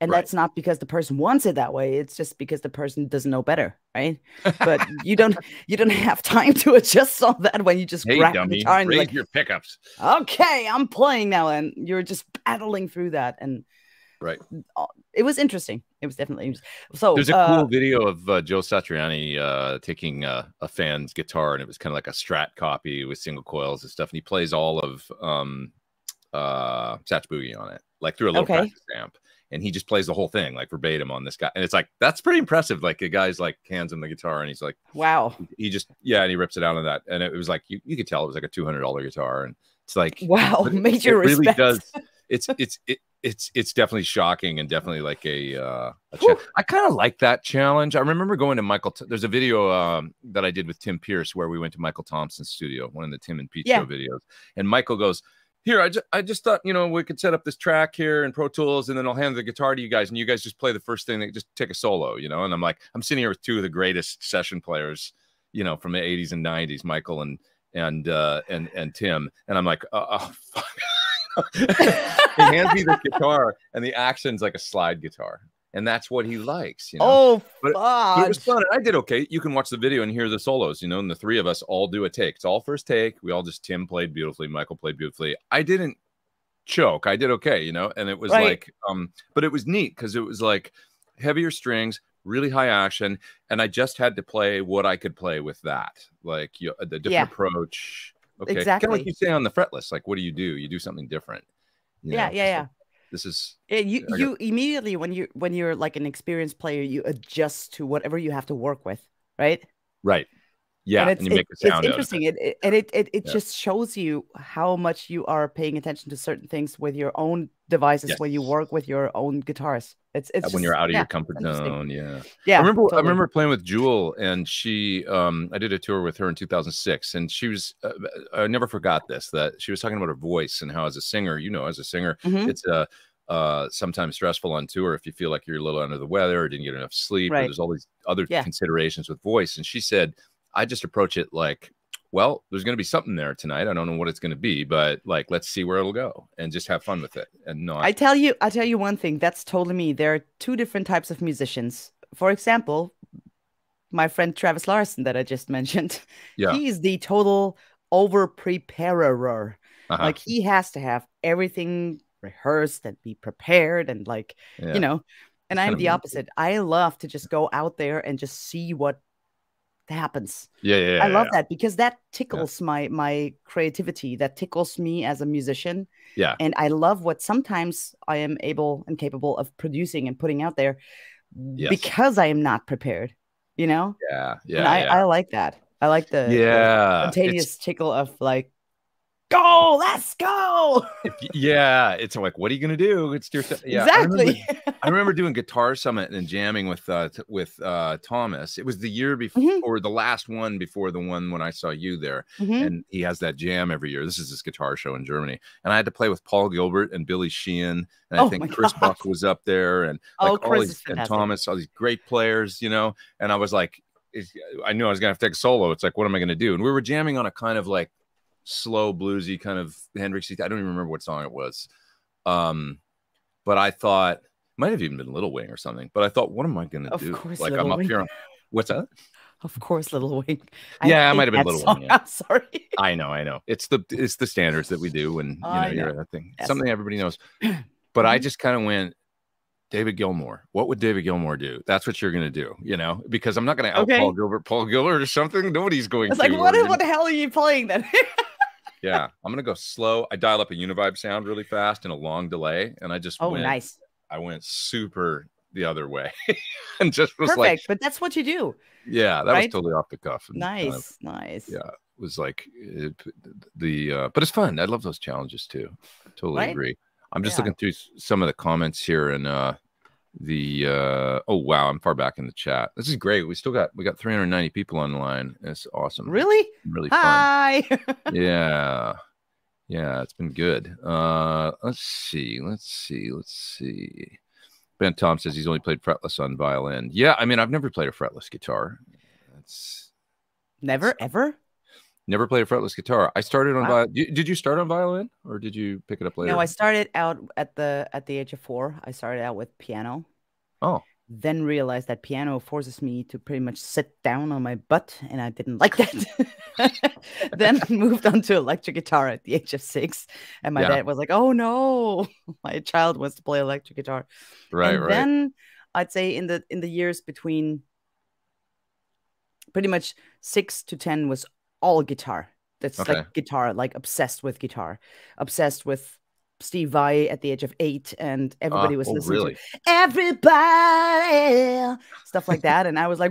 and right. that's not because the person wants it that way. It's just because the person doesn't know better, right? But you don't you don't have time to adjust all that when you just hey, grab dummy, the guitar and raise like, your pickups. Okay, I'm playing now, and you're just battling through that and. Right. It was interesting. It was definitely interesting. So there's a cool uh, video of uh, Joe Satriani uh, taking uh, a fan's guitar, and it was kind of like a Strat copy with single coils and stuff. And he plays all of um, uh, Satch Boogie on it, like through a little okay. practice amp. And he just plays the whole thing, like verbatim on this guy. And it's like, that's pretty impressive. Like a guy's like hands on the guitar and he's like, wow. He just, yeah. And he rips it out of that. And it was like, you, you could tell it was like a two hundred dollar guitar. And it's like, wow, major respect. It really does. It's, it's, it, It's it's definitely shocking and definitely like a, uh, a challenge. I kind of like that challenge. I remember going to Michael. T There's a video um, that I did with Tim Pierce where we went to Michael Thompson's studio, one of the Tim and Pete yeah. show videos. And Michael goes, here, I just, I just thought, you know, we could set up this track here in Pro Tools and then I'll hand the guitar to you guys. And you guys just play the first thing. That just take a solo, you know. And I'm like, I'm sitting here with two of the greatest session players, you know, from the eighties and nineties, Michael and and uh, and, and Tim. And I'm like, oh, oh fuck. He hands me the guitar, and the action's like a slide guitar, and that's what he likes, you know. Oh, but it, but it was fun. I did okay. You can watch the video and hear the solos, you know. And the three of us all do a take. It's all first take. We all just Tim played beautifully, Michael played beautifully. I didn't choke. I did okay, you know. And it was right. like, um, but it was neat because it was like heavier strings, really high action, and I just had to play what I could play with that, like you know, the different yeah. approach. Okay. Exactly. Kind of like you say on the fretless, like, what do you do? You do something different. You yeah, know? yeah, yeah. So this is yeah, you. You got... immediately when you when you're like an experienced player, you adjust to whatever you have to work with, right? Right. Yeah, and, it's, and you it, make the sound. It's interesting, it. It, it, and it it it yeah. just shows you how much you are paying attention to certain things with your own devices yes. when you work with your own guitars. It's it's when just, you're out of yeah, your comfort zone. Yeah, yeah. I remember totally. I remember playing with Jewel, and she um I did a tour with her in two thousand six, and she was uh, I never forgot this, that she was talking about her voice and how as a singer, you know, as a singer, mm-hmm. it's a uh, uh sometimes stressful on tour if you feel like you're a little under the weather or didn't get enough sleep. Right. Or there's all these other yeah. considerations with voice, and she said, I just approach it like, well, there's going to be something there tonight. I don't know what it's going to be, but like, let's see where it'll go and just have fun with it. And not. I tell you, I tell you one thing. That's totally me. There are two different types of musicians. For example, my friend Travis Larson that I just mentioned. Yeah. He's the total over preparer. Uh-huh. Like he has to have everything rehearsed and be prepared and like, yeah. you know. And I'm the opposite. I love to just go out there and just see what happens. Yeah, yeah, yeah. I love yeah. that because that tickles yeah. my my creativity. That tickles me as a musician. Yeah. And I love what sometimes I am able and capable of producing and putting out there yes. because I am not prepared. You know? Yeah. Yeah. And I, yeah. I like that. I like the, yeah. the spontaneous it's... tickle of like, go, let's go. Yeah. It's like, what are you gonna do? It's your yeah. exactly. I remember, I remember doing Guitar Summit and jamming with uh with uh Thomas. It was the year before mm-hmm. or the last one before the one when I saw you there. Mm-hmm. And he has that jam every year. This is his guitar show in Germany. And I had to play with Paul Gilbert and Billy Sheehan. And oh I think Chris God. Buck was up there and like oh, all these, and Thomas, all these great players, you know. And I was like, I knew I was gonna have to take a solo. It's like, what am I gonna do? And we were jamming on a kind of like slow bluesy kind of Henrik. I don't even remember what song it was, um, but I thought might have even been Little Wing or something. But I thought, what am I going to do? Course, like Little I'm up Wing. Here. On, what's that? Of course, Little Wing. I yeah, it might have been Little song. Wing. Yeah. I'm sorry. I know, I know. It's the it's the standards that we do, and you know, uh, you're yeah. that thing. That's something everybody knows. But I just kind of went, David Gilmour. What would David Gilmour do? That's what you're going to do, you know, because I'm not going to out okay. Paul Gilbert, Paul Gilbert or something. Nobody's going. It's like, what, what the hell are you playing then? Yeah, I'm gonna go slow. I dial up a Univibe sound really fast and a long delay, and I just oh went, nice. I went super the other way, and just was perfect. Like, but that's what you do. Yeah, that right? was totally off the cuff. Nice, kind of, nice. Yeah, it was like it, the, uh, but it's fun. I love those challenges too. Totally right? agree. I'm just yeah. looking through some of the comments here, and uh, the uh, oh wow, I'm far back in the chat. This is great. We still got we got three hundred ninety people online. It's awesome. Really, really Hi. Fun. yeah, yeah, it's been good. Uh, let's see, let's see, let's see. Ben Tom says he's only played fretless on violin. Yeah, I mean, I've never played a fretless guitar. That's never that's, ever. Never played a fretless guitar. I started on wow. violin. Did you start on violin, or did you pick it up later? No, I started out at the at the age of four. I started out with piano. Oh. Then realized that piano forces me to pretty much sit down on my butt, and I didn't like that. Then moved on to electric guitar at the age of six, and my yeah. dad was like, "Oh no, my child wants to play electric guitar." Right, and right. Then I'd say in the in the years between pretty much six to ten was all guitar. That's okay. like guitar, like obsessed with guitar, obsessed with Steve Vai at the age of eight, and everybody uh, was listening oh, really? to everybody stuff like that, and I was like,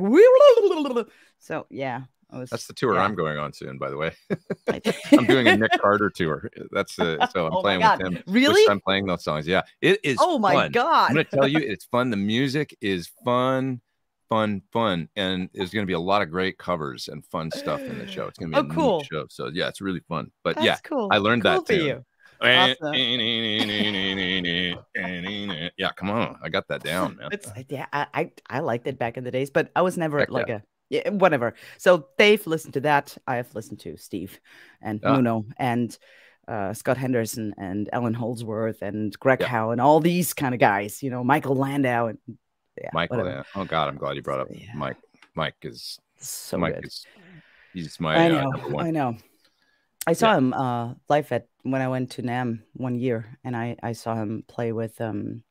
so yeah, I was, that's the tour yeah. I'm going on soon, by the way. I'm doing a Nick Carter tour. That's uh, so I'm oh playing with him. Really? I'm playing those songs. Yeah, it is. Oh my fun. God! I'm gonna tell you, it's fun. The music is fun. Fun, fun, and there's going to be a lot of great covers and fun stuff in the show. It's going to be oh, a cool neat show. So yeah, it's really fun. But that's yeah, cool. I learned cool that too. You. Awesome. Yeah, come on, I got that down, man. It's, yeah, I, I I liked it back in the days, but I was never Heck like yeah. a yeah, whatever. So they've listened to that. I have listened to Steve and oh. Nuno and uh, Scott Henderson and Ellen Holdsworth and Greg yeah. Howe and all these kind of guys. You know, Michael Landau and. Yeah, Michael, yeah. oh god, I'm glad you brought up yeah. Mike. Mike is so Mike good. Is, he's my I know, uh, number one. I know. I saw yeah. him uh, live at when I went to NAMM one year, and I I saw him play with um.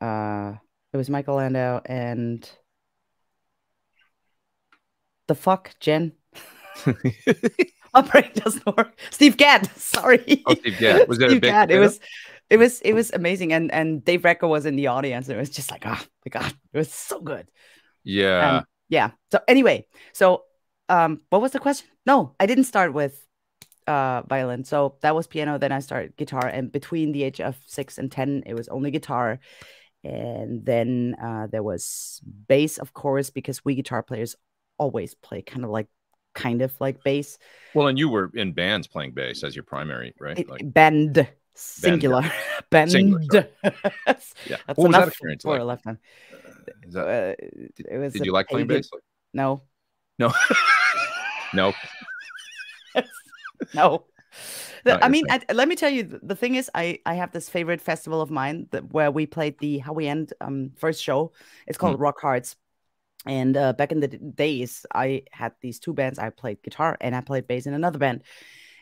Uh, it was Michael Landau and the fuck Jen. My brain doesn't work. Steve Gadd, sorry. Oh, Steve Gadd. Was that Steve a big? Gadd, it was. It was it was amazing, and and Dave Recker was in the audience, and it was just like, oh my god, it was so good. Yeah, um, yeah. So anyway, so um, what was the question? No, I didn't start with uh, violin. So that was piano. Then I started guitar, and between the age of six and ten, it was only guitar. And then uh, there was bass, of course, because we guitar players always play kind of like. kind of like bass. Well, and you were in bands playing bass as your primary, right? It, like band. Singular. Band. Band. Band. That's, yeah. That's what was that experience for like? A left hand. Uh, that, uh, did it was did you like playing bass? No. No. No. No. The, I mean, I, let me tell you, the, the thing is, I, I have this favorite festival of mine that, where we played the How We End um, first show. It's called mm. Rock Hearts. And uh, back in the days, I had these two bands. I played guitar and I played bass in another band.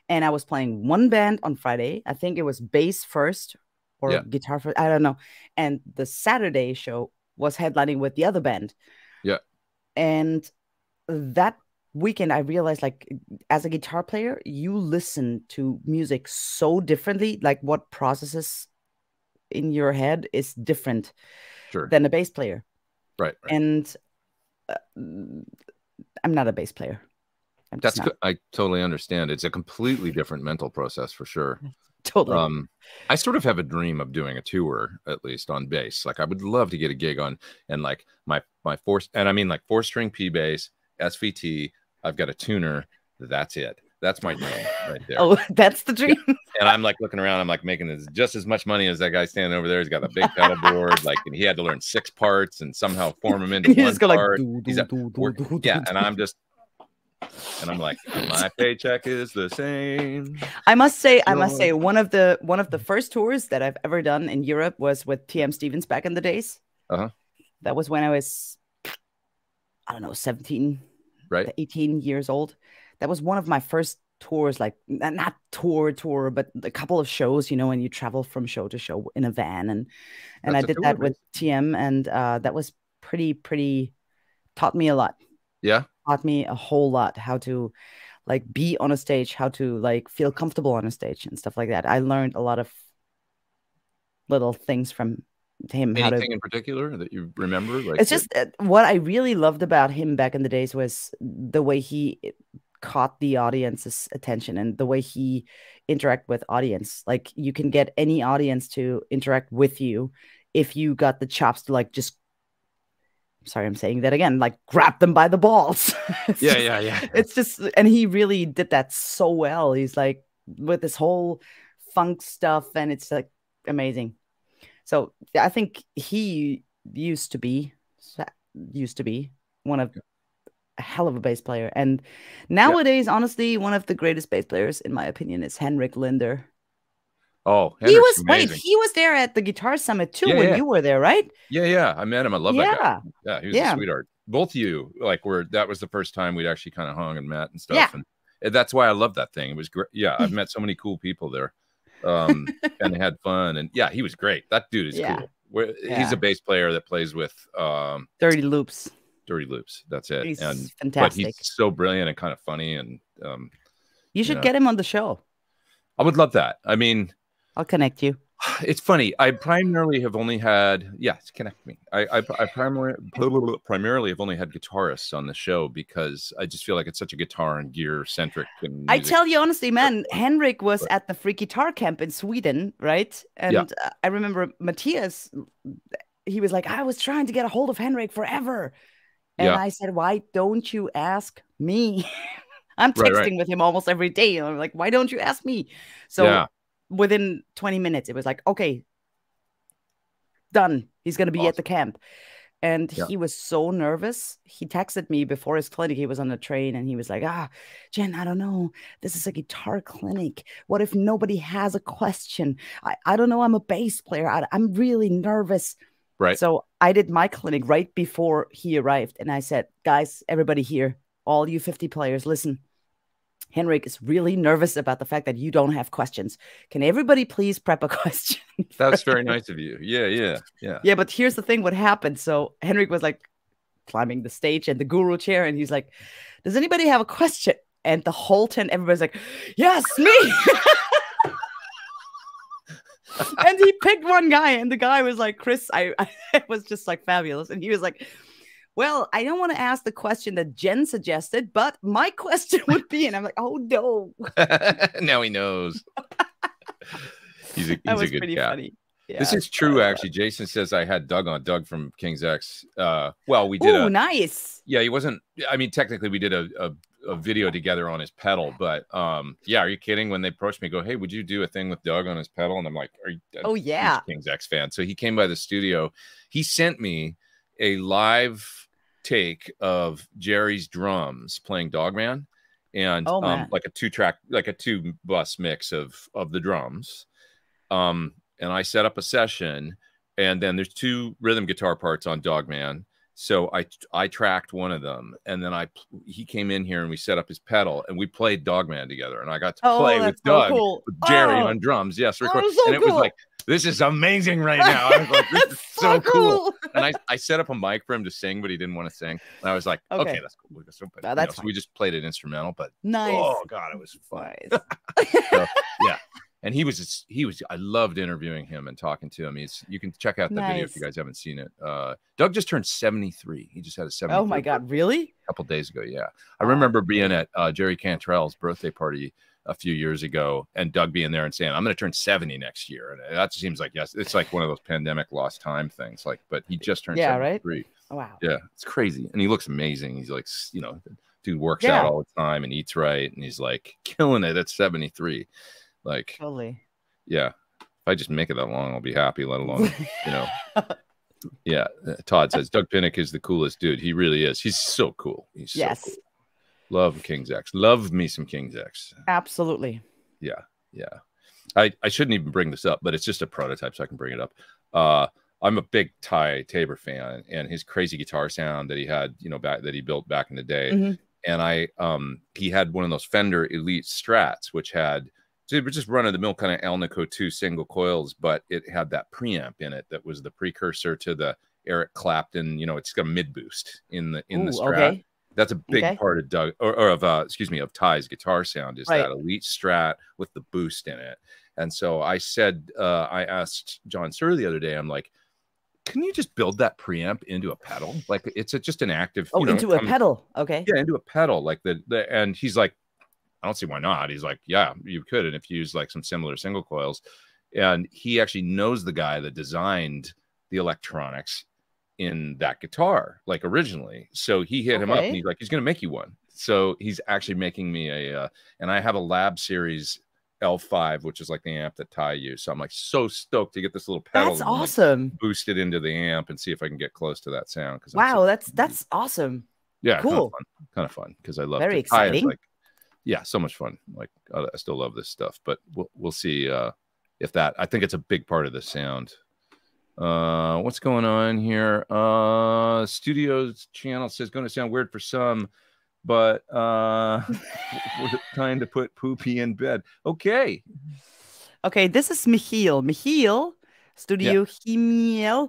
And I was playing one band on Friday. I think it was bass first or yeah. guitar first. I don't know. And the Saturday show was headlining with the other band. Yeah. And that weekend, I realized, like, as a guitar player, you listen to music so differently. Like, what processes in your head is different sure. than a bass player. Right. right. And... Uh, I'm not a bass player. I'm That's just I totally understand. It's a completely different mental process for sure. Totally. Um, I sort of have a dream of doing a tour, at least on bass. Like I would love to get a gig on and like my my four and I mean like four string P bass, S V T. I've got a tuner. That's it. That's my dream right there. Oh, that's the dream. And I'm like looking around. I'm like making this just as much money as that guy standing over there. He's got a big pedal board. Like, and he had to learn six parts and somehow form them into one part. Yeah, and I'm just, and I'm like, my paycheck is the same. I must say, I must say, one of the one of the first tours that I've ever done in Europe was with T M Stevens back in the days. Uh huh. That was when I was, I don't know, seventeen, right, eighteen years old. That was one of my first tours, like not tour tour, but a couple of shows, you know, and you travel from show to show in a van. And and That's I did that with T M, and uh, that was pretty, pretty, taught me a lot. Yeah. Taught me a whole lot how to like be on a stage, how to like feel comfortable on a stage and stuff like that. I learned a lot of little things from him. Anything how to, in particular that you remember? Like it's just uh, what I really loved about him back in the days was the way he caught the audience's attention and the way he interacted with audience. Like you can get any audience to interact with you if you got the chops to like just, sorry, I'm saying that again, like grab them by the balls. Yeah, yeah, yeah. It's just, and he really did that so well. He's like with this whole funk stuff and it's like amazing. So I think he used to be, used to be one of a hell of a bass player. And nowadays, yep. honestly, one of the greatest bass players, in my opinion, is Henrik Linder. Oh, Henrik's he was amazing. Wait, he was there at the Guitar Summit too yeah, when yeah. you were there, right? Yeah, yeah. I met him. I love yeah. that guy. Yeah, he was yeah. a sweetheart. Both of you, like, were that was the first time we'd actually kind of hung and met and stuff. Yeah. And that's why I love that thing. It was great. Yeah, I've met so many cool people there. Um, and had fun. And yeah, he was great. That dude is yeah. cool. We're, yeah. He's a bass player that plays with um Dirty Loops. Dirty Loops. That's it. He's and fantastic. But he's so brilliant and kind of funny. And um you should you know, get him on the show. I would love that. I mean, I'll connect you. It's funny. I primarily have only had yes, connect me. I I, I primarily primarily have only had guitarists on the show because I just feel like it's such a guitar and gear centric. And I tell you honestly, man, Henrik was but, at the Freak Guitar Camp in Sweden, right? And yeah. uh, I remember Matthias. He was like, I was trying to get a hold of Henrik forever, and yeah. I said, why don't you ask me? I'm texting right, right. with him almost every day. And I'm like, why don't you ask me? So. Yeah. Within twenty minutes, it was like, okay, done. He's going to be awesome. At the camp. And yeah. he was so nervous. He texted me before his clinic. He was on the train and he was like, ah, Jen, I don't know. This is a guitar clinic. What if nobody has a question? I, I don't know. I'm a bass player. I, I'm really nervous. Right. So I did my clinic right before he arrived. And I said, guys, everybody here, all you fifty players, listen. Henrik is really nervous about the fact that you don't have questions. Can everybody please prep a question? That's very nice of you. Yeah, yeah, yeah. Yeah, but here's the thing, what happened. So Henrik was like climbing the stage and the guru chair. And he's like, does anybody have a question? And the whole tent, everybody's like, yes, me. And he picked one guy. And the guy was like, Chris, I, I it was just like fabulous. And he was like, well, I don't want to ask the question that Jen suggested, but my question would be, and I'm like, oh, no. Now he knows. He's a, he's a good guy. Yeah, this is true, actually. That. Jason says I had Doug on, Doug from King's X. Uh, well, we did. Oh, nice. Yeah, he wasn't. I mean, technically, we did a, a, a video together on his pedal. But um, yeah, are you kidding? When they approached me, go, hey, would you do a thing with Doug on his pedal? And I'm like, are you, oh, yeah. He's a King's X fan. So he came by the studio. He sent me a live take of Jerry's drums playing Dogman and oh, um, like a two track, like a two bus mix of, of the drums. Um, and I set up a session and then there's two rhythm guitar parts on Dogman. So I, I tracked one of them and then I, he came in here and we set up his pedal and we played Dogman together and I got to oh, play with so Doug, cool. with Jerry oh. on drums. Yes. Record. Oh, so and it cool. was like, this is amazing right now. I was like, this is so, so cool. cool. And I, I set up a mic for him to sing, but he didn't want to sing. And I was like, okay, okay that's cool. So, but, no, that's you know, so we just played it instrumental, but nice. Oh God, it was fun. Nice. So, yeah. And he was, he was, I loved interviewing him and talking to him. He's, you can check out the nice. video if you guys haven't seen it. Uh, Doug just turned seventy-three. He just had a seventy-three. Oh my God, really? A couple days ago. Yeah. I remember being at uh, Jerry Cantrell's birthday party a few years ago and Doug being there and saying, I'm going to turn seventy next year. And that seems like, yes, it's like one of those pandemic lost time things. Like, but he just turned yeah, seventy-three. Right? Wow. Yeah. It's crazy. And he looks amazing. He's like, you know, dude works yeah. out all the time and eats right. And he's like killing it at seventy-three. Like, totally. Yeah. If I just make it that long, I'll be happy, let alone, you know. Yeah. Todd says, Doug Pinnock is the coolest dude. He really is. He's so cool. He's so yes. cool. Love King's X. Love me some King's X. Absolutely. Yeah. Yeah. I, I shouldn't even bring this up, but it's just a prototype, so I can bring it up. Uh, I'm a big Ty Tabor fan and his crazy guitar sound that he had, you know, back that he built back in the day. Mm-hmm. And I, um, he had one of those Fender Elite Strats, which had so it was just run of the mill kind of Alnico two single coils, but it had that preamp in it that was the precursor to the Eric Clapton, you know, it's got a mid boost in the in Ooh, the Strat. Okay. That's a big okay. part of Doug, or, or of, uh, excuse me, of Ty's guitar sound is right. that elite Strat with the boost in it. And so I said, uh, I asked John Suhr the other day, I'm like, can you just build that preamp into a pedal? Like it's a, just an active. Oh, you know, into a I'm, pedal. Okay. Yeah, into a pedal. Like the, the and he's like, I don't see why not. He's like, yeah, you could. And if you use like some similar single coils, and he actually knows the guy that designed the electronics in that guitar, like originally. So he hit okay. him up and he's like, he's going to make you one. So he's actually making me a, uh, and I have a Lab Series L five, which is like the amp that Ty used. So I'm like so stoked to get this little pedal. That's awesome. Like boost it into the amp and see if I can get close to that sound. Because wow, so that's that's awesome. Yeah, cool. Kind of fun because kind of I love very it. Exciting. Like, yeah, so much fun. Like I still love this stuff, but we'll we'll see uh, if that. I think it's a big part of the sound. Uh, what's going on here? Uh, Studio's channel says going to sound weird for some. But uh, we're trying to put Poopy in bed. Okay. Okay, this is Michiel. Michiel, Studio yeah. Michiel,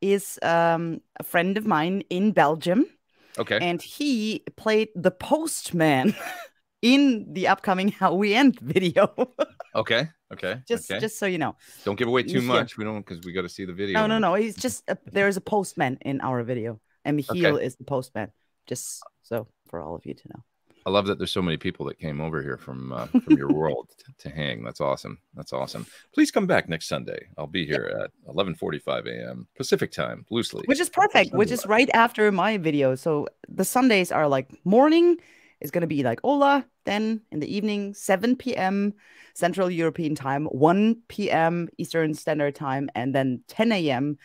is um, a friend of mine in Belgium. Okay. And he played the postman in the upcoming How We End video. Okay, okay. Just okay. just so you know. Don't give away too Michiel. much. We don't, because we got to see the video. No, no, no. He's just, a, there is a postman in our video. And Michiel okay. is the postman. Just so. For all of you to know, I love that there's so many people that came over here from uh, from your world to, to hang. That's awesome. That's awesome. Please come back next Sunday. I'll be here yep. at eleven forty-five a m Pacific time, loosely. Which is perfect. Which is right after my video. So the Sundays are like morning is going to be like Ola. Then in the evening, seven p m Central European time, one p m Eastern Standard Time, and then ten a m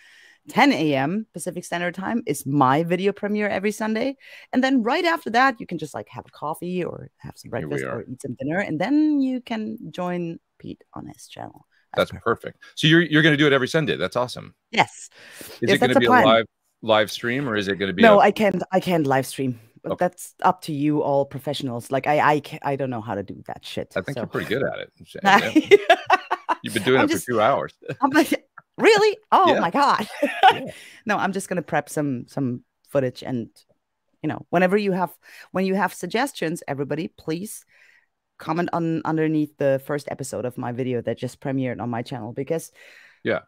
ten a m Pacific Standard Time is my video premiere every Sunday. And then right after that, you can just like have a coffee or have some breakfast or eat some dinner. And then you can join Pete on his channel. That's perfect. perfect. So you're, you're going to do it every Sunday. That's awesome. Yes. Is yes, it going to be a live, live stream or is it going to be? No, a... I can't. I can't live stream. But okay. that's up to you all professionals. Like I, I, I don't know how to do that shit. I think so. You're pretty good at it. You've been doing I'm it just, for two hours. I'm like, really? Oh yeah. my god. yeah. No, I'm just gonna prep some some footage, and you know, whenever you have when you have suggestions, everybody please comment on underneath the first episode of my video that just premiered on my channel, because yeah,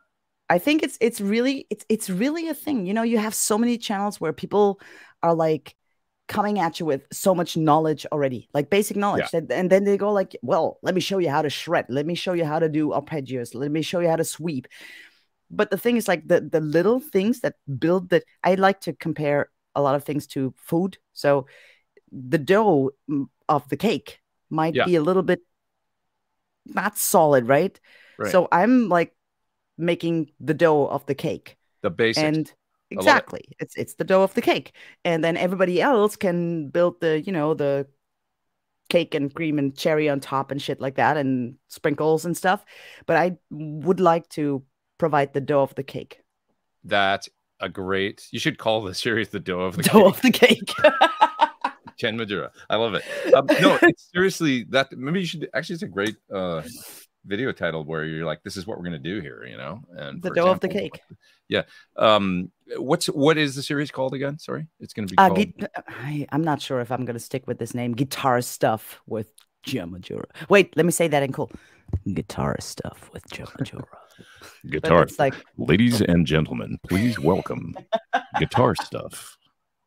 I think it's it's really it's it's really a thing. You know, you have so many channels where people are like coming at you with so much knowledge already, like basic knowledge. Yeah. And then they go like, well, let me show you how to shred, let me show you how to do arpeggios, let me show you how to sweep. But the thing is, like the, the little things that build that, I like to compare a lot of things to food. So the dough of the cake might yeah. be a little bit not solid, right? right? So I'm like making the dough of the cake. The basics. And exactly. It's it's the dough of the cake. And then everybody else can build the, you know, the cake and cream and cherry on top and shit like that and sprinkles and stuff. But I would like to provide the dough of the cake. That's a great, you should call the series the dough of the dough cake. of the cake. Jen Majura, I love it. Um, no, it's seriously, that maybe you should actually, it's a great uh video title where you're like, this is what we're going to do here, you know, and the dough example, of the cake. Yeah. Um, what's what is the series called again? Sorry, it's going to be uh, called... I, I'm not sure if I'm going to stick with this name, Guitar Stuff with Jen Majura. Wait, let me say that in cool. Guitar Stuff with Jen Majura. Guitar, like... ladies and gentlemen, please welcome Guitar Stuff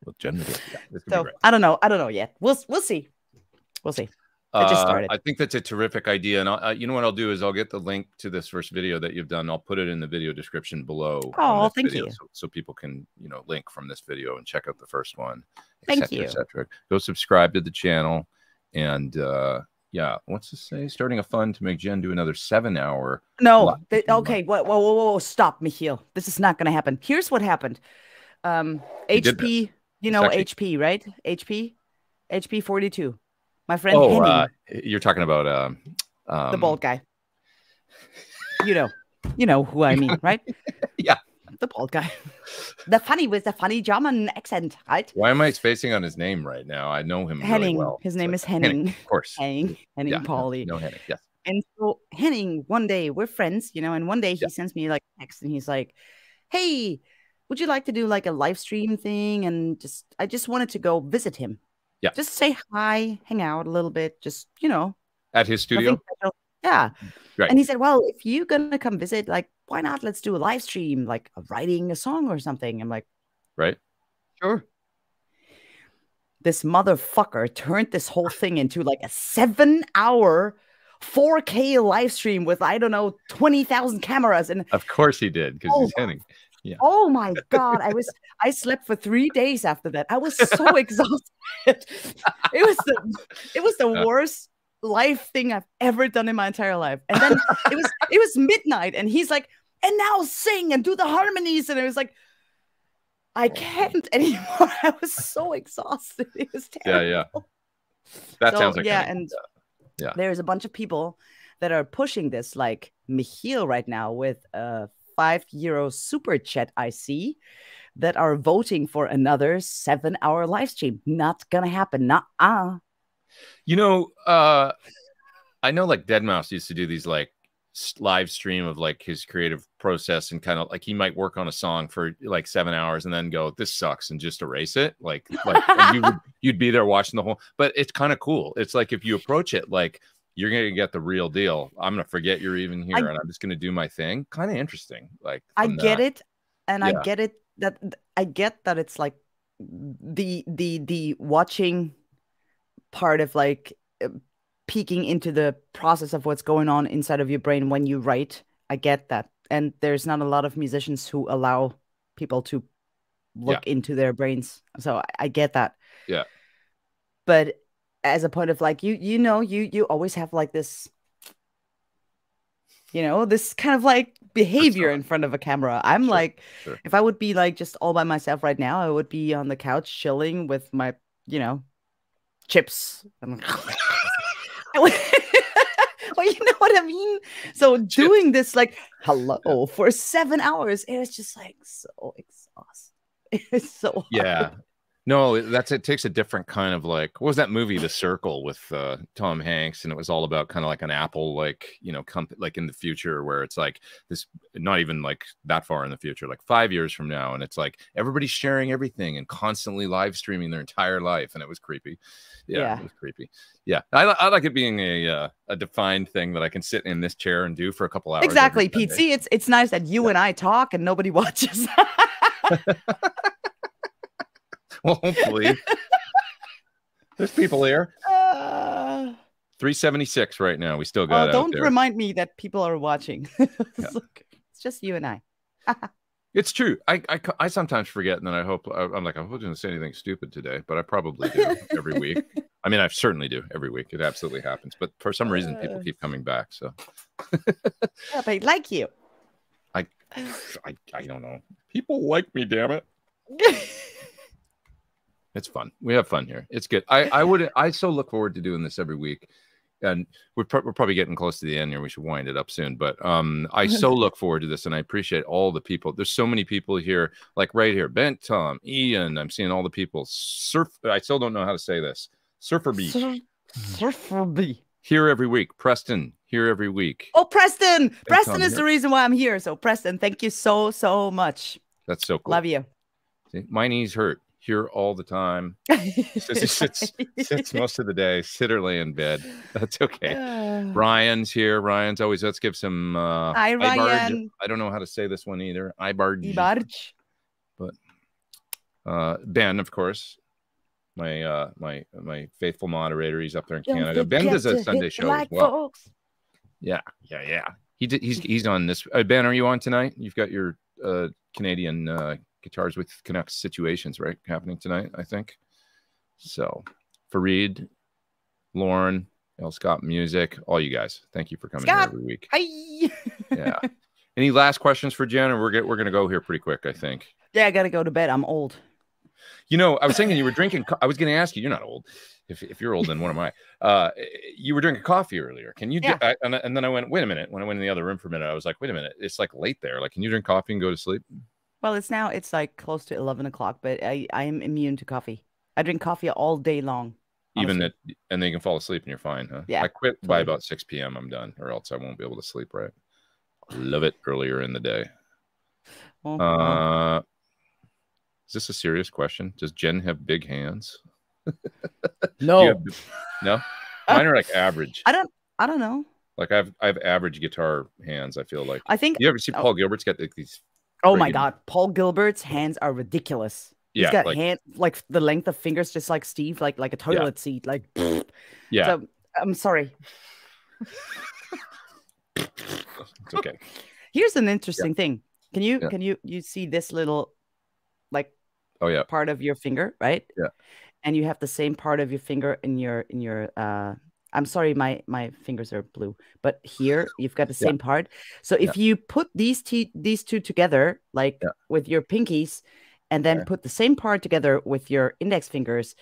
with Jen Majura. Yeah, so, I don't know. I don't know yet. We'll we'll see. We'll see. I, just started. Uh, I think that's a terrific idea, and I'll, uh, you know what I'll do is I'll get the link to this first video that you've done. I'll put it in the video description below. Oh, thank video, you. So, so people can, you know, link from this video and check out the first one. Thank et cetera, you. Et cetera. Go subscribe to the channel, and uh, yeah, what's this say? Starting a fund to make Jen do another seven hour. No, they, okay. Whoa, whoa, whoa, whoa! Stop, Michiel. This is not going to happen. Here's what happened. Um, H P, you know, actually... H P, right? H P, H P forty-two. My friend. Oh, uh, you're talking about um, um... the bald guy. You know, you know who I mean, right? Yeah, the bald guy, the funny with the funny German accent, right? Why am I spacing on his name right now? I know him Henning. Really well. His name like, is Henning. Henning, of course. Henning, Henning, yeah. Pauli. No Henning. Yes. And so Henning, one day we're friends, you know, and one day he yeah. sends me like a text, and he's like, "Hey, would you like to do like a live stream thing?" And just I just wanted to go visit him. Yeah. Just say hi, hang out a little bit, just, you know. At his studio? Yeah. Right. And he said, well, if you're going to come visit, like, why not? Let's do a live stream, like writing a song or something. I'm like, right. Sure. This motherfucker turned this whole thing into like a seven hour four K live stream with, I don't know, twenty thousand cameras. And of course he did, because oh, he's Henning. Yeah. Oh my God. I was, I slept for three days after that. I was so exhausted. It was the, it was the worst life thing I've ever done in my entire life. And then it was, it was midnight and he's like, and now sing and do the harmonies. And I was like, I can't anymore. I was so exhausted. It was terrible. Yeah. Yeah. That so, sounds like yeah. Henning. And yeah, there's a bunch of people that are pushing this, like Michiel right now with, uh, five euro super chat, I see, that are voting for another seven hour live stream. Not gonna happen. Nah. -uh. You know, uh, I know like dead mouse used to do these like live stream of like his creative process, and kind of like he might work on a song for like seven hours and then go, this sucks, and just erase it. Like, like you would, you'd be there watching the whole, but it's kind of cool. It's like if you approach it like, you're going to get the real deal. I'm going to forget you're even here, I, and I'm just going to do my thing. Kind of interesting. Like I get that. it. And yeah. I get it that I get that it's like the, the, the watching part of like peeking into the process of what's going on inside of your brain when you write. I get that. And there's not a lot of musicians who allow people to look yeah. into their brains. So I, I get that. Yeah. But as a point of like, you, you know, you, you always have like this, you know, this kind of like behavior in front of a camera. I'm sure, like, sure. if I would be like just all by myself right now, I would be on the couch chilling with my, you know, chips. And well, you know what I mean? So chips. Doing this like, hello, yeah. for seven hours, it was just like so exhausting. It's so hard. Yeah. No, that's it. Takes a different kind of like, what was that movie, The Circle, with uh, Tom Hanks, and it was all about kind of like an Apple, like you know, company, like in the future, where it's like this, not even like that far in the future, like five years from now, and it's like everybody's sharing everything and constantly live streaming their entire life, and it was creepy. Yeah, yeah. It was creepy. Yeah, I, I like it being a uh, a defined thing that I can sit in this chair and do for a couple hours. Exactly, Pete. See, it's it's nice that you yeah. and I talk and nobody watches. Well, hopefully. There's people here. Uh, three seventy-six right now. We still got uh, don't out there. Remind me that people are watching. It's, yeah. like, it's just you and I. It's true. I, I, I sometimes forget, and then I hope I, I'm like, I hope I didn't say anything stupid today, but I probably do every week. I mean, I certainly do every week. It absolutely happens. But for some reason, uh, people keep coming back. So yeah, they like you. I, I I don't know. People like me, damn it. It's fun. We have fun here. It's good. I, I would. I so look forward to doing this every week, and we're, pro we're probably getting close to the end here. We should wind it up soon. But um, I so look forward to this, and I appreciate all the people. There's so many people here, like right here, Bent, Tom, Ian. I'm seeing all the people. Surf. I still don't know how to say this. Surfer Beach. Sur Surfer Beach. Here every week, Preston. Here every week. Oh, Preston! Bent Preston Tom is here. The reason why I'm here. So Preston, thank you so so much. That's so cool. Love you. See, my knees hurt. Here all the time. sits, sits, sits most of the day. Sit or lay in bed. That's okay. Uh, Ryan's here. Ryan's always. Let's give some. Uh, Hi, Ryan. I don't know how to say this one either. Ibarge. Ibarge. But uh, Ben, of course, my uh, my my faithful moderator. He's up there in don't Canada. Ben does a Sunday show as well. Folks. Yeah, yeah, yeah. He did. He's he's on this. Uh, Ben, are you on tonight? You've got your uh, Canadian. Uh, Guitars with Canucks situations, right? Happening tonight, I think. So, Fareed, Lauren, L. Scott Music, all you guys, thank you for coming Scott. Here every week. Hi. Yeah. Any last questions for Jen? Or we're get, we're gonna go here pretty quick, I think. Yeah, I gotta go to bed. I'm old. You know, I was thinking you were drinking. I was gonna ask you. You're not old. If if you're old, then what am I? Uh, you were drinking coffee earlier. Can you? Yeah. I, and and then I went. Wait a minute. When I went in the other room for a minute, I was like, wait a minute. It's like late there. Like, can you drink coffee and go to sleep? Well, it's now it's like close to eleven o'clock, but I, I am immune to coffee. I drink coffee all day long. Honestly. Even at, and then you can fall asleep and you're fine, huh? Yeah. I quit totally. By about six P M I'm done, or else I won't be able to sleep right. Love it earlier in the day. Oh, uh, is this a serious question? Does Jen have big hands? No, the, no, mine are like average. I don't, I don't know. Like I've, I have average guitar hands. I feel like I think you ever see oh, Paul Gilbert's got like these. Oh friggin'... my God, Paul Gilbert's hands are ridiculous. He's yeah, got like, hand like the length of fingers, just like Steve, like like a toilet yeah. seat, like. Yeah, so, I'm sorry. It's okay. Here's an interesting yeah. thing. Can you yeah. can you you see this little, like, oh yeah, part of your finger, right? Yeah. And you have the same part of your finger in your in your. Uh, I'm sorry, my my fingers are blue, but here you've got the same yeah. part. So if yeah. you put these t these two together, like yeah. with your pinkies, and then yeah. put the same part together with your index fingers,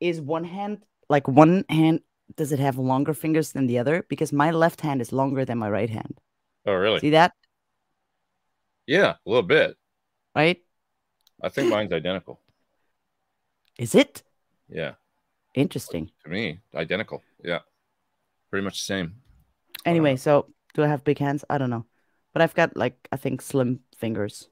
is one hand like one hand? Does it have longer fingers than the other? Because my left hand is longer than my right hand. Oh, really? See that? Yeah, a little bit. Right? I think mine's identical. Is it? Yeah. Interesting. To me, identical. Yeah. Pretty much the same. Anyway, so do I have big hands? I don't know. But I've got, like, I think slim fingers.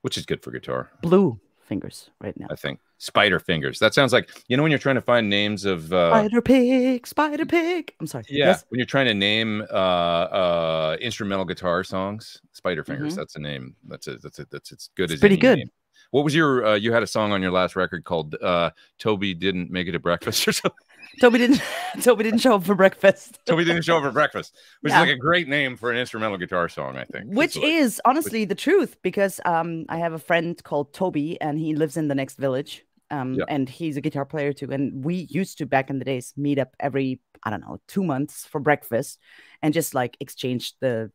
Which is good for guitar. Blue fingers right now. I think. Spider fingers. That sounds like, you know, when you're trying to find names of uh, spider pig, spider pig. I'm sorry. Yeah, yes? When you're trying to name uh, uh, instrumental guitar songs, spider fingers. Mm-hmm. That's a name. That's a that's a, that's it's good. It's as pretty any good. Name. What was your? Uh, you had a song on your last record called uh, "Toby Didn't Make It to Breakfast" or something. Toby didn't. Toby didn't show up for breakfast. Toby didn't show up for breakfast, which yeah. is like a great name for an instrumental guitar song, I think. Which like, is honestly which... the truth, because um, I have a friend called Toby, and he lives in the next village. Um, yeah. And he's a guitar player too. And we used to, back in the days, meet up every, I don't know, two months for breakfast and just like exchange the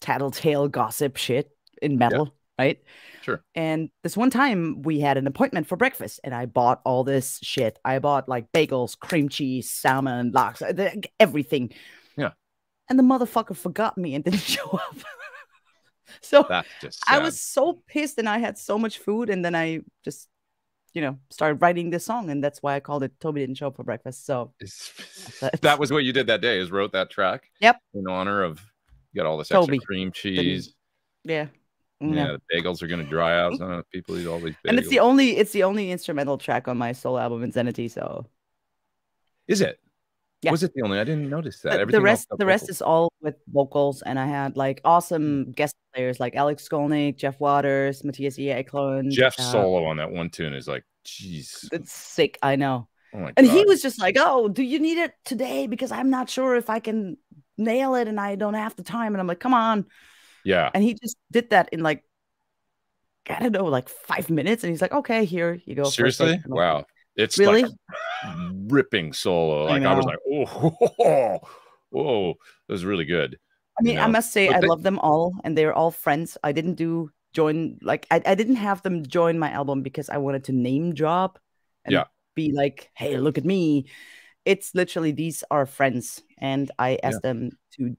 tattletale gossip shit in metal, yeah. right? Sure. And this one time we had an appointment for breakfast and I bought all this shit. I bought like bagels, cream cheese, salmon, lox, everything. Yeah. And the motherfucker forgot me and didn't show up. So that's just sad. I was so pissed and I had so much food and then I just... you know, started writing this song, and that's why I called it "Toby Didn't Show Up for Breakfast." So that was what you did that day, is wrote that track. Yep. In honor of, you got all this Toby. Extra cream cheese. Yeah. Yeah. Yeah. The bagels are gonna dry out. So people eat all these bagels. And it's the only, it's the only instrumental track on my solo album, Insanity. So. Is it? Yeah. Was it the only? I didn't notice that. The, Everything the rest, the vocal. Rest is all with vocals, and I had like awesome guest players like Alex Skolnick, Jeff Waters, Matthias E. Eklund. Jeff's uh, solo on that one tune is like, jeez, it's sick. I know. Oh my and God. He was just like, "Oh, do you need it today? Because I'm not sure if I can nail it, and I don't have the time." And I'm like, "Come on." Yeah. And he just did that in like, I don't know, like five minutes, and he's like, "Okay, here you go." Seriously? Wow. It's really like a ripping solo. Like I, I was like, oh, oh, oh, oh, it was really good. I mean, you know? I must say, but I they... love them all, and they're all friends. I didn't do join like I, I didn't have them join my album because I wanted to name drop and yeah. be like, hey, look at me. It's literally these are friends, and I asked yeah. them to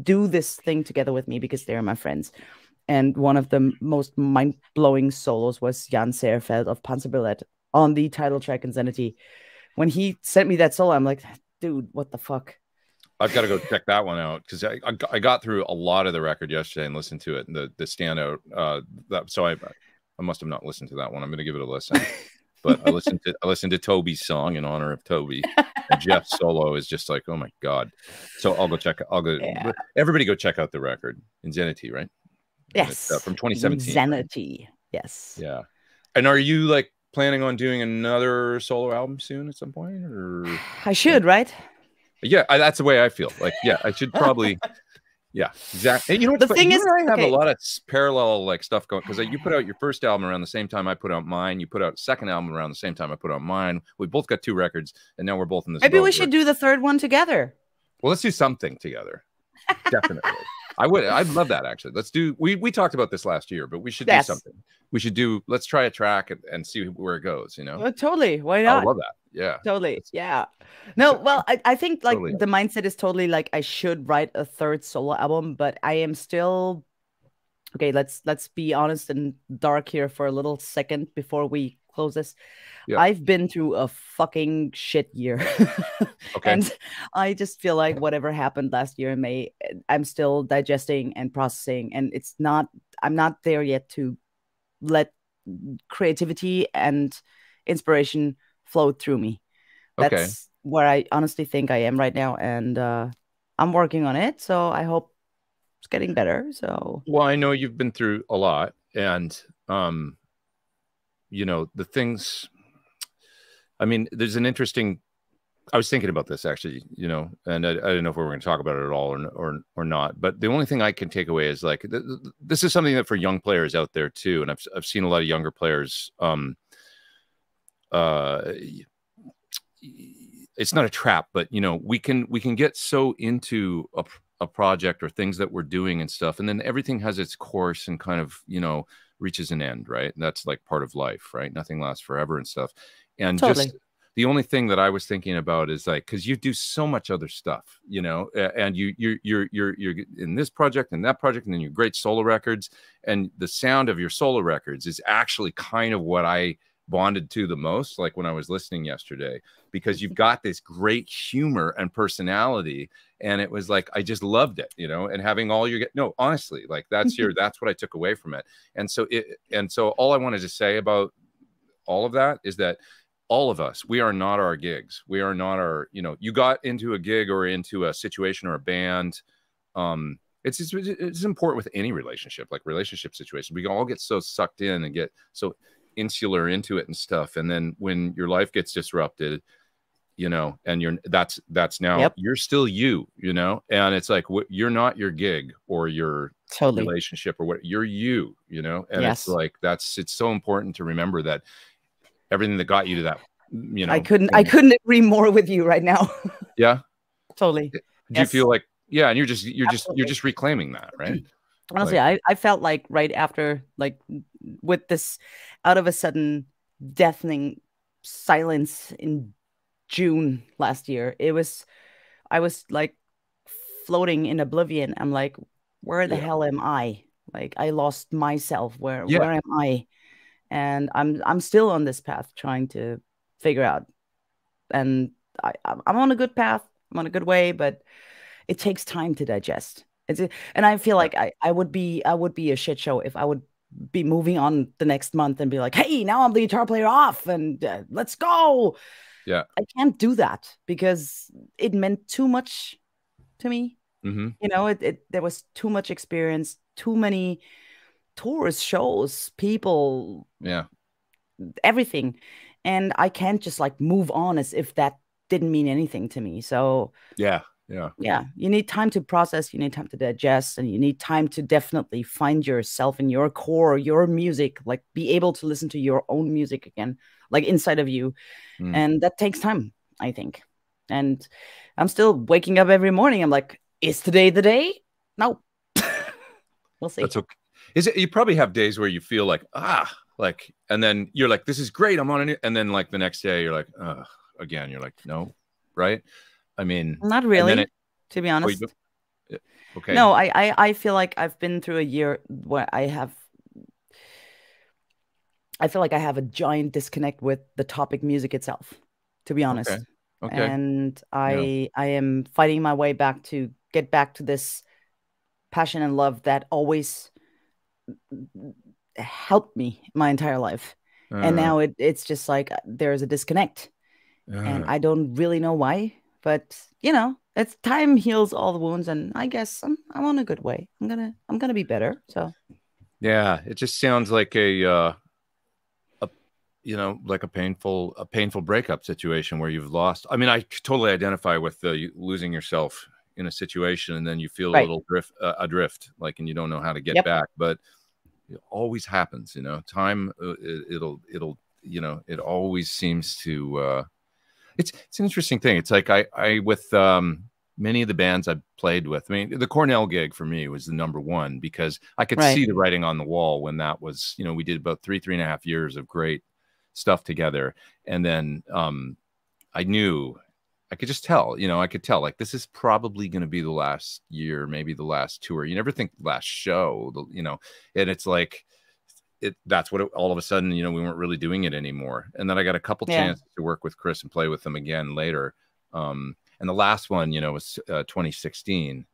do this thing together with me because they're my friends. And one of the most mind blowing solos was Jan Seerfeld of Panzerbillett on the title track Insanity. When he sent me that solo, I'm like, dude, what the fuck? I've got to go check that one out because I, I I got through a lot of the record yesterday and listened to it. And the the standout uh, that so I I must have not listened to that one. I'm going to give it a listen. But I listened to I listened to Toby's song in honor of Toby. And Jeff's solo is just like, oh my God. So I'll go check. I'll go. Yeah. Everybody go check out the record Insanity, right? Yes. Uh, from twenty seventeen. Insanity. Yes. Yeah. And are you like planning on doing another solo album soon at some point? Or I should, right? Yeah, I, that's the way I feel. Like, yeah, I should probably. Yeah, exactly. And you know what? The thing is, I have okay. a lot of parallel like stuff going because like, you put out your first album around the same time I put out mine. You put out second album around the same time I put out mine. We both got two records, and now we're both in this. Maybe we should do the third one together. Well, let's do something together. Definitely. I would. I'd love that actually. Let's do. We we talked about this last year, but we should yes. do something. We should do. Let's try a track and, and see where it goes. You know. Well, totally. Why not? I love that. Yeah. Totally. It's, yeah. No. Well, I I think like totally. The mindset is totally like I should write a third solo album, but I am still. Okay. Let's let's be honest and dark here for a little second before we close this. Yeah. I've been through a fucking shit year. Okay. And I just feel like whatever happened last year in May, I'm still digesting and processing, and it's not, I'm not there yet to let creativity and inspiration flowed through me. That's okay. where I honestly think I am right now, and uh, I'm working on it. So I hope it's getting better. So well, I know you've been through a lot, and um, you know the things. I mean, there's an interesting. I was thinking about this actually, you know, and I, I didn't know if we were going to talk about it at all or or or not. But the only thing I can take away is like th th this is something that for young players out there too, and I've I've seen a lot of younger players. Um, uh, it's not a trap, but you know, we can we can get so into a a project or things that we're doing and stuff, and then everything has its course and kind of you know reaches an end, right? And that's like part of life, right? Nothing lasts forever and stuff, and totally. just. The only thing that I was thinking about is like, because you do so much other stuff, you know, and you you're you're you're you're in this project and that project, and then your great solo records, and the sound of your solo records is actually kind of what I bonded to the most, like when I was listening yesterday, because you've got this great humor and personality, and it was like I just loved it, you know, and having all your no, honestly, like that's your that's what I took away from it, and so it and so all I wanted to say about all of that is that. All of us, we are not our gigs. We are not our, you know, you got into a gig or into a situation or a band. Um, it's, it's, it's important with any relationship, like relationship situation. We all get so sucked in and get so insular into it and stuff. And then when your life gets disrupted, you know, and you're, that's, that's now, yep. you're still you, you know, and it's like, what, you're not your gig or your totally. Relationship or what you're you, you know, and yes. it's like, that's, it's so important to remember that. Everything that got you to that, you know. I couldn't, thing. I couldn't agree more with you right now. Yeah, totally. Do yes. you feel like, yeah, and you're just, you're Absolutely. just, you're just reclaiming that, right? Honestly, like, I, I felt like right after, like, with this, out of a sudden, deafening silence in June last year, it was, I was like floating in oblivion. I'm like, where the yeah. hell am I? Like, I lost myself. Where, yeah. where am I? And I'm I'm still on this path trying to figure out, and I, I'm on a good path. I'm on a good way, but it takes time to digest. It's, and I feel like I I would be I would be a shit show if I would be moving on the next month and be like, hey, now I'm the guitar player off and uh, let's go. Yeah, I can't do that because it meant too much to me. Mm-hmm. You know, it, it there was too much experience, too many. Tours, shows, people, yeah, everything, and I can't just like move on as if that didn't mean anything to me. So yeah, yeah, yeah. You need time to process. You need time to digest, and you need time to definitely find yourself in your core, your music. Like be able to listen to your own music again, like inside of you, mm. and that takes time, I think. And I'm still waking up every morning. I'm like, is today the day? No, we'll see. That's okay. Is it, you probably have days where you feel like, ah, like, and then you're like, this is great. I'm on a new, and then like the next day you're like, ugh, again, you're like, no, right? I mean, not really, it, to be honest. Oh, okay. No, I, I, I feel like I've been through a year where I have, I feel like I have a giant disconnect with the topic music itself, to be honest. Okay. Okay. And I, yeah. I am fighting my way back to get back to this passion and love that always helped me my entire life, uh, and now it, it's just like there's a disconnect, uh, and I don't really know why, but you know, it's time heals all the wounds, and I guess I'm, I'm on a good way. I'm gonna I'm gonna be better. So yeah, it just sounds like a uh a you know like a painful a painful breakup situation where you've lost. I mean, I totally identify with the losing yourself in a situation, and then you feel right. a little drift uh, adrift, like, and you don't know how to get yep. back, but it always happens, you know, time, uh, it, it'll, it'll, you know, it always seems to, uh, it's, it's an interesting thing. It's like, I, I, with, um, many of the bands I played with, I mean, the Cornell gig for me was the number one, because I could right. see the writing on the wall when that was, you know, we did about three, three and a half years of great stuff together. And then, um, I knew, I could just tell, you know, I could tell like this is probably going to be the last year, maybe the last tour. You never think the last show, the, you know, and it's like it. That's what it, all of a sudden, you know, we weren't really doing it anymore. And then I got a couple yeah. chances to work with Chris and play with them again later. Um, and the last one, you know, was uh, twenty sixteen.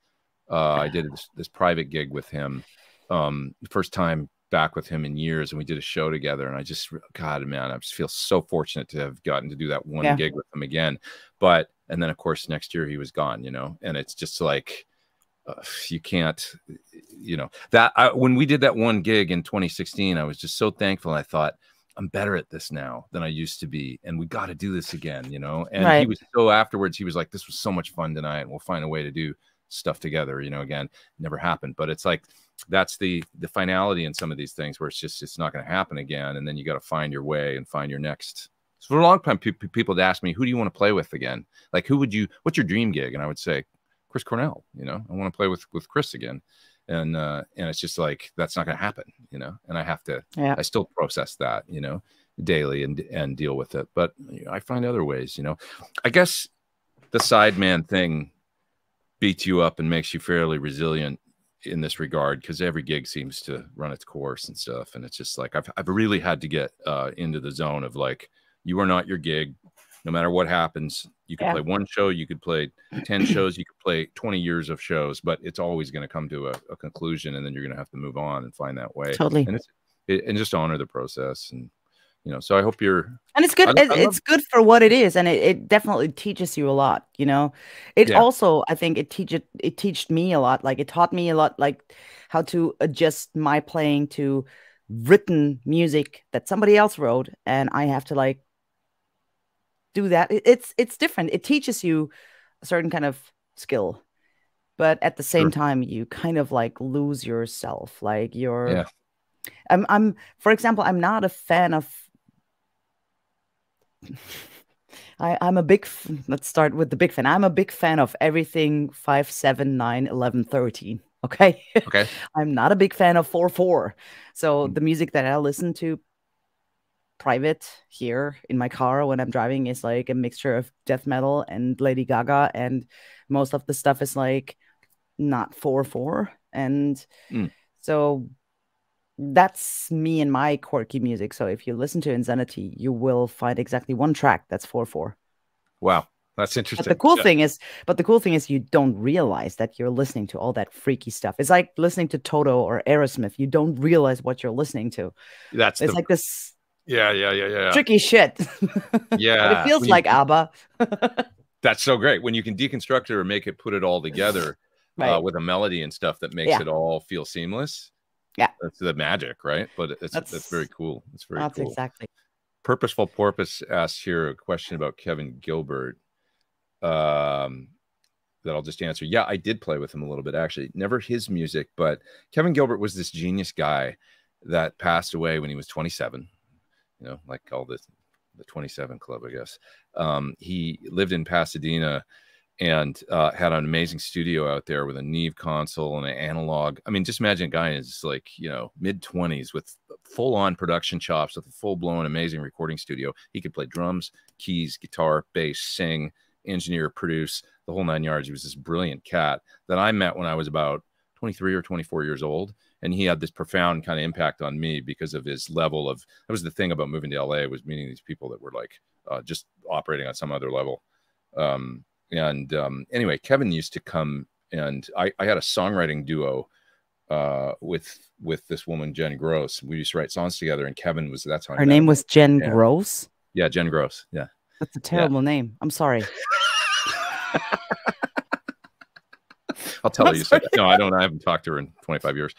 Uh, I did this, this private gig with him. Um, the first time back with him in years, and we did a show together, and I just, God, man, I just feel so fortunate to have gotten to do that one yeah. gig with him again. But, and then of course next year he was gone, you know, and it's just like, uh, you can't, you know, that I, when we did that one gig in twenty sixteen, I was just so thankful. I thought, I'm better at this now than I used to be, and we got to do this again, you know? And right. he was so afterwards, he was like, this was so much fun tonight, and we'll find a way to do stuff together, you know, again, never happened. But it's like, that's the the finality in some of these things where it's just, it's not going to happen again. And then you got to find your way and find your next. So for a long time, pe pe people would ask me, who do you want to play with again? Like, who would you, what's your dream gig? And I would say, Chris Cornell, you know, I want to play with, with Chris again. And, uh, and it's just like, that's not going to happen, you know, and I have to, yeah. I still process that, you know, daily and, and deal with it. But you know, I find other ways, you know, I guess the sideman thing beats you up and makes you fairly resilient in this regard, because every gig seems to run its course and stuff. And it's just like, I've, I've really had to get uh, into the zone of like, you are not your gig. No matter what happens, you could yeah. play one show, you could play ten shows, you could play twenty years of shows, but it's always going to come to a, a conclusion, and then you're going to have to move on and find that way. Totally. And, it's, it, and just honor the process. And, you know, so I hope you're. And it's good. I, it, I it's good for what it is. And it, it definitely teaches you a lot, you know, it yeah. also, I think it teach it, it teached me a lot. Like it taught me a lot, like how to adjust my playing to written music that somebody else wrote. And I have to like, do that. It's it's different. It teaches you a certain kind of skill, but at the same sure. time, you kind of like lose yourself. Like you're, yeah. I'm, I'm, for example, I'm not a fan of. I, I'm a big. F Let's start with the big fan. I'm a big fan of everything five, seven, nine, eleven, thirteen. Okay. Okay. I'm not a big fan of four, four. So mm-hmm. the music that I listen to. Private here in my car when I'm driving is like a mixture of death metal and Lady Gaga, and most of the stuff is like not four four, and mm. so that's me and my quirky music. So if you listen to Insanity, you will find exactly one track that's four four. Wow, that's interesting. But the cool yeah. thing is, but the cool thing is, you don't realize that you're listening to all that freaky stuff. It's like listening to Toto or Aerosmith. You don't realize what you're listening to. That's it's the like this. Yeah, yeah, yeah, yeah. Tricky shit. Yeah. But it feels you, like ABBA. That's so great. When you can deconstruct it or make it, put it all together right. uh, with a melody and stuff that makes yeah. it all feel seamless. Yeah. That's the magic, right? But it's, that's, that's very cool. It's very that's cool. That's exactly. Purposeful Porpoise asks here a question about Kevin Gilbert um, that I'll just answer. Yeah, I did play with him a little bit, actually. Never his music, but Kevin Gilbert was this genius guy that passed away when he was twenty-seven. You know, like all the, the twenty-seven Club, I guess. Um, he lived in Pasadena and uh, had an amazing studio out there with a Neve console and an analog. I mean, just imagine a guy is like, you know, mid twenties with full-on production chops, with a full-blown amazing recording studio. He could play drums, keys, guitar, bass, sing, engineer, produce, the whole nine yards. He was this brilliant cat that I met when I was about twenty-three or twenty-four years old. And he had this profound kind of impact on me because of his level of, that was the thing about moving to L A, was meeting these people that were like uh, just operating on some other level. Um, and um, anyway, Kevin used to come, and I, I had a songwriting duo uh, with with this woman, Jen Gross. We used to write songs together, and Kevin was, that's how her name was Jen yeah. Gross? Yeah, Jen Gross, yeah. That's a terrible yeah. name. I'm sorry. I'll tell I'm you. Sorry. No, I don't. I haven't talked to her in twenty-five years.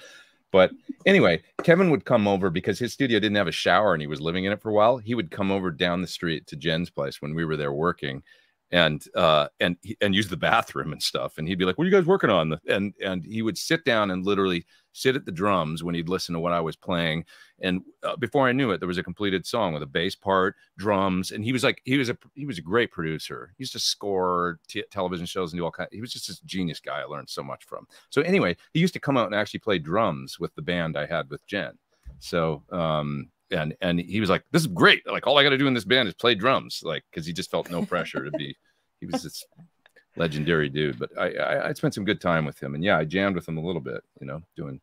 But anyway, Kevin would come over because his studio didn't have a shower and he was living in it for a while. He would come over down the street to Jen's place when we were there working and uh, and and use the bathroom and stuff. And he'd be like, what are you guys working on? And, and he would sit down and literally sit at the drums when he'd listen to what I was playing. And uh, before I knew it, there was a completed song with a bass part, drums. And he was like, he was a, he was a great producer. He used to score t television shows and do all kinds. He was just this genius guy I learned so much from. So anyway, he used to come out and actually play drums with the band I had with Jen. So, um, and, and he was like, this is great. Like, all I got to do in this band is play drums. Like, cause he just felt no pressure to be, he was this legendary dude. But I, I I spent some good time with him, and yeah, I jammed with him a little bit, you know, doing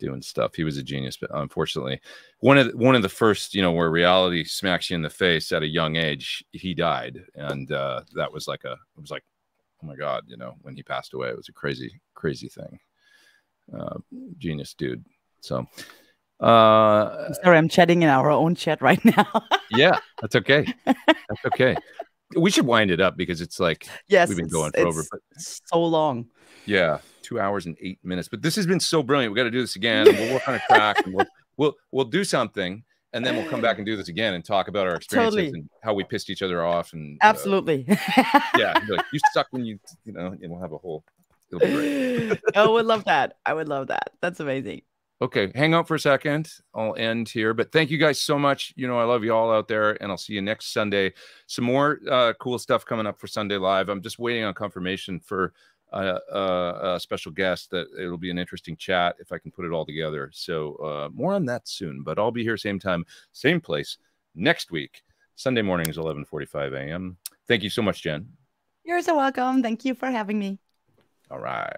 doing stuff. He was a genius, but unfortunately, one of the, one of the first, you know, where reality smacks you in the face at a young age, he died, and uh, that was like a it was like, oh my God, you know, when he passed away, it was a crazy crazy thing. Uh, genius dude. So Uh, Sorry, I'm chatting in our own chat right now. Yeah, that's okay. That's okay. We should wind it up because it's like, yes, we've been going for over, but so long. Yeah, two hours and eight minutes. But this has been so brilliant. We got to do this again. And we'll work on a track. And we'll, we'll we'll do something, and then we'll come back and do this again and talk about our experiences totally. and how we pissed each other off. And absolutely. Uh, yeah, like, you suck when you you know. And we'll have a whole. It'll be great. I would love that. I would love that. That's amazing. Okay, hang out for a second. I'll end here, but thank you guys so much. You know, I love you all out there, and I'll see you next Sunday. Some more uh, cool stuff coming up for Sunday Live. I'm just waiting on confirmation for uh, uh, a special guest. That it'll be an interesting chat if I can put it all together. So uh, more on that soon, but I'll be here same time, same place next week. Sunday mornings, eleven forty-five a m Thank you so much, Jen. You're so welcome. Thank you for having me. All right.